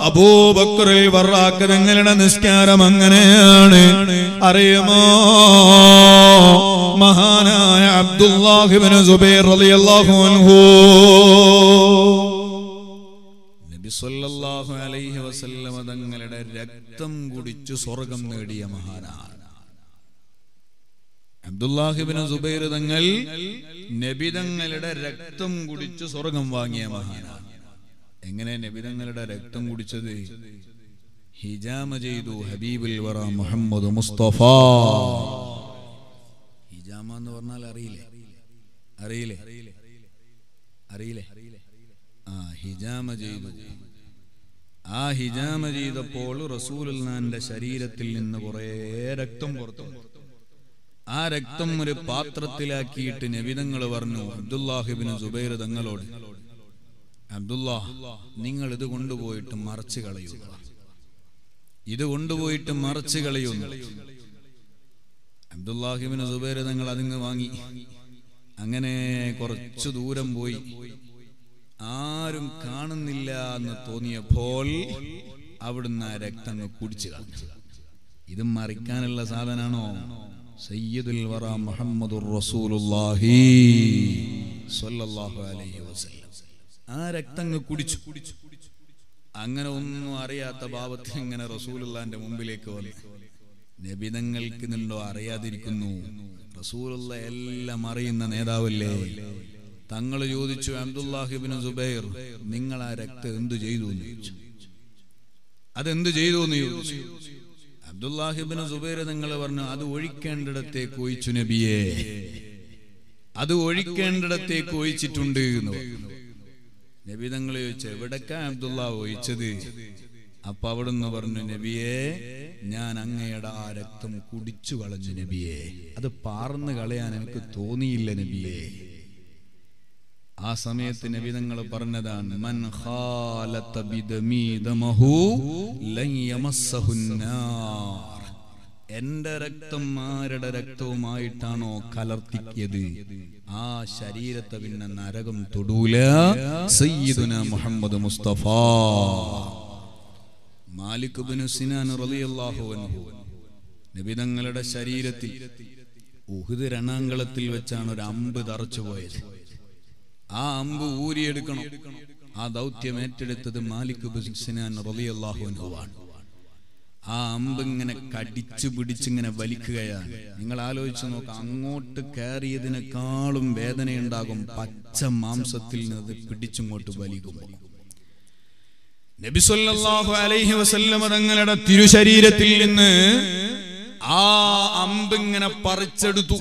അബൂബക്റുൽ വറാഖ് തങ്ങളുടെ നിസ്കാരം അങ്ങനെയാണ്. അറിയുമോ, മഹാനായ അബ്ദുല്ലാഹി ഇബ്നു സുബൈർ റളിയല്ലാഹു അൻഹു നബി സല്ലല്ലാഹു അലൈഹി വസല്ലം തങ്ങളുടെ രക്തം കുടിച്ചു സ്വർഗം നേടിയ മഹാനാണ്. അബ്ദുല്ലാഹി ഇബ്നു സുബൈർ തങ്ങൾ നബി തങ്ങളുടെ രക്തം കുടിച്ചു സ്വർഗം വാങ്ങിയ മഹാനാണ്. എങ്ങനെ നബി തങ്ങളുടെ രക്തം കുടിച്ചത്? ഹിജാമ ചെയ്തു ഹബീബുൽ വറ മുഹമ്മദ് മുസ്തഫ. ഹിജാമ എന്ന് പറഞ്ഞാൽ അറിയില്ലേ? അറിയില്ലേ? അറിയില്ലേ? ആ ഹിജാമ ചെയ്തു. ആ ഹിജാമ ചെയ്തപ്പോൾ റസൂലുള്ളാഹിന്റെ ശരീരത്തിൽ നിന്ന് കുറേ രക്തം പുറത്തു. ആ രക്തം ഒരു പാത്രത്തിലാക്കിയിട്ട് നബി തങ്ങൾ പറഞ്ഞു അബ്ദുല്ലാഹി ഇബ്നു സുബൈർ തങ്ങളോട്, അബ്ദുല്ലാ, നിങ്ങൾ ഇത് കൊണ്ടുപോയിട്ട് മറച്ചു കളയുക, ഇത് കൊണ്ടുപോയിട്ട് മറച്ചു കളയുന്നു. അബ്ദുല്ലാഹി ഇബ്നു സുബൈർ തങ്ങൾ അതിങ്ങ് വാങ്ങി. അങ്ങനെ കുറച്ചു ദൂരം പോയി. ആരും കാണുന്നില്ല എന്ന് തോന്നിയപ്പോൾ അവിടുന്ന് ആ രക്തം കുടിച്ചു കളഞ്ഞു. ഇത് മറിക്കാനുള്ള സാധനാണോ? സയ്യിദുൽ വറ മുഹമ്മദുർ റസൂലുള്ളാഹി സ്വല്ലല്ലാഹു അലൈഹി വസല്ലം ആ രക്തങ്ങൾ കുടിച്ചു. അങ്ങനെ ഒന്നും അറിയാത്ത ഭാവത്തിൽ ഇങ്ങനെ റസൂലുള്ളാന്റെ മുമ്പിലേക്ക് വന്നു. നബി തങ്ങൾക്ക് നിന്നോ അറിയാതിരിക്കുന്നു. റസൂലുള്ള എല്ലാം അറിയുന്ന നേതാവല്ലേ. തങ്ങൾ ചോദിച്ചു, അബ്ദുല്ലാഹി ഇബ്നു സുബൈർ, നിങ്ങൾ ആ രക്തം എന്തു ചെയ്തു എന്ന് ചോദിച്ചു. അതെന്തു ചെയ്തു എന്ന് ചോദിച്ചു. അബ്ദുല്ലാഹി ഇബ്നു സുബൈർ നിങ്ങൾ പറഞ്ഞു, അത് ഒഴിക്കേണ്ടിടത്തേക്ക് ഒഴിച്ചു നബിയെ, അത് ഒഴിക്കേണ്ടിടത്തേക്ക് ഒഴിച്ചിട്ടുണ്ട് എന്ന്. നബി തങ്ങൾ ചോദിച്ചു, എവിടക്കാ അബ്ദുല്ലാ ഒഴിച്ചത്? അപ്പൊ അവിടുന്ന് പറഞ്ഞു, നബിയെ, ഞാൻ അങ്ങയുടെ ആ രക്തം കുടിച്ചു കളഞ്ഞു നബിയെ, അത് പാർന്നു കളയാൻ എനിക്ക് തോന്നിയില്ല നബിയെ. ആ സമയത്ത് നബി തങ്ങൾ പറഞ്ഞതാണ്, മൻ ഖാലത ബിദമി ദമഹു ലൻ യമസ്സഹുന്നാർ, എന്റെ രക്തം ആരുടെ രക്തവുമായിട്ടാണോ കലർത്തിക്കിയത്, ആ ശരീരത്തെ പിന്നെ നരകം തൊടൂല. സയ്യിദുന മുഹമ്മദ് മുസ്തഫ. മാലിക് ഇബ്നു സിനാൻ റളിയല്ലാഹു അൻഹു നബി തങ്ങളുടെ ശരീരത്തിൽ ഉഹുദ് രണാങ്കളത്തിൽ വെച്ചാണ് ഒരു അമ്പ് തറച്ചു പോയത്. ആ അമ്പ് ഊരിയെടുക്കണം. ആ ദൗത്യം ഏറ്റെടുത്തത് മാലിക് ഇബ്നു സിനാൻ റളിയല്ലാഹു അൻഹു ആണ്. ആ അമ്പ് ഇങ്ങനെ കടിച്ചു പിടിച്ചിങ്ങനെ വലിക്കുകയാണ്. നിങ്ങൾ ആലോചിച്ച് നോക്കാം, അങ്ങോട്ട് കയറിയതിനേക്കാളും വേദനയുണ്ടാകും പച്ച മാംസത്തിൽ നിന്ന് പിടിച്ചിങ്ങോട്ട് വലിക്കുമ്പോൾ. നബി സല്ലല്ലാഹു അലൈഹി വസല്ലം തങ്ങളുടെ തിരുശരീരത്തിൽ നിന്ന് ആ അമ്പ് ഇങ്ങനെ പറിച്ചെടുത്തു.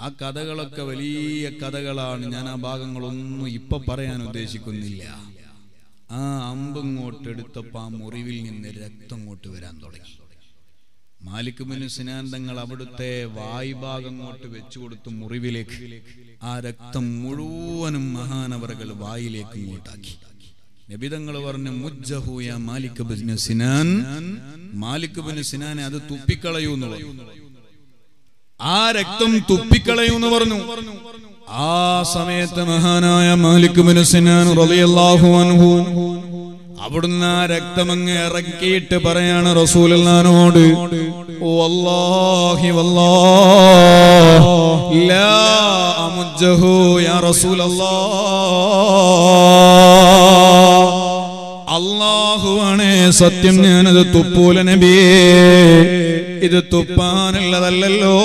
ആ കഥകളൊക്കെ വലിയ കഥകളാണ്. ഞാൻ ആ ഭാഗങ്ങളൊന്നും ഇപ്പൊ പറയാൻ ഉദ്ദേശിക്കുന്നില്ല. ആ അമ്പിങ്ങോട്ടെടുത്തപ്പോ ആ മുറിവിൽ നിന്ന് രക്തം ഇങ്ങോട്ട് വരാൻ തുടങ്ങി. മാലിക് ഇബ്നു സിനാൻ തങ്ങൾ അവിടുത്തെ വായ്ഭാഗം ഇങ്ങോട്ട് വെച്ചു കൊടുത്തു മുറിവിലേക്ക്. ആ രക്തം മുഴുവനും മഹാനവറുകൾ വായിലേക്ക് ഇങ്ങോട്ടാക്കി. നബി തങ്ങൾ പറഞ്ഞു, മുജ്ജഹു യാ മാലിക് ഇബ്നു സിനാൻ, മാലിക് ഇബ്നു സിനാനെ അത് തുപ്പിക്കളയൂന്ന് പറഞ്ഞു. ആ രക്തം തുപ്പിക്കളയൂന്ന് പറഞ്ഞു. ആ സമയത്ത് മഹാനായ മാലിക് ഇബ്നു സിനാൻ റളിയല്ലാഹു അൻഹു അവിടുന്ന് ആ രക്തമങ്ങ് ഇറക്കിയിട്ട് പറയാണ് റസൂലുള്ളാഹിനോട്, വല്ലാഹി വല്ലാഹി ലാ അമുജ്ജഹു യാ റസൂലല്ലാഹ്, അല്ലാഹുവാണേ സത്യം, ഞാനത് തുപ്പൂല നബിയേ, ഇത് തുപ്പാനുള്ളതല്ലോ.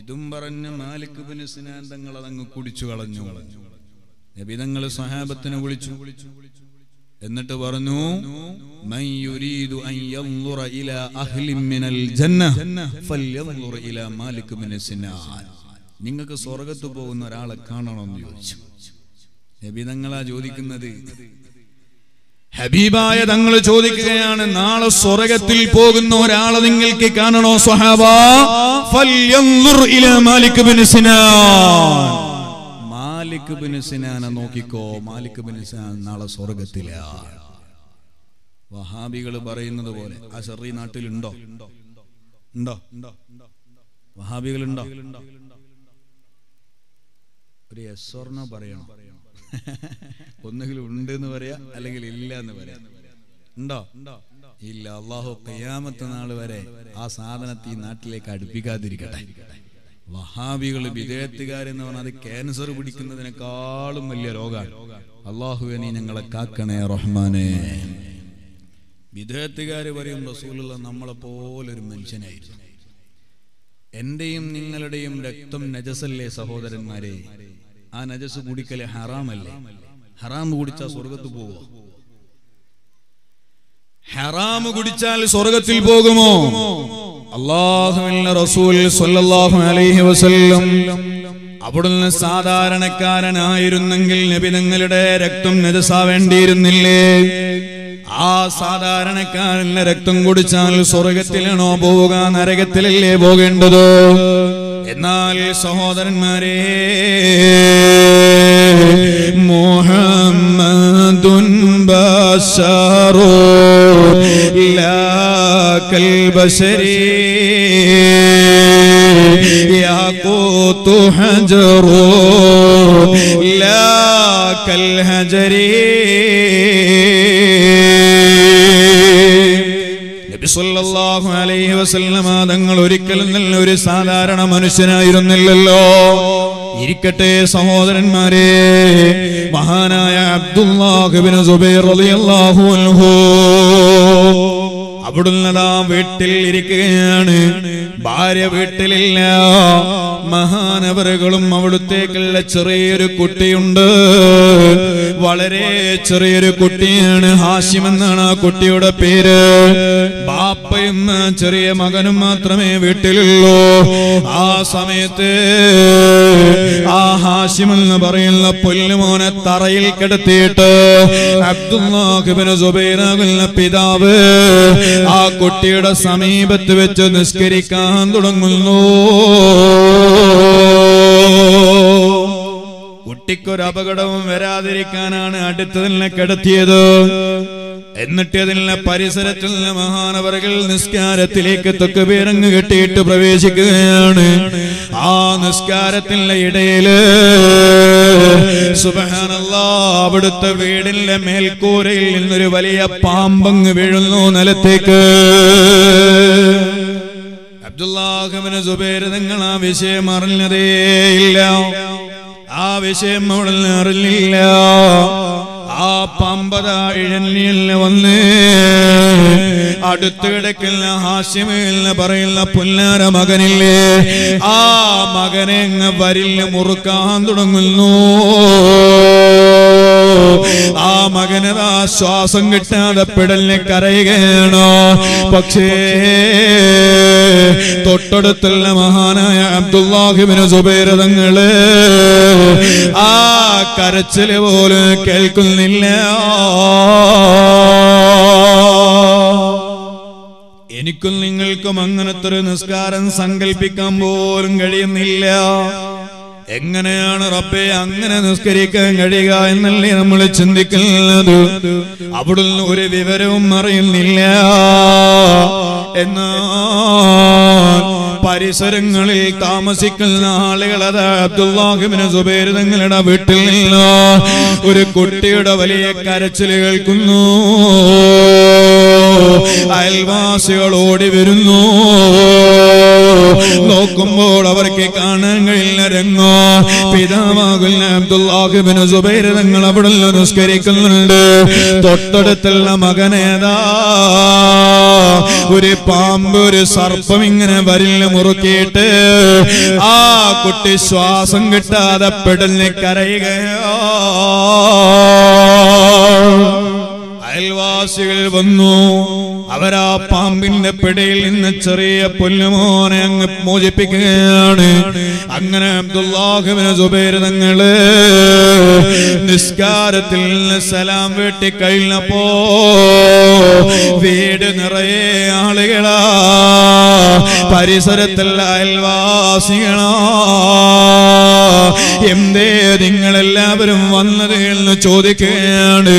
ഇതും പറഞ്ഞ മാലിക് ഇബ്നു സിനാൻ തങ്ങൾ അതങ്ങ് കുടിച്ചു കളഞ്ഞു. നബി തങ്ങൾ സ്വഹാബത്തിനെ വിളിച്ചു. എന്നിട്ട് പറഞ്ഞു, മൻ യുരീദു അൻ യൻദുറ ഇലാ അഹ്ലിൻ മിനൽ ജന്ന ഫൽയൻദുർ ഇലാ മാലിക് ഇബ്നു സിനാൻ, നിങ്ങൾക്ക് സ്വർഗത്ത് പോകുന്ന ഒരാളെ കാണണമെന്ന് ചോദിച്ചു. നബി തങ്ങളാ ചോദിക്കുന്നത്. ഹബീബായ തങ്ങൾ ചോദിക്കുകയാണ്, നാളെ സ്വർഗത്തിൽ പോകുന്ന ഒരാളെ നിങ്ങൾക്ക് കാണണോ സഹാബാ? ഫൽയൻദുർ ഇലാ മാലിക് ഇബ്നു സിനാൻ, മാലിക് ഇബ്നു സിനാനെ നോക്കിക്കോ, മാലിക് ഇബ്നു സിനാൻ നാളെ സ്വർഗത്തിലാണ്. വഹാബികൾ പറയുന്നത് പോലെ ആ ശർഈ നാട്ടിലുണ്ടോ? ഉണ്ടോ? വഹാബികളുണ്ടോ? ഒരു യെസ് ഓർ നോ പറയണം. ഒന്നെങ്കിലും ഉണ്ട് എന്ന് പറയാ, അല്ലെങ്കിൽ ഇല്ല എന്ന് പറയാ. ഉണ്ടോ? ഇല്ല. അല്ലാഹു ഖിയാമത്ത് നാൾ വരെ ആ സാധനത്തെ ഈ നാട്ടിലേക്ക് അടുപ്പിക്കാതിരിക്കട്ടെ. വഹാബികൾ വിദേഹത്തുകാരെന്ന് പറഞ്ഞാൽ അത് ക്യാൻസർ പിടിക്കുന്നതിനേക്കാളും വലിയ രോഗമാണ്. അള്ളാഹുവേ നീ ഞങ്ങളെ കാക്കണേ റഹ്മാനേ. വിദേഹത്തുകാർ പറയും, റസൂലുള്ള നമ്മളെ പോലൊരു മനുഷ്യനായിരുന്നു, എന്റെയും നിങ്ങളുടെയും രക്തം നജസല്ലേ സഹോദരന്മാരെ, ആ നജസ് കുടിക്കലേ ഹറാമല്ലേ, ഹറാം കുടിച്ചാൽ സ്വർഗത്ത് പോവോ? ഹറാം കുടിച്ചാൽ സ്വർഗത്തിൽ പോകുമോ? അല്ലാഹുവിന്റെ റസൂൽ സ്വല്ലല്ലാഹു അലൈഹി വസല്ലം അവിടുന്ന് സാധാരണക്കാരനായിരുന്നെങ്കിൽ നബി തങ്ങളുടെ രക്തം നജസാവേണ്ടിയിരുന്നില്ലേ? ആ സാധാരണക്കാരന്റെ രക്തം കുടിച്ചാൽ സ്വർഗത്തിലാണോ പോവുക? നരകത്തിലല്ലേ പോകേണ്ടത്? എന്നാൽ സഹോദരന്മാരെ, മുഹമ്മദുൻ ബശറു ലാ കൽബശരി ياقوت حجر لا كالحجر. നബി സല്ലല്ലാഹു അലൈഹി വസല്ലമ തങ്ങൾ ഒരിക്കലും നല്ലൊരു സാധാരണ മനുഷ്യനായിരുന്നില്ലല്ലോ. ഇരിക്കട്ടെ സഹോദരന്മാരെ, മഹാനായ അബ്ദുല്ലാഹ് ഇബ്നു സുബൈർ റളിയല്ലാഹു അൻഹു അവിടുന്നതാ വീട്ടിൽ ഇരിക്കുകയാണ്, ഭാര്യ വീട്ടിലില്ല. മഹാനവറുകളും അവിടുത്തേക്കുള്ള ചെറിയൊരു കുട്ടിയുണ്ട്, വളരെ ചെറിയൊരു കുട്ടിയാണ്. ഹാഷിം എന്നാണ് ആ കുട്ടിയുടെ പേര്. ബാപ്പയും ചെറിയ മകനും മാത്രമേ വീട്ടിലുള്ളൂ. ആ സമയത്ത് ആ ഹാഷിം എന്ന് പറയുന്ന പൊല്ലുമോനെ തറയിൽ കിടത്തിയിട്ട് അബ്ദുല്ലാഹ് ഇബ്നു സുബൈർ എന്ന പിതാവ് ആ കുട്ടിയുടെ സമീപത്ത് വെച്ച് നിസ്കരിക്കാൻ തുടങ്ങുന്നു. കുട്ടിക്കൊരു അപകടവും വരാതിരിക്കാനാണ് അടുത്തതിനെ കിടത്തിയത്. എന്നിട്ട് അതിലെ പരിസരത്തുള്ള മഹാനവറുകൾ നിസ്കാരത്തിലേക്ക് തക്ബീരങ്ങ് കെട്ടിയിട്ട് പ്രവേശിക്കുകയാണ്. ആ നിസ്കാരത്തിലെ ഇടയില് സുബ്ഹാനല്ലാഹ് അവിടുത്തെ വീടിന്റെ മേൽക്കൂരയിൽ നിന്നൊരു വലിയ പാമ്പങ്ങ് വീഴുന്നു നിലത്തേക്ക്. അബ്ദുല്ലാഹ് ഇബ്നു സുബൈർ നിങ്ങൾ ആ വിഷയം അറിഞ്ഞതേ ഇല്ല, ആ വിഷയം അവിടെ അറിഞ്ഞില്ല. ആ പമ്പത ഇഴഞ്ഞില് വന്ന് അടുത്ത് കിടക്കുന്ന ഹാഷിമെന്ന് പറയുന്ന പുന്നാര മകനില്ലേ, ആ മകനെ വരില് മുറുക്കാൻ തുടങ്ങുന്നു. ആ മകനതാ ശ്വാസം കിട്ടാതെ പിടലിനെ കരയുകയാണോ. പക്ഷേ തൊട്ടടുത്തുള്ള മഹാനായ അബ്ദുല്ലാഹ് ഇബ്നു സുബൈർ തങ്ങള് ആ കരച്ചില് പോലും കേൾക്കുന്നില്ല. എനിക്കും നിങ്ങൾക്കും അങ്ങനത്തെ ഒരു നിസ്കാരം സങ്കല്പിക്കാൻ പോലും കഴിയുന്നില്ല. എങ്ങനെയാണ് റബ്ബേ അങ്ങനെ നിസ്കരിക്കാൻ കഴിയുക എന്നല്ലേ നമ്മൾ ചിന്തിക്കുന്നത്. അവിടുന്ന് ഒരു വിവരവും അറിയുന്നില്ല. എന്നാൽ പരിസരങ്ങളിൽ താമസിക്കുന്ന ആളുകൾ അത് അബ്ദുല്ലാഹ് ഇബ്നു സുബൈർ തങ്ങളുടെ വീട്ടിൽ നിന്ന് ഒരു കുട്ടിയുടെ വലിയ കരച്ചില് കേൾക്കുന്നു. അയൽവാസികൾ ഓടി വരുന്നു. നോക്കുമ്പോൾ അവർക്ക് കാണാൻ കഴിയില്ല രംഗോ. പിതാവാകുന്ന അബ്ദുല്ലാഹ് ഇബ്നു സുബൈർ തങ്ങൾ അവിടെ നിസ്കരിക്കുന്നുണ്ട്. തൊട്ടടുത്തുള്ള മകനേതാ ഒരു പാമ്പ്, ഒരു സർപ്പം ഇങ്ങനെ വരില് മുറുക്കിയിട്ട് ആ കുട്ടി ശ്വാസം കിട്ടാതെ പെടലിനെ കരയുകയോ. അയൽവാസികൾ വന്നു. അവരാ പാമ്പിന്റെ പിടയിൽ നിന്ന് ചെറിയ പൊന്നുമോനെ അങ്ങ് മോചിപ്പിക്കുകയാണ്. അങ്ങനെ അബ്ദുല്ലാഹ് ഇബ്നു സുബൈർ തങ്ങള് നിസ്കാരത്തിൽ നിന്ന് സലാം വീട്ടി കഴിഞ്ഞപ്പോ വീട് നിറയെ ആളുകളാ. പരിസരത്തുള്ള അയൽവാസികളോ, എന്തേ നിങ്ങളെല്ലാവരും വന്നത് എന്ന് ചോദിക്കുകയാണ്.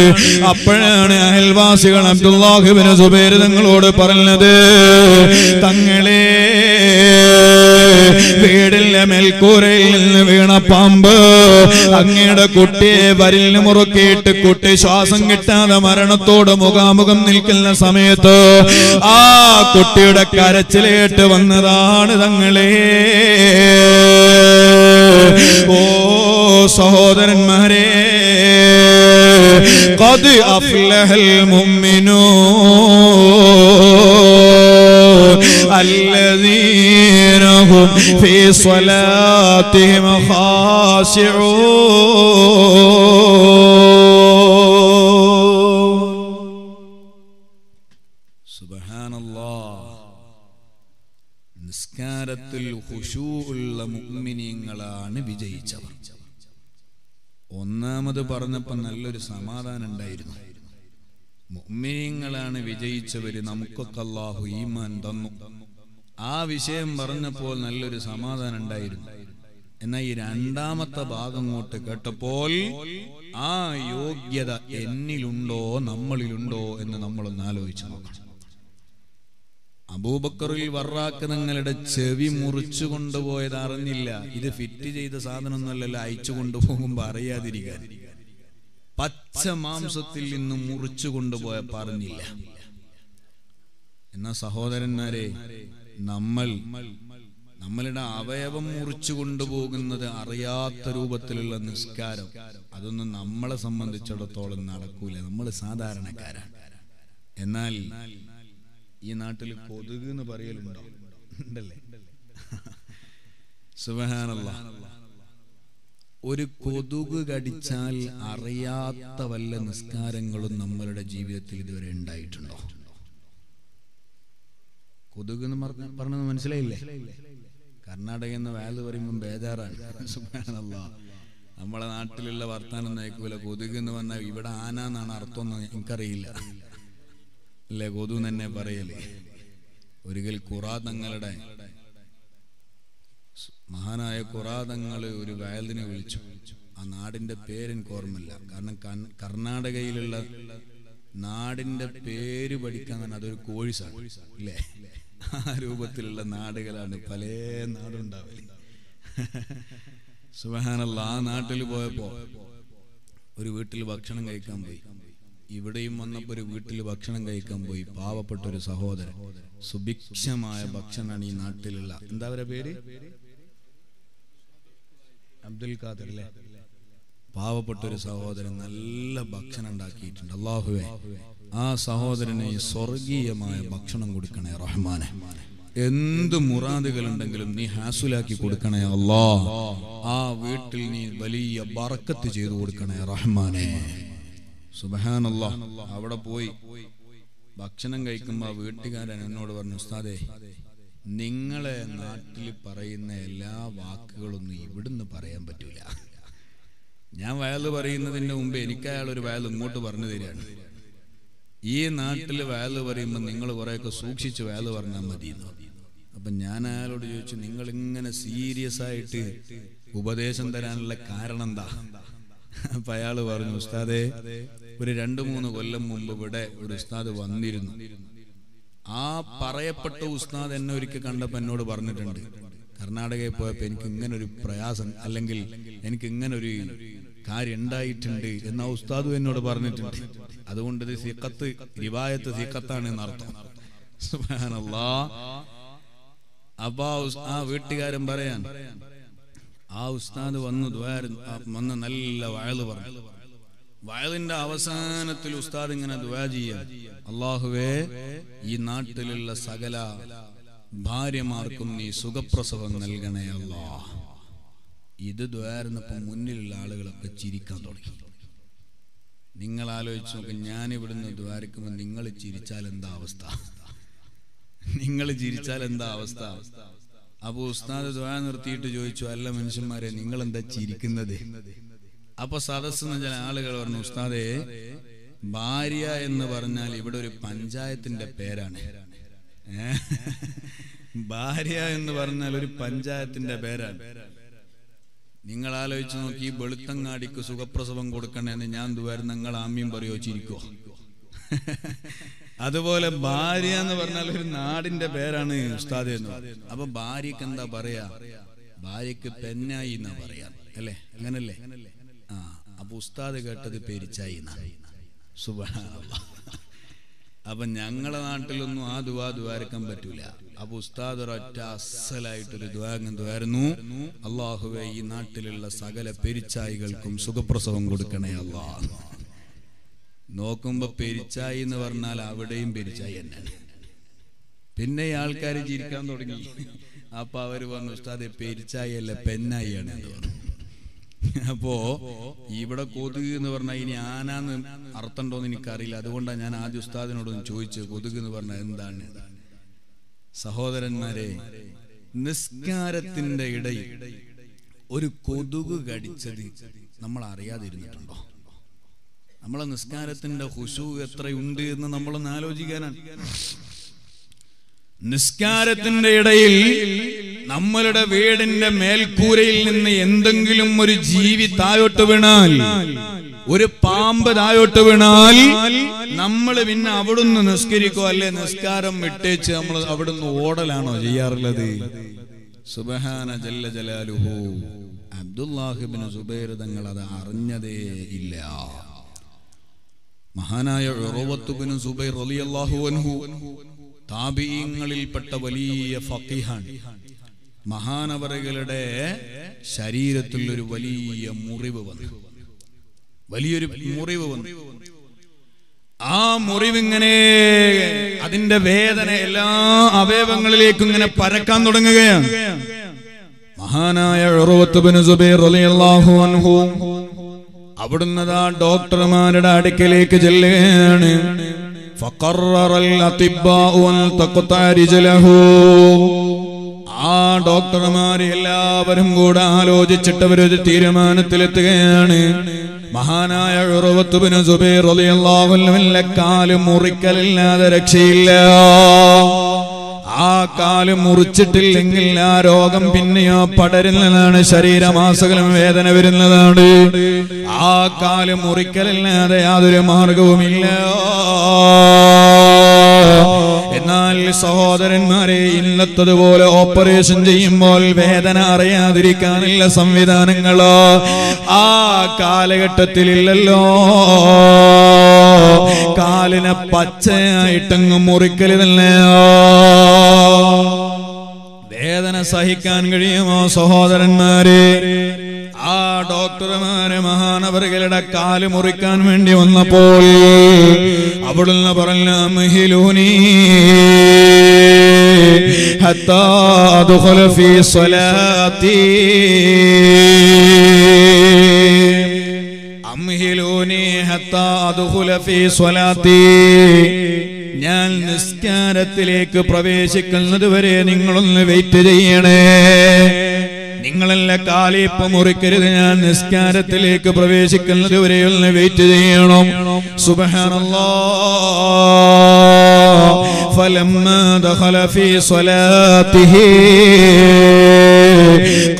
അപ്പോഴാണ് അയൽവാസികൾ അബ്ദുല്ലാഹി ഇബ്നു സുബൈർ തങ്ങളോട് പറഞ്ഞത്, തങ്ങളെ വീടിലെ മേൽക്കൂരയിൽ നിന്ന് വീണ പാമ്പ് അങ്ങയുടെ കുട്ടിയെ വരിലിന് മുറുക്കിയിട്ട് കുട്ടി ശ്വാസം കിട്ടാതെ മരണത്തോട് മുഖാമുഖം നിൽക്കുന്ന സമയത്ത് ആ കുട്ടിയുടെ കരച്ചിലേട്ട് വന്നതാണ് തങ്ങളെ. ഓ സഹോദരന്മാരെ, ഖദ് അഫ്ലഹൽ മുഅ്മിനൂൻ الذين هم في صلاتهم خاشعون. سبحان الله. നിസ്കാരത്തിൽ ഖുശൂഉള്ള മുഅ്മിനീങ്ങളാണ് വിജയിച്ചവർ. ഒന്നാമത് പറഞ്ഞപ്പോൾ നല്ലൊരു സമാധാനം ഉണ്ടായിരുന്നു. മുഅ്മിനീങ്ങളാണ് വിജയിച്ചവർ, നമുക്കൊക്കെ അല്ലാഹു ഈമാൻ തന്നു. ആ വിഷയം പറഞ്ഞപ്പോൾ നല്ലൊരു സമാധാനം ഉണ്ടായിരുന്നു. എന്നാൽ ഈ രണ്ടാമത്തെ ഭാഗം കൊണ്ട് കേട്ടപ്പോൾ ആ യോഗ്യത എന്നിലുണ്ടോ നമ്മളിലുണ്ടോ എന്ന് നമ്മളൊന്ന് ആലോചിച്ചു നോക്കണം. അബൂബക്കറുൽ വറാഖ് നിങ്ങളുടെ ചെവി മുറിച്ചു കൊണ്ടുപോയത് അറിഞ്ഞില്ല. ഇത് ഫിറ്റ് ചെയ്ത സാധനമൊന്നുമല്ലല്ലോ അയച്ചു കൊണ്ടുപോകുമ്പോ അറിയാതിരിക്കാൻ. പച്ച മാംസത്തിൽ നിന്ന് മുറിച്ചു കൊണ്ടുപോയ പറഞ്ഞില്ല. എന്നാ സഹോദരന്മാരെ, നമ്മൾ നമ്മളുടെ അവയവം മുറിച്ചു കൊണ്ടുപോകുന്നത് അറിയാത്ത രൂപത്തിലുള്ള നിസ്കാരം അതൊന്നും നമ്മളെ സംബന്ധിച്ചിടത്തോളം നടക്കൂല. നമ്മൾ സാധാരണക്കാരാണ്. എന്നാൽ ഈ നാട്ടിൽ കൊതുക് എന്ന് പറയലുണ്ടോ? ഉണ്ടല്ലേ? സുബ്ഹാനല്ലാഹ്. ഒരു കൊതുക് കടിച്ചാൽ അറിയാത്ത വല്ല നിസ്കാരങ്ങളും നമ്മളുടെ ജീവിതത്തിൽ ഇതുവരെ ഉണ്ടായിട്ടുണ്ടോ? കൊതുക് എന്ന് പറഞ്ഞ പറഞ്ഞത് മനസ്സിലായില്ലേ? കർണാടക എന്ന വേല പറയുമ്പോൾ ബേജാറാണ്. സുബ്ഹാനല്ലാഹ്. നമ്മളെ നാട്ടിലുള്ള വർത്താനം നയിക്കൂല. കൊതുക് എന്ന് പറഞ്ഞാൽ ഇവിടെ ആന എന്നാണ് അർത്ഥം എന്ന് എനിക്കറിയില്ല. അല്ലേ? കൊതു തന്നെ പറയല്ലേ? ഒരിക്കൽ ഖുറാതങ്ങളുടെ മഹാനായ ഖുറാതങ്ങള് ഒരു വേലിനെ വിളിച്ചു. ആ നാടിന്റെ പേരെനിക്ക് ഓർമ്മയില്ല. കാരണം കർണാടകയിലുള്ള നാടിന്റെ പേര് പഠിക്കാൻ തന്നെ അതൊരു കോഴ്സാണ്. അല്ലേ? ആ രൂപത്തിലുള്ള നാടുകളാണ് പല നാടുണ്ടാവല്. സുബ്ഹാനല്ല. ആ നാട്ടിൽ പോയപ്പോ ഒരു വീട്ടിൽ ഭക്ഷണം കഴിക്കാൻ പോയി. ഇവിടെയും വന്നപ്പോ ഒരു വീട്ടിൽ ഭക്ഷണം കഴിക്കാൻ പോയി. പാവപ്പെട്ട ഒരു സഹോദരൻ. സുഭിക്ഷമായ ഭക്ഷണമാണ് ഈ നാട്ടിലുള്ള. എന്താ അവരുടെ പേര്? അബ്ദുൽ ഖാദർ അല്ലേ? പാവപ്പെട്ട ഒരു സഹോദരൻ നല്ല ഭക്ഷണം ഉണ്ടാക്കിയിട്ടുണ്ട്. അല്ലാഹുവേ, ആ സഹോദരനെ സ്വർഗീയമായ ഭക്ഷണം കൊടുക്കണേ റഹ്മാനെ. എന്ത് മുറാദുകൾ ഉണ്ടെങ്കിലും നീ ഹാസുലാക്കി കൊടുക്കണേ അല്ലാഹ്. ആ വീട്ടിൽ നീ വലിയ ബർക്കത്ത് ചെയ്തു കൊടുക്കണേ റഹ്മാനെ. സുബ്ഹാനല്ലാഹ്. അവിടെ പോയി ഭക്ഷണം കഴിക്കുമ്പോ വീട്ടുകാരൻ എന്നോട് പറഞ്ഞു, ഉസ്താദേ, നിങ്ങളെ നാട്ടിൽ പറയുന്ന എല്ലാ വാക്കുകളൊന്നും ഇവിടുന്ന് പറയാൻ പറ്റൂല. ഞാൻ വയല് പറയുന്നതിന്റെ മുമ്പ് എനിക്ക് അയാളൊരു വയല് ഇങ്ങോട്ട് പറഞ്ഞു തരികയാണ്. ഈ നാട്ടിൽ വയല് പറയുമ്പോൾ നിങ്ങൾ കുറെയൊക്കെ സൂക്ഷിച്ച് വയല് പറഞ്ഞാൽ മതി. അപ്പൊ ഞാൻ അയാളോട് ചോദിച്ചു, നിങ്ങൾ ഇങ്ങനെ സീരിയസ് ആയിട്ട് ഉപദേശം തരാനുള്ള കാരണം എന്താ? അപ്പൊ അയാള് പറഞ്ഞു, ഉസ്താദേ, ഒരു രണ്ടു മൂന്ന് കൊല്ലം മുമ്പ് ഇവിടെ ഒരു ഉസ്താദ് വന്നിരുന്നു. ആ പറയപ്പെട്ട ഉസ്താദ് എന്നെ ഒരിക്കൽ കണ്ടപ്പോൾ എന്നോട് പറഞ്ഞിട്ടുണ്ട്, കർണാടകയിൽ പോയപ്പോൾ എനിക്ക് ഇങ്ങനൊരു പ്രയാസം അല്ലെങ്കിൽ എനിക്ക് ഇങ്ങനൊരു കാര്യം ഉണ്ടായിട്ടുണ്ട് എന്ന് ആ ഉസ്താദു എന്നോട് പറഞ്ഞിട്ടുണ്ട്. അതുകൊണ്ട് ഇത് സിഖത്ത് റിവായത്ത് സിഖത്താണ് എന്നർത്ഥം. സുബ്ഹാനല്ലാഹ്. അപ്പൊ ആ വീട്ടുകാരൻ പറയാൻ, ആ ഉസ്താദ് വന്നു ദുആയിരുന്നു, വന്ന് നല്ല വയല് പറഞ്ഞു. വയലിന്റെ അവസാനത്തിൽ ഉസ്താദ് ഇങ്ങനെ ദുആ ചെയ്യാ, അല്ലാഹുവേ, ഈ നാട്ടിലുള്ള സകല ഭാര്യമാർക്കും നീ സുഖപ്രസവം നൽകണേ അല്ലാഹ്. ഇത് ദ്വാരുന്നപ്പോൾ മുന്നിലുള്ള ആളുകളൊക്കെ ചിരിക്കാൻ തുടങ്ങി. നിങ്ങൾ ആലോചിച്ച് നോക്കും, ഞാനിവിടുന്ന് ദ്വാരിക്കുമ്പോൾ നിങ്ങൾ ചിരിച്ചാൽ എന്താ അവസ്ഥ? നിങ്ങൾ ചിരിച്ചാൽ എന്താ അവസ്ഥ? അപ്പൊ ഉസ്താദ് ദ്വാ നിർത്തിയിട്ട് ചോദിച്ചു, അല്ല മനുഷ്യന്മാരെ, നിങ്ങൾ എന്താ ചിരിക്കുന്നത്? അപ്പൊ സദസ്സ് എന്ന് ചില ആളുകൾ പറഞ്ഞു, ഉസ്താദേ, ഭാര്യ എന്ന് പറഞ്ഞാൽ ഇവിടെ ഒരു പഞ്ചായത്തിന്റെ പേരാണ്. ഭാര്യ എന്ന് പറഞ്ഞാൽ ഒരു പഞ്ചായത്തിന്റെ പേരാണ്. നിങ്ങൾ ആലോചിച്ചു നോക്കി, വെളുത്തങ്ങാടിക്ക് സുഖപ്രസവം കൊടുക്കണേന്ന് ഞാൻ ദുവാരം നിങ്ങൾ ആമ്യം പ്രയോഗിച്ചിരിക്കുക. അതുപോലെ ഭാര്യ എന്ന് പറഞ്ഞാൽ ഒരു നാടിന്റെ പേരാണ് ഉസ്താദ് എന്ന്. അപ്പൊ ഭാര്യക്ക് എന്താ പറയാ? ഭാര്യക്ക് പെന്നായി എന്നാ പറയാ, അല്ലേ? അങ്ങനല്ലേ? ആ, അപ്പൊ ഉസ്താദ് കേട്ടത് പെരിച്ചായി. സുബ്ഹാനല്ലാഹ്. അപ്പൊ ഞങ്ങളെ നാട്ടിലൊന്നും ആ ദുആ ദുആരക്കാൻ പറ്റൂല. അപ്പൊ ഉസ്താദ് ഒരൊറ്റ അസലായിട്ടൊരു ദ്വാരുന്നു, അല്ലാഹുവേ ഈ നാട്ടിലുള്ള സകല പെരിച്ചായികൾക്കും സുഖപ്രസവം കൊടുക്കണേ അല്ലാഹ്. നോക്കുമ്പോ പെരിച്ചായി എന്ന് പറഞ്ഞാൽ അവിടെയും പെരിച്ചായി തന്നെയാണ്. പിന്നെ ഈ ആൾക്കാർ ചിരിക്കാൻ തുടങ്ങി. അപ്പൊ അവര് പറഞ്ഞു ഉസ്താദ് പെരിച്ചായി അല്ല പെന്നായി ആണ് എന്ന് പറഞ്ഞു. അപ്പോ ഇവിടെ കൊതുക് എന്ന് പറഞ്ഞാൽ ഇനി ആനാന്ന് അർത്ഥമുണ്ടോന്ന് എനിക്കറിയില്ല. അതുകൊണ്ടാണ് ഞാൻ ആദ്യ ഉസ്താദിനോടൊന്ന് ചോദിച്ചത്, കൊതുക് എന്ന് പറഞ്ഞാൽ എന്താണ്? സഹോദരന്മാരെ, നിസ്കാരത്തിന്റെ ഇടയിൽ ഒരു കൊതുക് കടിച്ചത് നമ്മൾ അറിയാതിരുന്നിട്ടുണ്ടോ? നമ്മളെ നിസ്കാരത്തിന്റെ ഖുശൂ എത്രയുണ്ട് എന്ന് നമ്മളൊന്ന് ആലോചിക്കാനാണ്. നിസ്കാരത്തിന്റെ ഇടയിൽ നമ്മളുടെ വീടിന്റെ മേൽക്കൂരയിൽ നിന്ന് എന്തെങ്കിലും ഒരു ജീവി താഴോട്ട് വീണാൽ, ഒരു പാമ്പ് താഴോട്ട് വീണാൽ, നമ്മൾ പിന്നെ അവിടുന്ന് നിസ്കരിക്കോ, അല്ലെ നിസ്കാരം വിട്ടേച്ച് നമ്മൾ അവിടുന്ന് ഓടലാണോ ചെയ്യാറുള്ളത്? സുബ്ഹാന ജല്ല ജലാലുഹു. അബ്ദുല്ലാഹി ഇബ്നു സുബൈർ തങ്ങൾ അത് അറിഞ്ഞതേ ഇല്ല. മഹാനായ ഉറവത്ത് ഇബ്നു സുബൈർ റളിയല്ലാഹു അൻഹു താബിഈങ്ങളിൽപ്പെട്ട വലിയ ഫഖീഹാണ്. മഹാനവറുകളുടെ ശരീരത്തിൽ ഒരു വലിയ മുറിവ് വന്നു, വലിയൊരു മുറിവ് വന്നു. ആ മുറിവിങ്ങനെ അതിന്റെ വേദന എല്ലാ അവയവങ്ങളിലേക്കും ഇങ്ങനെ പരക്കാൻ തുടങ്ങുകയാണ്. മഹാനായ ഉറവത്ത് ഇബ്നു സുബൈർ റളിയല്ലാഹു അൻഹു അവിടുന്ന് ആ ഡോക്ടർമാരുടെ അടുക്കലേക്ക് ചെല്ലുകയാണ്. ആ ഡോക്ടർമാര് എല്ലാവരും കൂടെ ആലോചിച്ചിട്ട് അവരൊരു തീരുമാനത്തിലെത്തുകയാണ്. മഹാനായ ഉറവത്ത് ഇബ്നു സുബൈർ റളിയല്ലാഹു അൻഹുവിന്റെ കാല് മുറിക്കലില്ലാതെ രക്ഷയില്ല. ആ കാല് മുറിച്ചിട്ടില്ലെങ്കിൽ ആ രോഗം പിന്നെയോ പടരുന്നതാണ്, ശരീരമാസകലം വേദന വരുന്നതാണ്. ആ കാല് മുറിക്കലില്ലാതെ യാതൊരു മാർഗവുമില്ല. എന്നാൽ സഹോദരന്മാരെ, ഇന്നത്തതുപോലെ ഓപ്പറേഷൻ ചെയ്യുമ്പോൾ വേദന അറിയാതിരിക്കാനുള്ള സംവിധാനങ്ങളോ ആ കാലഘട്ടത്തിലില്ലല്ലോ. കാലിനെ പച്ചയായിട്ടങ്ങ് മുറിക്കല് തന്നെ. വേദന സഹിക്കാൻ കഴിയുമോ സഹോദരന്മാരെ? ആ ഡോക്ടർമാരെ മഹാനവറുകളുടെ കാല് മുറിക്കാൻ വേണ്ടി വന്നപ്പോൾ അവിടുന്ന് പറഞ്ഞ മഹിലൂനി ഹത്താ അദ്ഖുല ഫീ സ്വലാത്തി അംഹിലൂനി ഹത്താ അദ്ഖുല ഫീ സ്വലാത്തി. ഞാൻ നിസ്കാരത്തിലേക്ക് പ്രവേശിക്കുന്നത് വരെ നിങ്ങളൊന്ന് വെയിറ്റ് ചെയ്യണേ. നിങ്ങളെല്ലാം കാലിപ്പം മുറിക്കരുത്. ഞാൻ നിസ്കാരത്തിലേക്ക് പ്രവേശിക്കുന്നത് വരെ ഒന്ന് വെയിറ്റ് ചെയ്യണം. സുബ്ഹാനല്ലാഹ്. ഫലമ്മാ ദഖല ഫീ സ്വലാത്തിഹി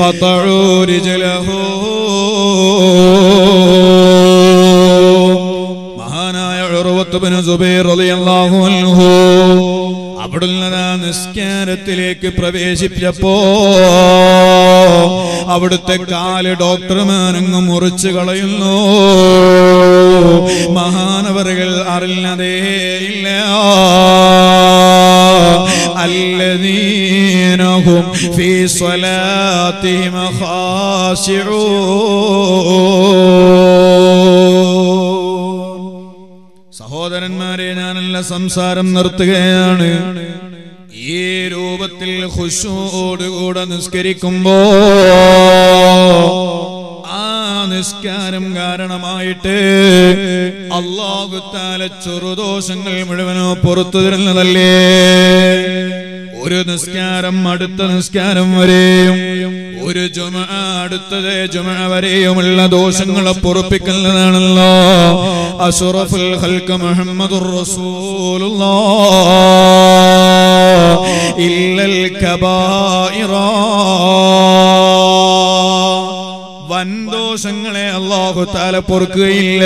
ഖതഉ റിജലഹു. അവിടുന്ന് നിസ്കാരത്തിലേക്ക് പ്രവേശിപ്പിച്ചപ്പോ അവിടുത്തെ കാല് ഡോക്ടർമാരങ്ങ് മുറിച്ചു കളയുന്നു. മഹാനവറുകൾ അറിഞ്ഞതേ ഇല്ല. അല്ലദീനഹും ഫീ സ്വലാത്തിഹിം ഖാശിഊൻ. സഹോദരന്മാരെ, ഞാനെല്ലാം സംസാരം നിർത്തുകയാണ്. ഈ രൂപത്തിൽ ഖുശൂഅോടുകൂടെ നിസ്കരിക്കുമ്പോ ആ നിസ്കാരം കാരണമായിട്ട് അല്ലാഹു തആല ചെറുദോഷങ്ങൾ മുഴുവനോ പുറത്തു തരുന്നതല്ലേ. ഒരു നിസ്കാരം അടുത്ത നിസ്കാരം വരെയും ഒരു ജുമഅ അടുത്തത് ജുമഅ വരെയുമുള്ള ദോഷങ്ങളെ പൊറുപ്പിക്കുന്നതാണല്ലോ അഷ്റഫുൽ ഖൽഖ് മുഹമ്മദുർ റസൂലുള്ളാഹ് ഇല്ലൽ കബായിറ, വൻദോഷങ്ങളെ അല്ലാഹു തആല പൊറുക്കുകയില്ല.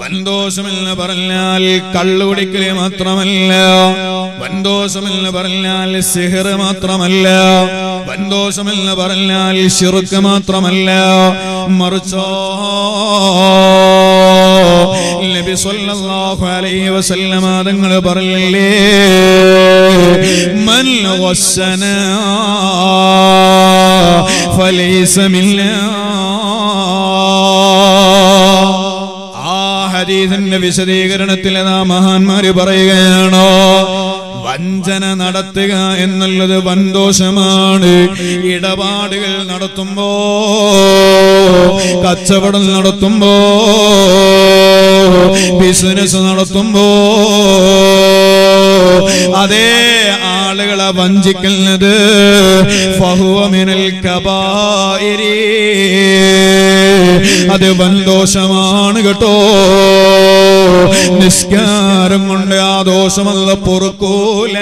വൻദോഷമെന്ന് പറഞ്ഞാൽ കള്ളുകുടിക്കൽ മാത്രമല്ല, വൻദോഷമെന്ന് പറഞ്ഞാൽ സിഹർ മാത്രമല്ല, വൻദോഷമെന്ന് പറഞ്ഞാൽ ശിർക്ക് മാത്രമല്ല, മറിച്ചോ നബി സല്ലല്ലാഹു അലൈഹി വസല്ലമ തങ്ങൾ പറഞ്ഞില്ലേ, മൻ വസ്സനാ ഫലൈസ മിന്നാ. ഹദീസിന്റെ വിശദീകരണത്തിൽ ആ മഹാന്മാര് പറയുകയാണോ, വഞ്ചന നടത്തുക എന്നുള്ളത് വൻദോഷമാണ്. ഇടപാടുകൾ നടത്തുമ്പോ, കച്ചവടം നടത്തുമ്പോ, ബിസിനസ് നടത്തുമ്പോ അതേ ആളുകളെ വഞ്ചിക്കുന്നത് ഫഹുവ മിനൽ കബായിരി, അത് വൻദോഷമാണ് കേട്ടോ. നിസ്കാരം കൊണ്ട് ആ ദോഷമല്ല പൊറുക്കൂല,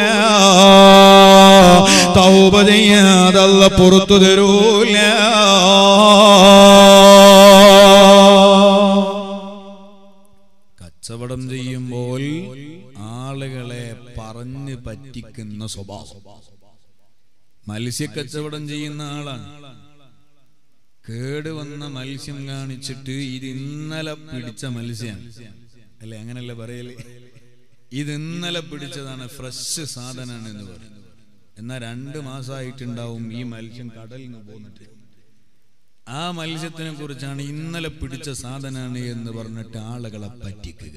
തൗബ ചെയ്യാതല്ല പൊറുത്തു തരൂല. കച്ചവടം ചെയ്യുമ്പോൾ ആളുകളെ പറഞ്ഞു പറ്റിക്കുന്ന സ്വഭാവം, മത്സ്യക്കച്ചവടം ചെയ്യുന്ന ആളാണ്, കേടുവന്ന മത്സ്യം കാണിച്ചിട്ട് ഇത് ഇന്നലെ പിടിച്ച മത്സ്യമാണ്, അല്ലെ അങ്ങനല്ല പറയല്, ഇത് ഇന്നലെ പിടിച്ചതാണ്, ഫ്രഷ് സാധനമാണ് എന്ന് പറയും. എന്നാ രണ്ട് മാസമായിട്ടുണ്ടാവും ഈ മത്സ്യം കടലിന് പോന്നിട്ട്. ആ മത്സ്യത്തിനെ കുറിച്ചാണ് ഇന്നലെ പിടിച്ച സാധനമാണ് എന്ന് പറഞ്ഞിട്ട് ആളുകളെ പറ്റിക്കുക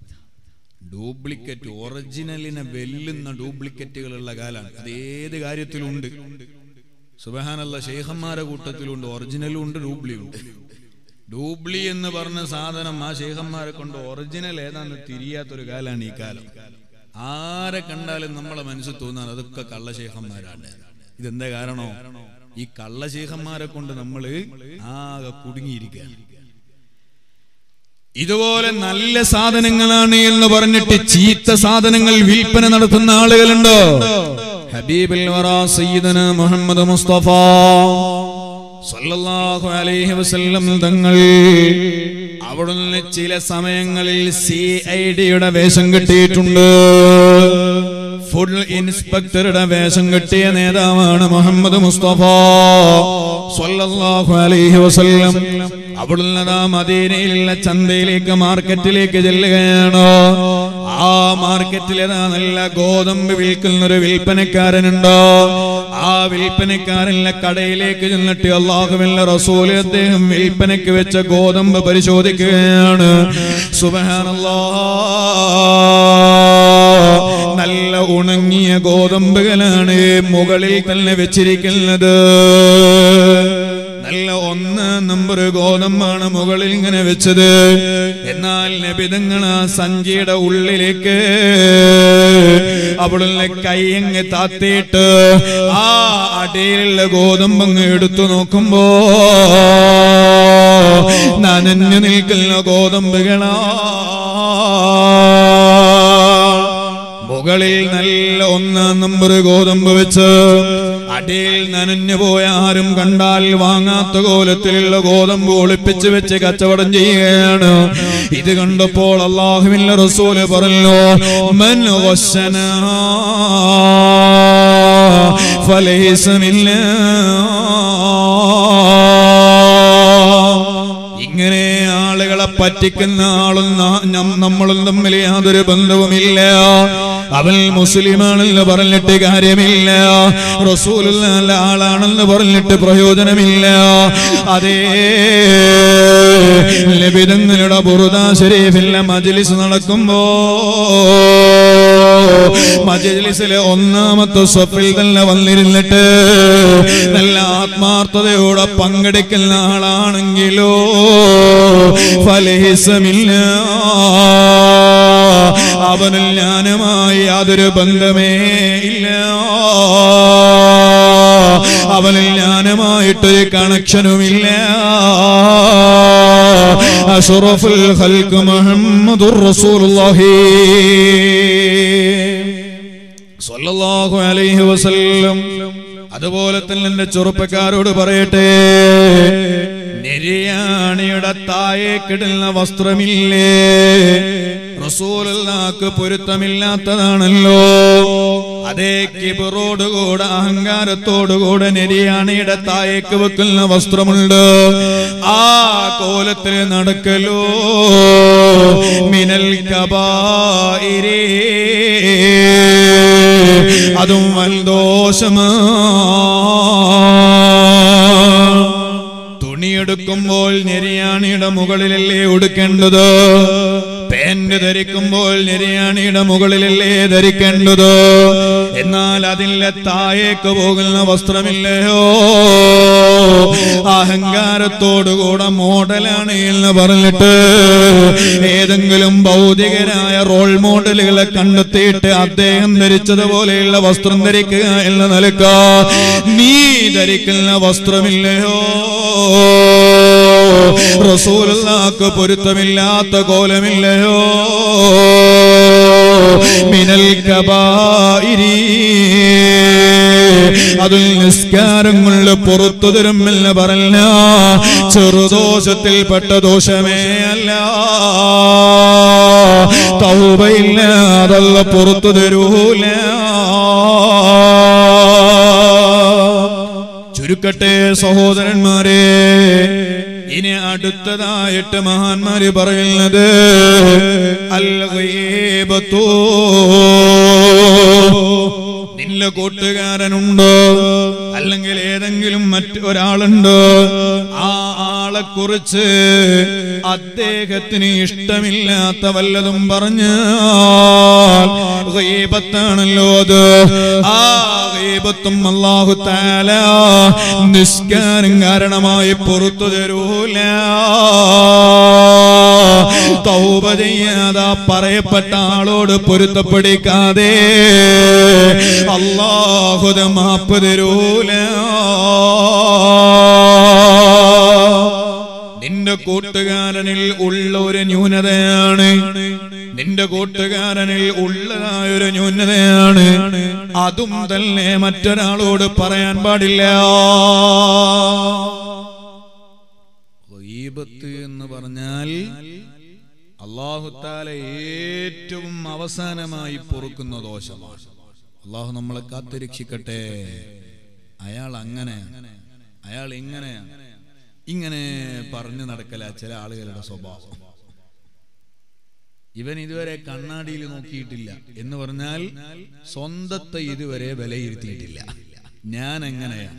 ഡ്യൂപ്ലിക്കേറ്റ്, ഒറിജിനലിനെ വെല്ലുന്ന ഡ്യൂപ്ലിക്കേറ്റുകളുള്ള കാലമാണ്. അത് ഏത് കാര്യത്തിലുണ്ട്. സുബ്ഹാനല്ലാഹ്, ശൈഖന്മാരുടെ കൂട്ടത്തിലുണ്ട്, ഒറിജിനലും ഉണ്ട്, ഡ്യൂപ്ലിയും ഉണ്ട്. ഡൂബ്ലി എന്ന് പറഞ്ഞ സാധനം ആ ശൈഖന്മാരെ കൊണ്ട് ഒറിജിനൽ ഏതാണെന്ന് തിരിയാത്തൊരു കാലാണ് ഈ കാലം. ആരെ കണ്ടാലും നമ്മളെ മനസ്സിൽ തോന്നാൻ അതൊക്കെ കള്ള ശൈഖന്മാരാണ്. ഇതെന്താ കാരണോ? ഈ കള്ള ശൈഖന്മാരെ കൊണ്ട് നമ്മൾ ആകെ കുടുങ്ങിയിരിക്കുകയാണ്. ഇതുപോലെ നല്ല സാധനങ്ങളാണ് എന്ന് പറഞ്ഞിട്ട് ചീത്ത സാധനങ്ങൾ വിൽപ്പന നടത്തുന്ന ആളുകളുണ്ടോ? ഹബീബുൽ വറാ സയ്യിദന മുഹമ്മദ് മുസ്തഫ സല്ലല്ലാഹു അലൈഹി വസല്ലം തങ്ങൾ അവിടുന്ന് ചില സമയങ്ങളിൽ സി ഐ ഡിയുടെ വേഷം കെട്ടിയിട്ടുണ്ട്. ഫുഡ് ഇൻസ്പെക്ടറുടെ വേഷം കെട്ടിയ നേതാവാണ് മുഹമ്മദ് മുസ്തഫ സല്ലല്ലാഹു അലൈഹി വസല്ലം. അവിടുന്ന് മദീനയിലുള്ള ചന്തയിലേക്ക്, മാർക്കറ്റിലേക്ക് ചെല്ലുകയാണ്. ആ മാർക്കറ്റിലേതാ നല്ല ഗോതമ്പ് വിൽക്കുന്നൊരു വിൽപ്പനക്കാരനുണ്ടോ? ആ വിൽപ്പനക്കാരനെ കടയിലേക്ക് ചെന്നിട്ട് അല്ലാഹുവിന്റെ റസൂൽ അദ്ദേഹം വിൽപ്പനയ്ക്ക് വെച്ച ഗോതമ്പ് പരിശോധിക്കുകയാണ്. സുബ്ഹാനല്ലാഹ്, നല്ല ഉണങ്ങിയ ഗോതമ്പുകളാണ് മുകളിൽ തന്നെ വെച്ചിരിക്കുന്നത്. നല്ല ഒന്നാം നമ്പർ ഗോതമ്പാണ് മുകളിൽ ഇങ്ങനെ വെച്ചത്. എന്നാൽ നബി തങ്ങൾ ആ സഞ്ചിയുടെ ഉള്ളിലേക്ക് അവിടുന്ന് കൈയങ്ങ് താത്തിയിട്ട് ആ അടിയിലുള്ള ഗോതമ്പങ്ങ് എടുത്തു നോക്കുമ്പോ നനഞ്ഞു നിൽക്കുന്ന ഗോതമ്പുകളാ. മുകളിൽ നല്ല ഒന്നാം നമ്പർ ഗോതമ്പ് വെച്ച് അടിയിൽ നനഞ്ഞു പോയ, ആരും കണ്ടാൽ വാങ്ങാത്ത കോലത്തിലുള്ള ഗോതമ്പ് ഒളിപ്പിച്ചു വെച്ച് കച്ചവടം ചെയ്യുകയാണ്. ഇത് കണ്ടപ്പോൾ അല്ലാഹുവിന്റെ റസൂല് പറഞ്ഞു, മൻ വസ്സനാ ഫലൈസ മിന്നാ. ഇങ്ങനെ ആളുകളെ പറ്റിക്കുന്ന ആളും നമ്മളും തമ്മിൽ യാതൊരു ബന്ധവുമില്ല. Aval Musliman Labarlete Garemilla, Rasul Lalan Labarlete Proyodanamilla, Ade Lebidan Raburuda, Serif Lamajilis Nalakumbo, Majilis Leonam to Sopil, the Lavalin letter, the Lat Marta, the Oda Pangadek and Lalan and Gilo, Falehisamilla. Abanil Yanamai Adru Bandamilla Abanil Yanamai to a connection of Milla Ashraful Khalq Muhammadur Rasulullahi Sallallahu Alaihi Wasallam Adabolatan and the Churupakaru Barete Niriani Datai Kedilla Vastramille Rasulullah Puritamilatadanalo Ade Kibro to go to Hangar to go to Nediani at Taekavakal Vastramunda Ah Kolatri Nadakalo Minel Kaba Iri Adum Valdoshama Tunir to Kumbol Nediani at Mugalili Udakanda Pend the Rikumbol, Niriani, the Mugalile, the Rikendudo, Edna Ladin Letae, Kogana Vastramileo, Ahangar Todo Goda Modelani, the Barletta, Edangulum Baudigera, Roll Model, Kandate, Atem, the Richard Volela Vastram, the Rika, Elanaleka, me, the Rikana Vastramileo. Rasulullah Puritamillata Golamileo Minal Kabairi Adul Niskarangulla Purutudirmilla Baralla Churudoshatil Patadoshamella Taubailla Adalla Purutudirula Churukate Sahodaran Mare In a Dutta, it Mahan Mari Baril, Al-Ghaibatu, Nilla Kotagar and Undo, Alangale and Gilmat or Alando, Ala Kurce, Ate Katinish Tamila, Tavaladum Baranya, Ghaibatan and Loda, Ah. Batum Allah Tala, Niskaring Aranamai Purutu de Rula Taubadiya, the Parepatalo, the Purta Padikade, Allah for the Mapa de Rula Ninda Kotagar and Ullor and Unadani. Ninda Gotagarani Ulla Uranunane Adum the Lematana to Parayan Badilla Ibati in the Barnal Allah Hutale to Mavasanama Purukuna Dosha Allah Namalakatri Chicate Ayal Angane Ayal Ingane Ingane Parnana Kalachela Algera Soba. Even if a Kannadi Lokitilla, in the Vernal, Sondata Iduvere Velaitilla, Nan Angana,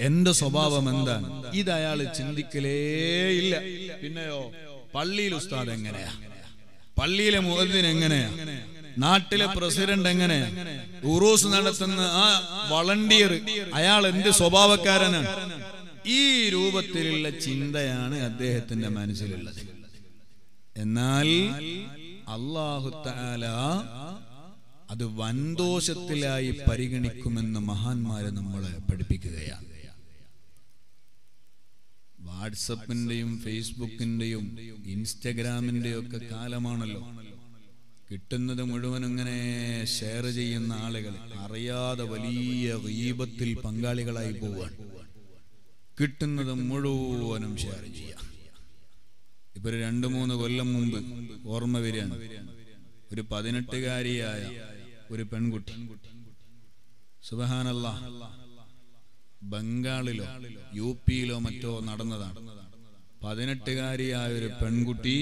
End the Sobava Mandan, Idayal Chindicale, Pineo, Palli Lusta Angana, Palli Mudin Angana, Natilla President Angana, Urus Nadatan, Volunteer, Ayal and the Sobava Karana, E. Rubatil Chindayana, they had in the Manisilla. Enal Allahu Ta'ala Adu Vandoshathilai Pariganikkumenna Mahanmare nammale padippikukayanu WhatsAppinteyum Facebookinteyum Instagraminteyokka kaalamanallo കിട്ടുന്നത് മുഴുവൻ അങ്ങനെ share ചെയ്യുന്ന ആളുകൾ അറിയാതെ വലിയ ഗീബത്തിൽ പങ്കാളികളായി പോവുകയാണ് കിട്ടുന്നത് മുഴുവനും ഷെയർ ചെയ്യുക ഇപ്പോൾ രണ്ട് മൂന്ന് കൊല്ലം മുൻപ് ഓർമ്മ വരികയാണ് ഒരു പതിനെട്ടുകാരിയായ ഒരു പെൺകുട്ടി സുബ്ഹാനല്ലാഹ് ബംഗാളിലോ യുപിയിലോ മറ്റോ നടന്നതാണ് പതിനെട്ടുകാരിയായ ഒരു പെൺകുട്ടി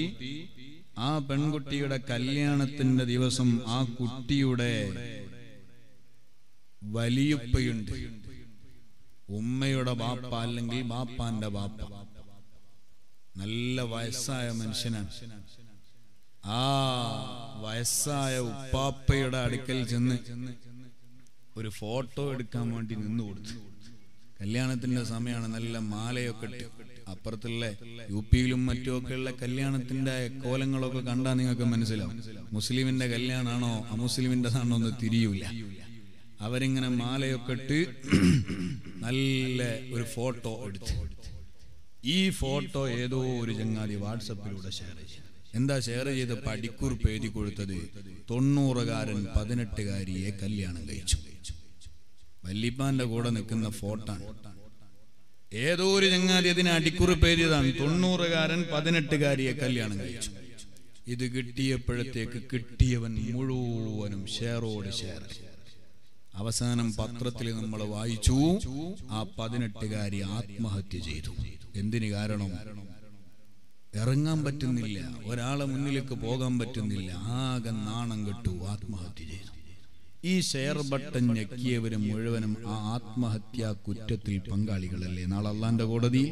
ആ പെൺകുട്ടിയുടെ കല്യാണത്തിന്റെ ദിവസം ആ കുട്ടിയുടെ വലിയുപ്പയുണ്ട്, ഉമ്മയുടെ ബാപ്പ അല്ലെങ്കിൽ ബാപ്പാന്റെ ബാപ്പ, നല്ല വയസ്സായ മനുഷ്യനാണ്. ആ വയസ്സായ ഉപ്പാപ്പയുടെ അടുക്കൽ ചെന്ന് ഒരു ഫോട്ടോ എടുക്കാൻ വേണ്ടി നിന്നു കൊടുത്തു. കല്യാണത്തിന്റെ സമയമാണ്, നല്ല മാലയൊക്കെ ഇട്ട്. അപ്പുറത്തുള്ള യു പിയിലും മറ്റുമൊക്കെയുള്ള കല്യാണത്തിന്റെ കോലങ്ങളൊക്കെ കണ്ടാൽ നിങ്ങൾക്ക് മനസ്സിലാവും മുസ്ലിമിന്റെ കല്യാണാണോ അമുസ്ലിമിൻ്റെതാണോ എന്ന് തിരിയൂല. അവരിങ്ങനെ മാലയൊക്കെ ഇട്ട് നല്ല ഒരു ഫോട്ടോ എടുത്തു. ഈ ഫോട്ടോ ഏതോ ഒരു ചങ്ങാതി വാട്സപ്പിലൂടെ ഷെയർ ചെയ്തു. എന്താ ഷെയർ ചെയ്ത് പടിക്കുറിപ്പ് എഴുതി കൊടുത്തത്? തൊണ്ണൂറുകാരൻ പതിനെട്ടുകാരിയെ കല്യാണം കഴിച്ചു. വല്ലിപ്പാന്റെ കൂടെ നിൽക്കുന്ന ഫോട്ടോ. ഏതോ ഒരു ചങ്ങാതി അതിന് അടിക്കുറിപ്പ് എഴുതിയതാണ്, തൊണ്ണൂറുകാരൻ പതിനെട്ടുകാരിയെ കല്യാണം കഴിച്ചു. ഇത് കിട്ടിയപ്പോഴത്തേക്ക് കിട്ടിയവൻ മുഴുവനും ഷെയറോട് ഷെയർ. അവസാനം പത്രത്തിൽ നമ്മൾ വായിച്ചു, ആ പതിനെട്ടുകാരി ആത്മഹത്യ ചെയ്തു. എന്തിന് കാരണം? ഇറങ്ങാൻ പറ്റുന്നില്ല, ഒരാളെ മുന്നിലേക്ക് പോകാൻ പറ്റുന്നില്ല, ആകെ നാണം കെട്ടു, ആത്മഹത്യ ചെയ്തു. ഈ ഷെയർ ബട്ടൺ ഞെക്കിയവര് മുഴുവനും ആ ആത്മഹത്യാ കുറ്റത്തിൽ പങ്കാളികളല്ലേ നാളെ അള്ളാന്റെ കോടതി?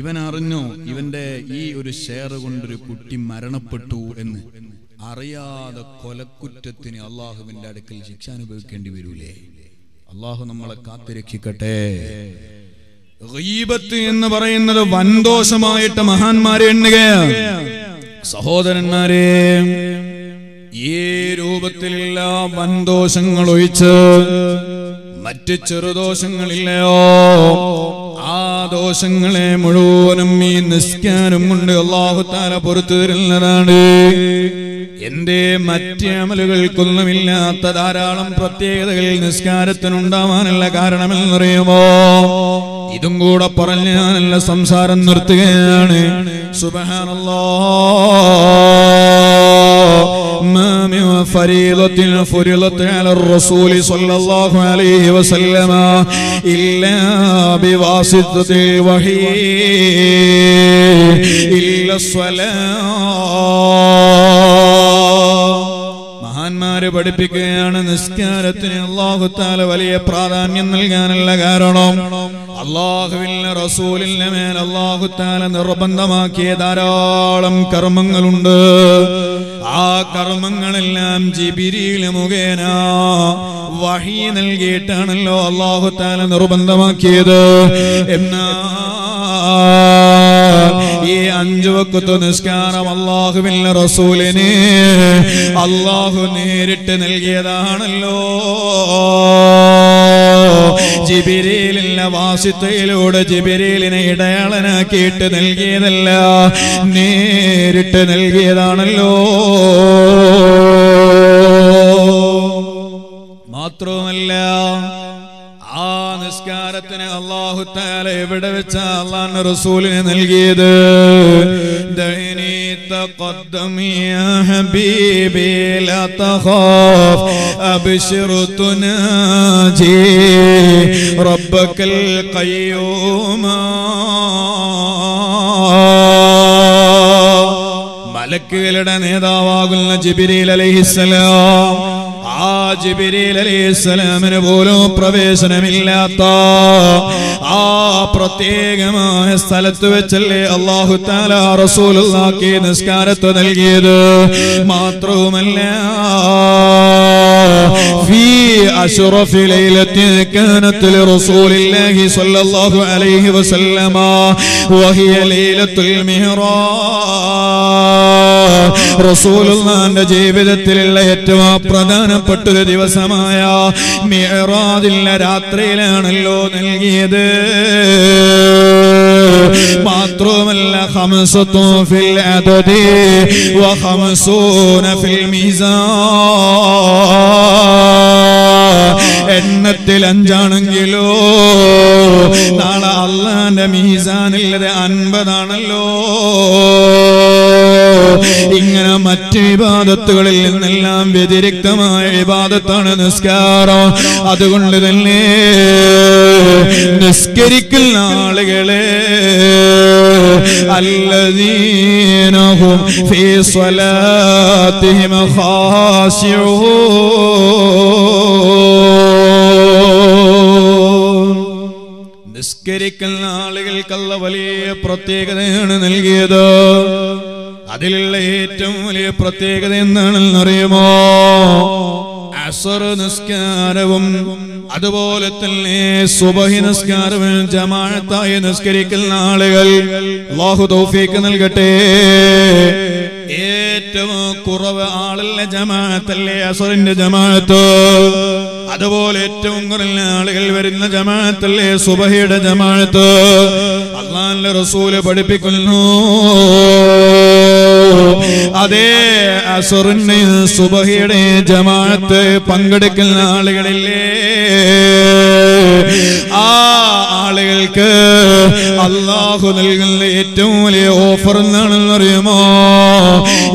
ഇവൻ അറിഞ്ഞോ ഇവന്റെ ഈ ഒരു ഷെയർ കൊണ്ടൊരു കുട്ടി മരണപ്പെട്ടു എന്ന്? അറിയാതെ കൊലക്കുറ്റത്തിന് അള്ളാഹുവിന്റെ അടുക്കൽ ശിക്ഷ അനുഭവിക്കേണ്ടി വരൂലേ? അള്ളാഹു നമ്മളെ കാത്തുരക്ഷിക്കട്ടെ. ഗീബത്ത് എന്ന് പറയുന്നത് വൻദോഷമായിട്ട് മഹാന്മാരെ എണ്ണുകയാണ്. സഹോദരന്മാരെ, ഈ രൂപത്തിലുള്ള വൻദോഷങ്ങൾ ഒഴിച്ച് മറ്റ് ചെറുദോഷങ്ങളില്ലയോ, ആ ദോഷങ്ങളെ മുഴുവനും ഈ നിസ്കാരം കൊണ്ട് അല്ലാഹു തആല പുറത്തു തരുന്നതാണ്. എന്തേ മറ്റ് അമലുകൾക്കൊന്നുമില്ലാത്ത ധാരാളം പ്രത്യേകതകൾ നിസ്കാരത്തിനുണ്ടാവാനുള്ള കാരണമെന്നറിയുമോ? ഇതും കൂടെ പറഞ്ഞ് ഞാനല്ല സംസാരം നിർത്തുകയാണ്. മഹാന്മാര് പഠിപ്പിക്കുകയാണ് നിസ്കാരത്തിന് അല്ലാഹു തആല വലിയ പ്രാധാന്യം നൽകാനുള്ള കാരണം അല്ലാഹുവിന്റെ റസൂലിന്റെ മേൽ അല്ലാഹു തആല നിർബന്ധമാക്കിയ ധാരാളം കർമ്മങ്ങളുണ്ട്. ആ കർമ്മങ്ങളെല്ലാം ജിബ്രീൽ മുഖേന വഹി നൽകിയിട്ടാണല്ലോ അല്ലാഹു തആല നിർബന്ധമാക്കിയത്. എന്നാ ഈ അഞ്ചു വക്ത് നിസ്കാരം അല്ലാഹുവിന്റെ റസൂലിന് അല്ലാഹു നേരിട്ട് നൽകിയതാണല്ലോ ജിബ്രീലിന്റെ വാസിത്തയിലൂടെ. ജിബ്രീലിനെ ഇടയാളനാക്കിയിട്ട് നൽകിയതല്ല, നേരിട്ട് നൽകിയതാണല്ലോ. മാത്രവുമല്ല ആ നിസ്കാരത്തിന് അല്ലാഹു തആല എവിടെ വെച്ചാ അല്ലാഹുവിന്റെ റസൂലിനെ നൽകിയത്? تقدم يا حبيبي لا تخاف أبشر تناجي ربك القيوم മലക്കുകളുടെ നേതാവാകുന്ന ജിബ്രീൽ അലൈഹിസ്സലാം, ആ ജിബ്രീൽ അലൈഹിസ്സലാമിന് പോലും പ്രവേശനമില്ലാത്ത ആ പ്രത്യേകമായ സ്ഥലത്ത് വെച്ചല്ലേ അല്ലാഹു തആല റസൂലുള്ളാഹി നിസ്കാരത്തെ നൽകിയത്. മാത്രവുമല്ല في أشرف ليلة كانت لرسول الله صلى الله عليه وسلم وهي ليلة المهراج رسول الله ജീവിതത്തിൽ ഏറ്റവും പ്രധാനപ്പെട്ട ഒരു ദിവസമായ മിഹ്റാജിന്റെ രാത്രിയിലാണല്ലോ നൽകിയത്. മാത്രമല്ല ഖംസത്തു ഫിൽ അദദി വ ഖംസൂന ഫിൽ മീസാൻ, എണ്ണത്തിൽ അഞ്ചാണെങ്കിലോ നാളെ അല്ലാഹുവിന്റെ മീസാനിൽ അൻപതാണല്ലോ. ഇങ്ങനെ എല്ലാം മറ്റ് ഇബാദത്തുകളിൽ നിന്നെല്ലാം വ്യതിരിക്തമായ ഇബാദത്താണ് നിസ്കാരം. അതുകൊണ്ട് തന്നെ നിസ്കരിക്കുന്ന ആളുകളെ الذين هم في صلاتهم خاشعون നിസ്കരിക്കുന്ന ആളുകൾക്കുള്ള വലിയ പ്രത്യേകതയാണ് നൽകിയത്. അതിലുള്ള ഏറ്റവും വലിയ പ്രത്യേകത എന്താണെന്നറിയുമോ? അസർ നിസ്കാരവും അതുപോലെ തന്നെ സുബഹി നിസ്കാരവും ജമാഅത്തായി നിസ്കരിക്കുന്ന ആളുകൾ, അല്ലാഹു തൗഫീഖ് നൽകട്ടെ, ഏറ്റവും കുറവ് ആളുള്ള ജമാഅത്തല്ലേ അസറിന്റെ ജമാഅത്ത്. അതുപോലെ ഏറ്റവും കുറഞ്ഞ ആളുകൾ വരുന്ന ജമാഅത്തല്ലേ സുബഹിയുടെ ജമാഅത്ത്. അല്ലാഹുവിന്റെ റസൂല് പഠിപ്പിക്കുന്നു, അതേ അസുറിന് സുബഹിയുടെ ജമാഅത്ത് പങ്കെടുക്കുന്ന ആളുകളില്ലേ, ആ ആളുകൾക്ക് അല്ലാഹു നൽകുന്ന ഏറ്റവും വലിയ ഓഫർ എന്നാണെന്നറിയുമോ?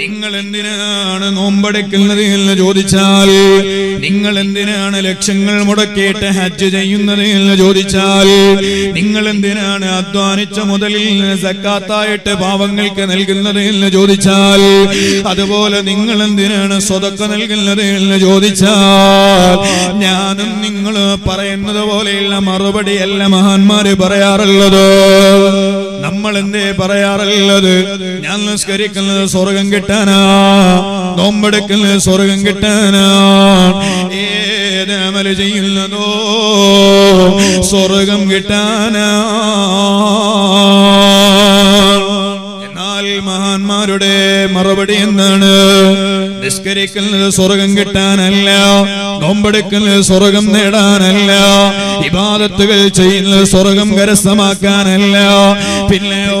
നിങ്ങൾ എന്തിനാണ് നോമ്പെടുക്കുന്നത് എന്ന് ചോദിച്ചാൽ, നിങ്ങൾ എന്തിനാണ് ലക്ഷങ്ങൾ മുടക്കിയിട്ട് ഹജ്ജ് ചെയ്യുന്നത് എന്ന് ചോദിച്ചാൽ, നിങ്ങൾ എന്തിനാണ് അധ്വാനിച്ച മുതലിൽ സക്കാത്തായിട്ട് പാവങ്ങൾക്ക് നൽകുന്നത് എന്ന് ചോദിച്ചാൽ, അതുപോലെ നിങ്ങൾ എന്തിനാണ് സ്വതക്ക നൽകുന്നത് എന്ന് ചോദിച്ചാൽ, ഞാനും നിങ്ങൾ പറയുന്നത് പോലെയുള്ള മറുപടിയല്ല മഹാന്മാര് പറയാറുള്ളത്. നമ്മൾ എന്തേ പറയാറുള്ളത്? ഞാൻ നിസ്കരിക്കുന്നത് സ്വർഗം കിട്ടാനാ, നോമ്പെടുക്കുന്നത് സ്വർഗം കിട്ടാനാ, ഏതമൽ ചെയ്യുന്നതോ സ്വർഗം കിട്ടാനാ. എന്നാൽ മഹാന്മാരുടെ മറുപടി എന്താണ്? നിസ്കരിക്കുന്നത് സ്വർഗം കിട്ടാനല്ല, നോമ്പെടുക്കുന്നത് സ്വർഗം നേടാനല്ല, ഇബാദത്തുകൾ ചെയ്യുന്നത് സ്വർഗം കരസ്ഥമാക്കാനല്ല, പിന്നെയോ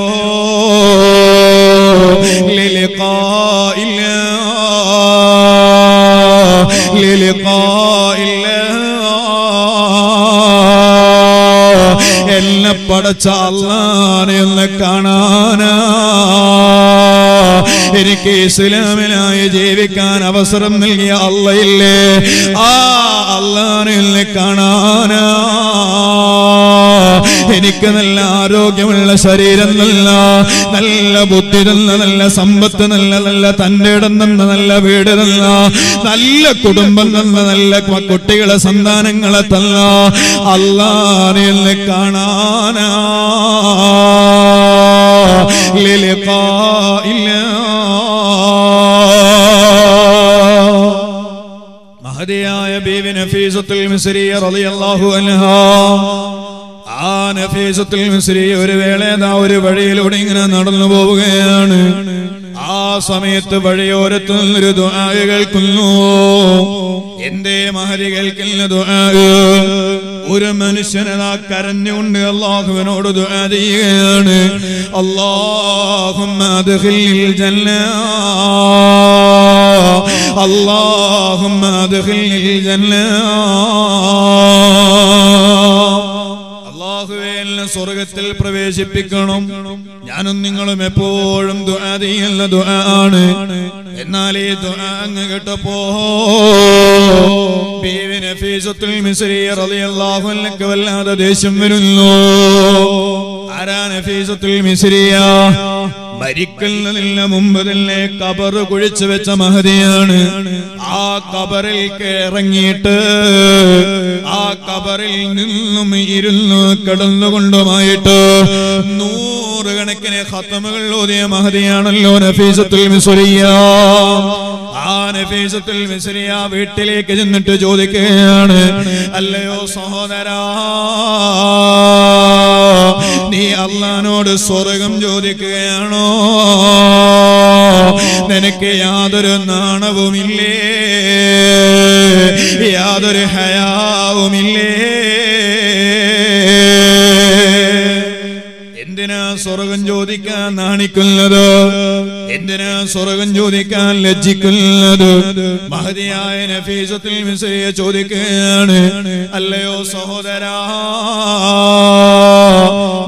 എന്നെ പടച്ച അല്ലാഹുവിനെ ഒന്ന് കാണാനാ, എനിക്ക് ഇസ്ലാമിനായി ജീവിക്കാൻ അവസരം നൽകിയ അല്ലയില്ലേ, ആ അല്ലാഹുവിനെ കാണാനാ, എനിക്ക് നല്ല ആരോഗ്യമുള്ള ശരീരം തന്ന, നല്ല ബുദ്ധി തന്ന, നല്ല സമ്പത്ത് തന്ന, നല്ല തൻ്റെ ഇടം തന്ന, നല്ല വീട് തന്ന, നല്ല കുടുംബം തന്ന, നല്ല കുട്ടികളെ സന്താനങ്ങളെ തന്ന അല്ലാഹുവിനെ കാണാനാ. മഹതിയായ ബീവി നഫീസത്തുൽ മിസ്രിയ റളിയല്ലാഹു അൻഹാ, ആ നഫീസത്തുൽ മിസ്രിയ ഒരു വേളേതാ ഒരു വഴിയിലൂടെ ഇങ്ങനെ നടന്നു പോവുകയാണ്. ആ സമയത്ത് വഴിയോരത്തു നിന്നൊരു ദുആ കേൾക്കുന്നു. എന്റെ മഹതി കേൾക്കുന്ന ദുആ, ഒരു മനുഷ്യനതാ കരഞ്ഞുകൊണ്ട് അല്ലാഹുവിനോട് ദുആ ചെയ്യുകയാണ്. അല്ലാഹുമ്മ അദ്ഖിൽനിൽ ജന്ന, അല്ലാഹുമ്മ അദ്ഖിൽനിൽ ജന്ന, അല്ലാഹുവേ എന്നെ സ്വർഗത്തിൽ പ്രവേശിപ്പിക്കണം. ഞാനും നിങ്ങളും എപ്പോഴും ദുആ ചെയ്യുന്ന ദുആ ആണ്. എന്നാൽ ഈ ദുആ അങ്ങ് കേട്ടപ്പോ ബീവി നഫീസത്തുൽ മിസ്രി റളിയല്ലാഹു അൻഹ വല്ലാതെ ദേഷ്യം വരുന്നു. ആരാ നഫീസത്തുൽ മിസ്രിയ? മരിക്കുന്നതിന് മുമ്പ് തന്നെ ഖബർ കുഴിച്ചു വെച്ച മഹതിയാണ്. ആ ഖബറിൽ ഇറങ്ങിയിട്ട് ആ ഖബറിൽ നിന്നും ഇരുന്നു കടന്നുകൊണ്ടുമായിട്ട് നൂറുകണക്കിന് ഖത്മുകൾ ഓതിയ മഹതിയാണല്ലോ നഫീസത്തുൽ മിസ്രിയ. വീട്ടിലേക്ക് ചെന്നിട്ട് ചോദിക്കുകയാണ്, അല്ലയോ സഹോദരാ, നീ അള്ളാഹുവോട് സ്വർഗം ചോദിക്കുകയാണോ? നിനക്ക് യാതൊരു നാണവുമില്ലേ, യാതൊരു ഹയാവുമില്ലേ, എന്തിനാ സ്വർഗം ചോദിക്കാൻ നാണിക്കുന്നത്? എന്തിനാ സ്വർഗം ചോദിക്കാൻ ലജ്ജിക്കുന്നത്? മഹതിയായ നഫീസത്തുൽ മിസ്രിയെ ചോദിക്കുകയാണ്, അല്ലയോ സഹോദരാ,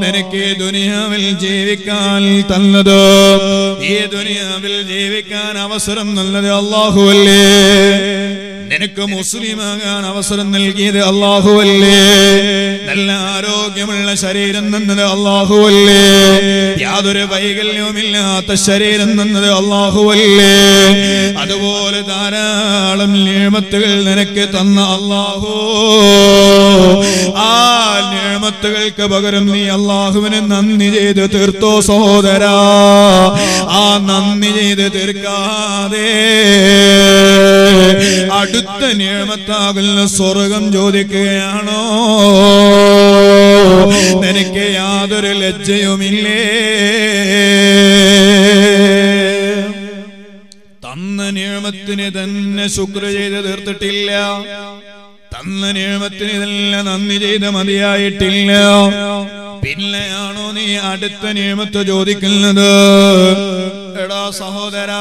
നിനക്ക് ദുനിയാവിൽ ജീവിക്കാൻ തന്നത്, ഈ ദുനിയാവിൽ ജീവിക്കാൻ അവസരം നൽകിയത് അല്ലാഹുവല്ലേ? നിനക്ക് മുസ്ലിമാകാൻ അവസരം നൽകിയത് അല്ലാഹുവല്ലേ? നല്ല ആരോഗ്യമുള്ള ശരീരം തന്നത് അല്ലാഹുവല്ലേ? യാതൊരു വൈകല്യവുമില്ലാത്ത ശരീരം തന്നത് അല്ലാഹുവല്ലേ? അതുപോലെ ധാരാളം നിഅമത്തുകൾ നിനക്ക് തന്ന അല്ലാഹു, ആ നിഅമത്തുകൾക്ക് പകരം നീ അല്ലാഹുവിനെ നന്ദി ചെയ്ത് തീർത്തോ സഹോദരാ? ആ നന്ദി ചെയ്ത് തീർക്കാതെ അടുത്ത നിയമത്താകുന്ന സ്വർഗം ചോദിക്കുകയാണോ? നിനക്ക് യാതൊരു ലജ്ജയുമില്ലേ? തന്ന നിയമത്തിന് തന്നെ ശുക്ർ ചെയ്ത് തീർത്തിട്ടില്ല, തന്ന നിയമത്തിന് തന്നെ നന്ദി ചെയ്ത് മതിയായിട്ടില്ല, പിന്നെയാണോ നീ അടുത്ത നിയമത്ത് ചോദിക്കുന്നത്? എടാ സഹോദരാ,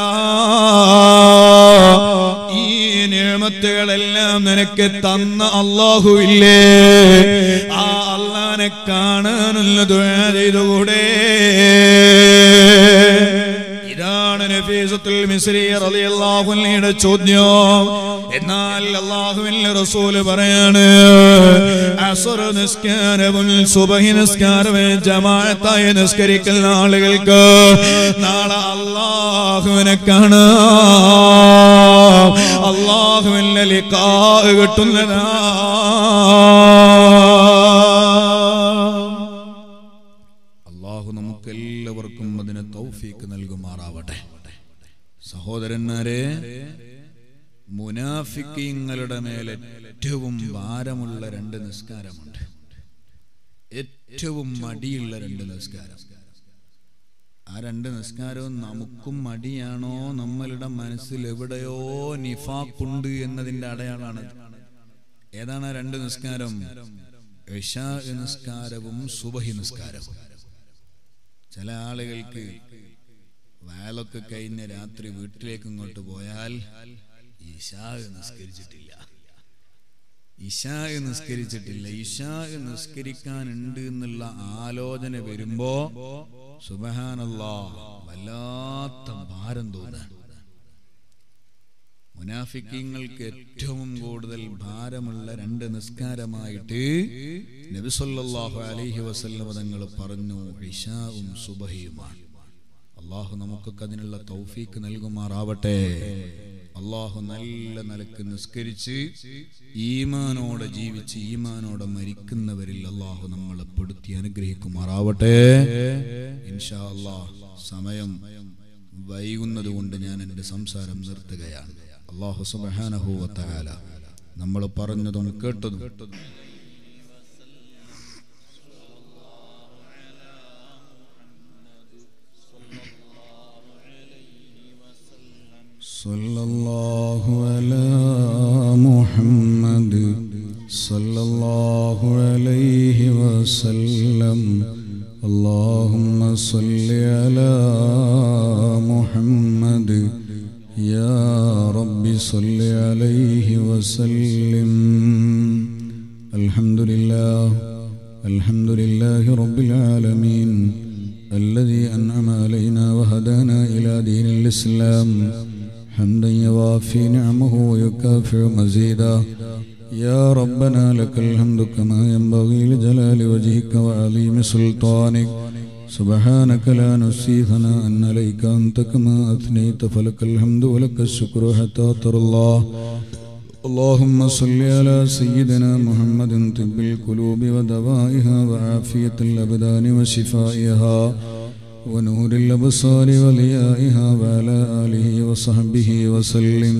ഈ നിയമത്തുകളെല്ലാം നിനക്ക് തന്ന അല്ലാഹുവില്ലേ? ആ അല്ലാഹുവിനെ കാണാനുള്ള ദുആ ചെയ്തുകൂടെ? ഇതാണ് നഫീസത്തുൽ മിസ്രി റളിയല്ലാഹു അൻഹയുടെ ചോദ്യം. എന്നാൽ അല്ലാഹുവിന്റെ റസൂൽ പറയാണ്, അസ്ർ നിസ്കാരവും സുബ്ഹി നിസ്കാരവും ജമാഅത്തായി നിസ്കരിക്കുന്ന ആളുകൾക്ക് നാളെ അല്ലാഹുവിനെ കാണാം, അല്ലാഹുവിന്റെ ലിഖാ കിട്ടുന്നതാ. അല്ലാഹു നമുക്കെല്ലാവർക്കും അതിനെ തൗഫീക്ക് നൽകുമാറാവട്ടെ. സഹോദരന്മാരെ, മുനാഫിക്കീങ്ങളുടെ മേലെ ഏറ്റവും ഭാരമുള്ള രണ്ട് നിസ്കാരമുണ്ട്, ഏറ്റവും മടിയുള്ള രണ്ട് നിസ്കാരം. ആ രണ്ട് നിസ്കാരവും നമുക്കും മടിയാണോ, നമ്മളുടെ മനസ്സിൽ എവിടെയോ നിഫാഖുണ്ട് എന്നതിന്റെ അടയാളാണ്. ഏതാണ് ആ രണ്ട് നിസ്കാരം? ഇശാ നിസ്കാരവും സുബഹി നിസ്കാരവും. ചില ആളുകൾക്ക് വയലൊക്കെ കഴിഞ്ഞ രാത്രി വീട്ടിലേക്ക് ഇങ്ങോട്ട് പോയാൽ ഇശാ നിസ്കരിച്ചിട്ടില്ല, ഇശാ നിസ്കരിച്ചിട്ടില്ല, ഇശാ നിസ്കരിക്കാനുണ്ട് എന്നുള്ള ആലോചന വരുമ്പോ സുബ്ഹാനല്ലാഹ് വല്ലാത്ത ഭാരം തോന്നുന്നു. മുനാഫിക്കീങ്ങൾക്ക് ഏറ്റവും കൂടുതൽ ഭാരമുള്ള രണ്ട് നിസ്കാരമായിട്ട് നബി സല്ലല്ലാഹു അലൈഹി വസല്ലം തങ്ങൾ പറഞ്ഞു, ഇശാഉം സുബഹിയുമാണ്. അല്ലാഹു നമുക്കൊക്കെ അതിനുള്ള തൗഫീക്ക് നൽകുമാറാവട്ടെ. അല്ലാഹു നല്ല നിലക്ക് നിസ്കരിച്ച് ഈമാനോടെ ജീവിച്ച് ഈമാനോടെ മരിക്കുന്നവരിൽ അല്ലാഹു നമ്മളെ പെടുത്തി അനുഗ്രഹിക്കുമാറാവട്ടെ. ഇൻഷാ അല്ലാഹ് സമയം വൈകുന്നത് കൊണ്ട് ഞാൻ എൻ്റെ സംസാരം നിർത്തുകയാണ്. അല്ലാഹു സുബ്ഹാനഹു വ തആല നമ്മൾ പറഞ്ഞതും കേട്ടതും സല്ലല്ലാഹു അലാ മുഹമ്മദ് സല്ലല്ലാഹു അലൈഹി വസല്ലം. അല്ലാഹുമ്മ സല്ലി അലാ മുഹമ്മദ് യാ റബ്ബി സല്ലി അലൈഹി വസല്ലം. അൽഹംദുലില്ലാഹ് അൽഹംദുലില്ലാഹി റബ്ബിൽ ആലമീൻ الذي أنعم علينا وهدانا إلى دين الإسلام حمدا يوافي نعمه ويكافئ مزيدا يا ربنا لك الحمد كما ينبغي لجلال وجهك وعظيم سلطانك سبحانك لا نحصي ثناء عليك أنت كما أثنيت فلك الحمد ولك الشكر حتى ترى الله. اللهم صل على سيدنا محمد طب القلوب ودوائها وعافية الأبدان وشفائها ونور الأبصار وليائها وعلى آله وصحبه وسلم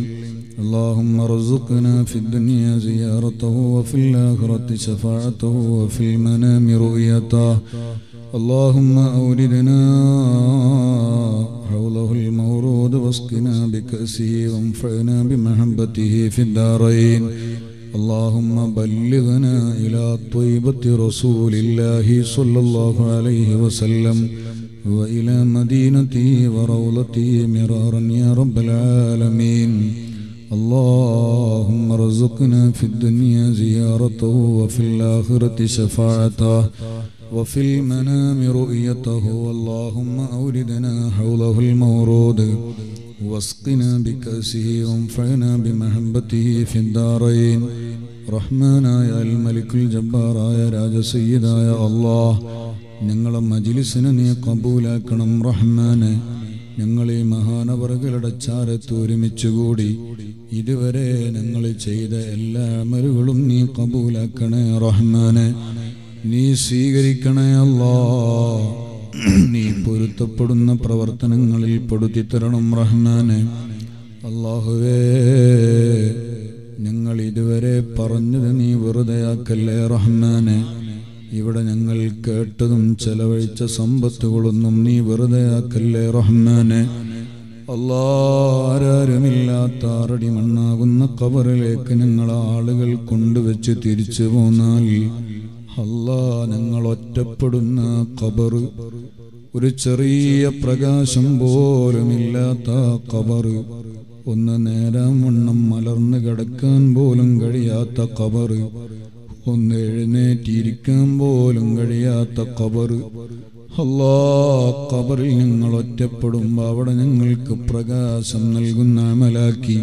اللهم ارزقنا في الدنيا زيارته وفي الآخرة شفاعته وفي المنام رؤيته اللهم أوردنا حوله المورود واسقنا بكأسه وانفعنا بمحبته في الدارين اللهم بلغنا إلى طيبة رسول الله صلى الله عليه وسلم وإلى مدينته وروضته مرارا يا رب العالمين اللهم ارزقنا في الدنيا زيارته وفي الآخرة شفاعته وفي المنام رؤيته اللهم أوردنا حوله المورود واسقنا بكأسه وانفعنا بمحبته في الدارين رحمنا يا الملك الجبار يا راج سيدا يا الله ഞങ്ങളെ മജ്‌ലിസിനെ നീ കബൂലാക്കണം റഹ്മാനെ. ഞങ്ങളെ മഹാനവർകളുടെ ചാരത്ത് ഒരുമിച്ചുകൂടി ഇതുവരെ ഞങ്ങൾ ചെയ്ത എല്ലാ അമലുകളും നീ കബൂലാക്കണേ റഹ്മാനെ. നീ സ്വീകരിക്കണേ അല്ലാഹ്. നീ പൊരുത്തപ്പെടുന്ന പ്രവർത്തനങ്ങളിൽ പെടുത്തി തരണം റഹ്മാനെ. അല്ലാഹുവേ, ഞങ്ങൾ ഇതുവരെ പറഞ്ഞത് നീ വെറുതെയാക്കല്ലേ റഹ്മാനെ. ഇവിടെ ഞങ്ങൾ കേട്ടതും ചെലവഴിച്ച സമ്പത്തുകളൊന്നും നീ വെറുതെയാക്കല്ലേ റഹ്മാനെ. അല്ലാഹ്, ആരാരുമില്ലാത്ത ആറടി മണ്ണാകുന്ന ഖബറിലേക്ക് ഞങ്ങളെ ആളുകൾ കൊണ്ടുവച്ച് തിരിച്ചു പോന്നാൽ അല്ലാഹ്, ഞങ്ങൾ ഒറ്റപ്പെടുന്ന ഖബർ, ഒരു ചെറിയ പ്രകാശം പോലുമില്ലാത്ത ഖബർ, ഒന്ന് നേരാൻ വണ്ണം മലർന്ന് കിടക്കാൻ പോലും കഴിയാത്ത ഖബർ, ഒന്ന് എഴുന്നേറ്റിരിക്കാൻ പോലും കഴിയാത്ത ഖബർ. അല്ലാഹ്, ഖബറിൽ ഞങ്ങൾ ഒറ്റപ്പെടുമ്പോൾ അവിടെ ഞങ്ങൾക്ക് പ്രകാശം നൽകുന്ന അമലാക്കി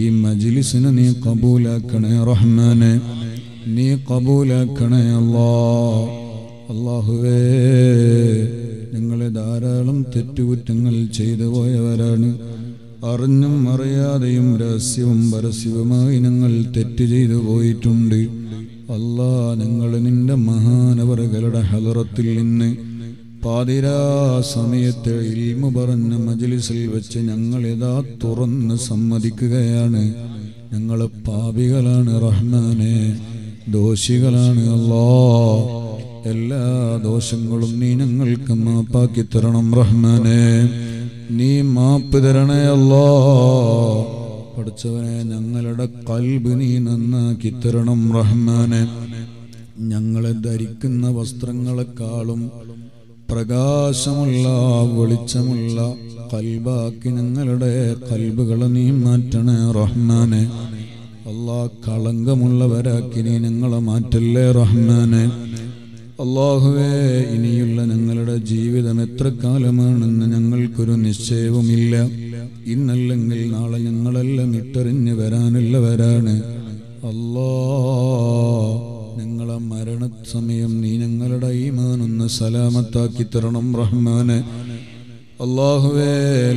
ഈ മജ്‌ലിസിനെ നീ കബൂലാക്കണേ റഹ്മാനെ. നീ കബൂലാക്കണേ അല്ലാഹ്. അല്ലാഹുവേ, ഞങ്ങളെ ധാരാളം തെറ്റുകുറ്റങ്ങൾ ചെയ്തു പോയവരാണ്. അറിഞ്ഞും അറിയാതെയും രഹസ്യവും പരസ്യവുമായി ഞങ്ങൾ തെറ്റ് ചെയ്തു പോയിട്ടുണ്ട്. അല്ലാഹ്, ഞങ്ങൾ നിന്റെ മഹാനവറുകളുടെ ഹളറത്തിൽ നിന്ന് പാതിരാ സമയത്ത് ഇൽമു പറഞ്ഞ മജ്‌ലിസിൽ വെച്ച് ഞങ്ങളിതാ തുറന്ന് സമ്മതിക്കുകയാണ്. ഞങ്ങൾ പാപികളാണ് റഹ്മാനെ, ദോഷികളാണ് അല്ലാഹ്. എല്ലാ ദോഷങ്ങളും നീ ഞങ്ങൾക്ക് മാപ്പാക്കി തരണം റഹ്മാനെ. നീ മാപ്പ് തരണേ അല്ലാഹ്. പഠിച്ചവനെ, ഞങ്ങളുടെ കൽബ് നീ നന്നാക്കി തരണം റഹ്മാനെ. ഞങ്ങളെ ധരിക്കുന്ന വസ്ത്രങ്ങളെക്കാളും പ്രകാശമുള്ള വെളിച്ചമുള്ള കൽബാക്കി ഞങ്ങളുടെ കൽബുകളെ നീ മാറ്റണേ റഹ്മാനെ. അല്ലാഹ്, കളങ്കമുള്ളവരാക്കി നീ ഞങ്ങളെ മാറ്റല്ലേ റഹ്മാനെ. അല്ലാഹുവേ, ഇനിയുള്ള ഞങ്ങളുടെ ജീവിതം എത്ര കാലമാണെന്ന് ഞങ്ങൾക്കൊരു നിശ്ചയവുമില്ല. ഇന്നല്ലെങ്കിൽ നാളെ ഞങ്ങളെല്ലാം ഇട്ടറിഞ്ഞ് വരാനുള്ളവരാണ്. അല്ലാഹ്, ഞങ്ങളെ മരണ സമയം നീ ഞങ്ങളുടെ ഈമാനൊന്ന് സലാമത്താക്കി തരണം റഹ്മാനെ. അല്ലാഹുവേ,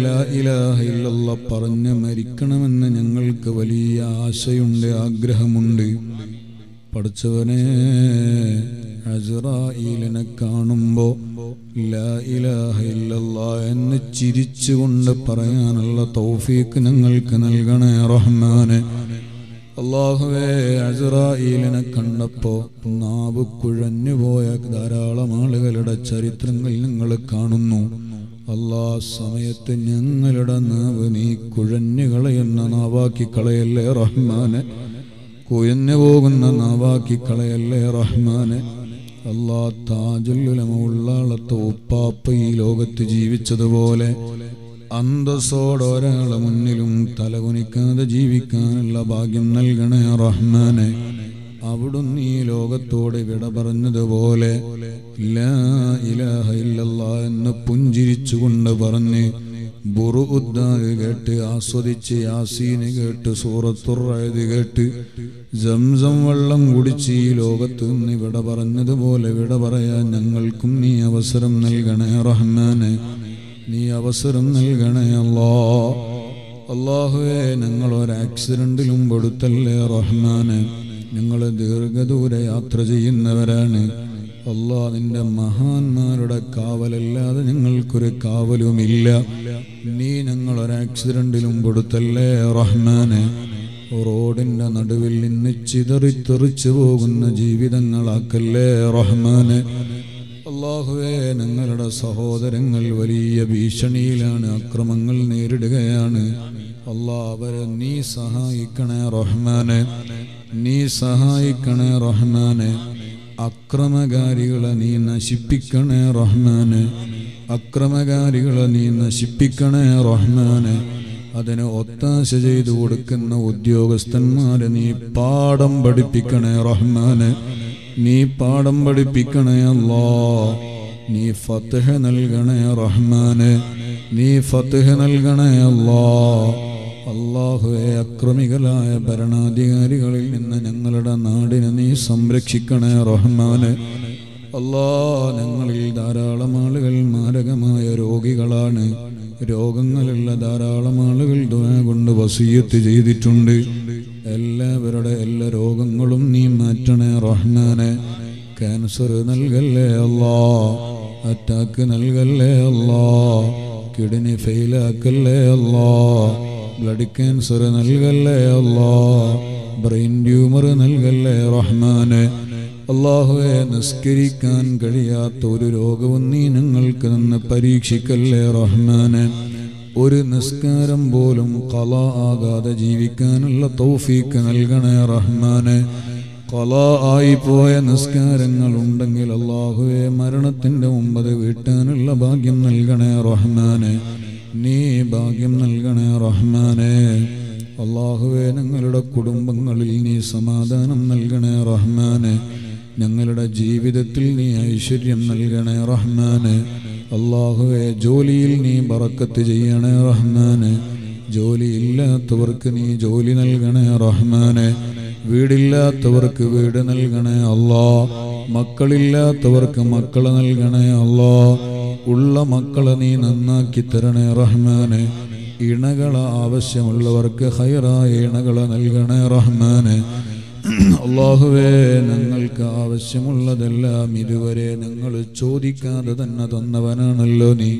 ലാ ഇലാഹ ഇല്ലല്ലാഹ് പറഞ്ഞ് മരിക്കണമെന്ന് ഞങ്ങൾക്ക് വലിയ ആശയുണ്ട്, ആഗ്രഹമുണ്ട്. പഠിച്ചവനെ, അസ്റായീലിനെ കാണുമ്പോൾ ലാ ഇലാഹ ഇല്ലല്ലാഹ് എന്ന് ചിരിച്ചുകൊണ്ട് പറയാനുള്ള തൗഫീഖ് ഞങ്ങൾക്ക് നൽകണേ റഹ്മാനെ. അല്ലാഹുവേ, അസ്റായീലിനെ കണ്ടപ്പോൾ നാവ് കുഴഞ്ഞുപോയ ധാരാളം ആളുകളുടെ ചരിത്രങ്ങൾ ഞങ്ങൾ കാണുന്നു. അല്ലാഹ്, സമയത്ത് ഞങ്ങളുടെ നാവ് നീ കുഴഞ്ഞു കളയുന്ന നാവാക്കി കളയല്ലേ റഹ്മാനെ. കുഴഞ്ഞു പോകുന്ന നാവാക്കി കളയല്ലേ റഹ്മാനെ. അല്ലാഹ്, താജുൽ ഉലമ ഉള്ളാളത്ത് ഉപ്പാപ്പ ഈ ലോകത്ത് ജീവിച്ചതുപോലെ അന്തസ്സോടെ ഒരാളെ മുന്നിലും തലകുനിക്കാതെ ജീവിക്കാനുള്ള ഭാഗ്യം നൽകണേ റഹ്മാനെ. അവിടുന്ന് ഈ ലോകത്തോട് വിട പറഞ്ഞതുപോലെ ലാ ഇലാഹ ഇല്ലല്ലാഹ് എന്ന് പുഞ്ചിരിച്ചുകൊണ്ട് പറഞ്ഞ് ബുറൂദ് കേട്ട് ആസ്വദിച്ച് യാസീന് കേട്ട് സൂറത്തുർ റഅദ് കേട്ട് സംസം വെള്ളം കുടിച്ച് ഈ ലോകത്ത് നിന്ന് വിട പറഞ്ഞതുപോലെ വിട പറയാൻ ഞങ്ങൾക്കും നീ അവസരം നൽകണേ റഹ്മാനെ. നീ അവസരം നൽകണേ അല്ലാഹ്. അല്ലാഹുവേ, ഞങ്ങൾ ഒരാക്സിഡന്റിലും പെടുത്തല്ലേ റഹ്മാനെ. ഞങ്ങൾ ദീർഘദൂര യാത്ര ചെയ്യുന്നവരാണ്. Allah Ninda Mahan Marada Kavalella, the Ningal Kurekavalum Illa, Ninangal or accident in Budutale, Rahmane, Road in the Nadavil in Nichidarit Richogun, Jividan Alakale, Rahmane, Allahway, Nangalada Saho, the Rengal Vari, Abishanilana, Kramangal Niridagayane. Allah bare ni sahayikane Rahmane, ni sahayikane Rahmane, akramagarigal ni nashippikane Rahmane, akramagarigal ni nashippikane Rahmane, adine ottaase cheythu kodukkunna udyogasthanmare ni paadam padippikane Rahmane, ni paadam padippikane Allah, ni fath nalgane Rahmane, ni fath nalgane Allah. Allahue akramigalaya baranadhikarigalil ninnu njangalude naadine nee samrakshikkane Rahmane. Allah njangalil dharalam aalukal maaragamaya rogikalanu. Rogangalulla dharalam aalukal du'a kondu vasiyathu cheythittundu. Ellavarude ella rogangalum nee maattane Rahmane. Cancer nalgalle Allah. Attack nalgalle Allah. Kidney fail aakalle Allah. Blood cancer nalgalle Allah, brain tumor nalgalle Rahmane, Allahue niskarikan kadiyatha oru rogavum nee njangalkku thannu pareekshikkale Rahmane, oru niskaram polum qada aagaathe jeevikkanulla tawfeeq nalgane Rahmane, qada aayi poya niskarangal undengil Allahue maranathinte mumbhe adu vettanulla bhagyam nalgane Rahmane. Nee bhagyam nalgane Rahmane, Allahue nangalude kudumbangalil nee samadhanam nalgane Rahmane, nangalude jeevithathil nee aishwaryam nalgane Rahmane, Allahue joliyil nee barakathu cheyyane Rahmane, joli illathavarkku nee joli nalgane Rahmane, veedillathavarkku veedu nalgane Allah, makkalillathavarkku makkale nalgane Allah. Ulla Makalani Nana Kitarane Rahmane, Inagala Avashamullavarka Haira, Inagala Nalgane Rahmane, Allahue Nangalka Avashamulla della Miduvare Nangal Chodika Danadanavana Naloni,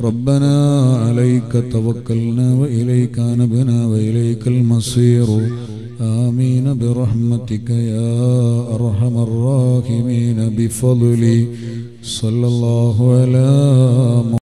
ربنا عليك توكلنا وإليك أنبنا وإليك المصير آمين برحمتك يا أرحم الراحمين بفضلي صلى الله على محمد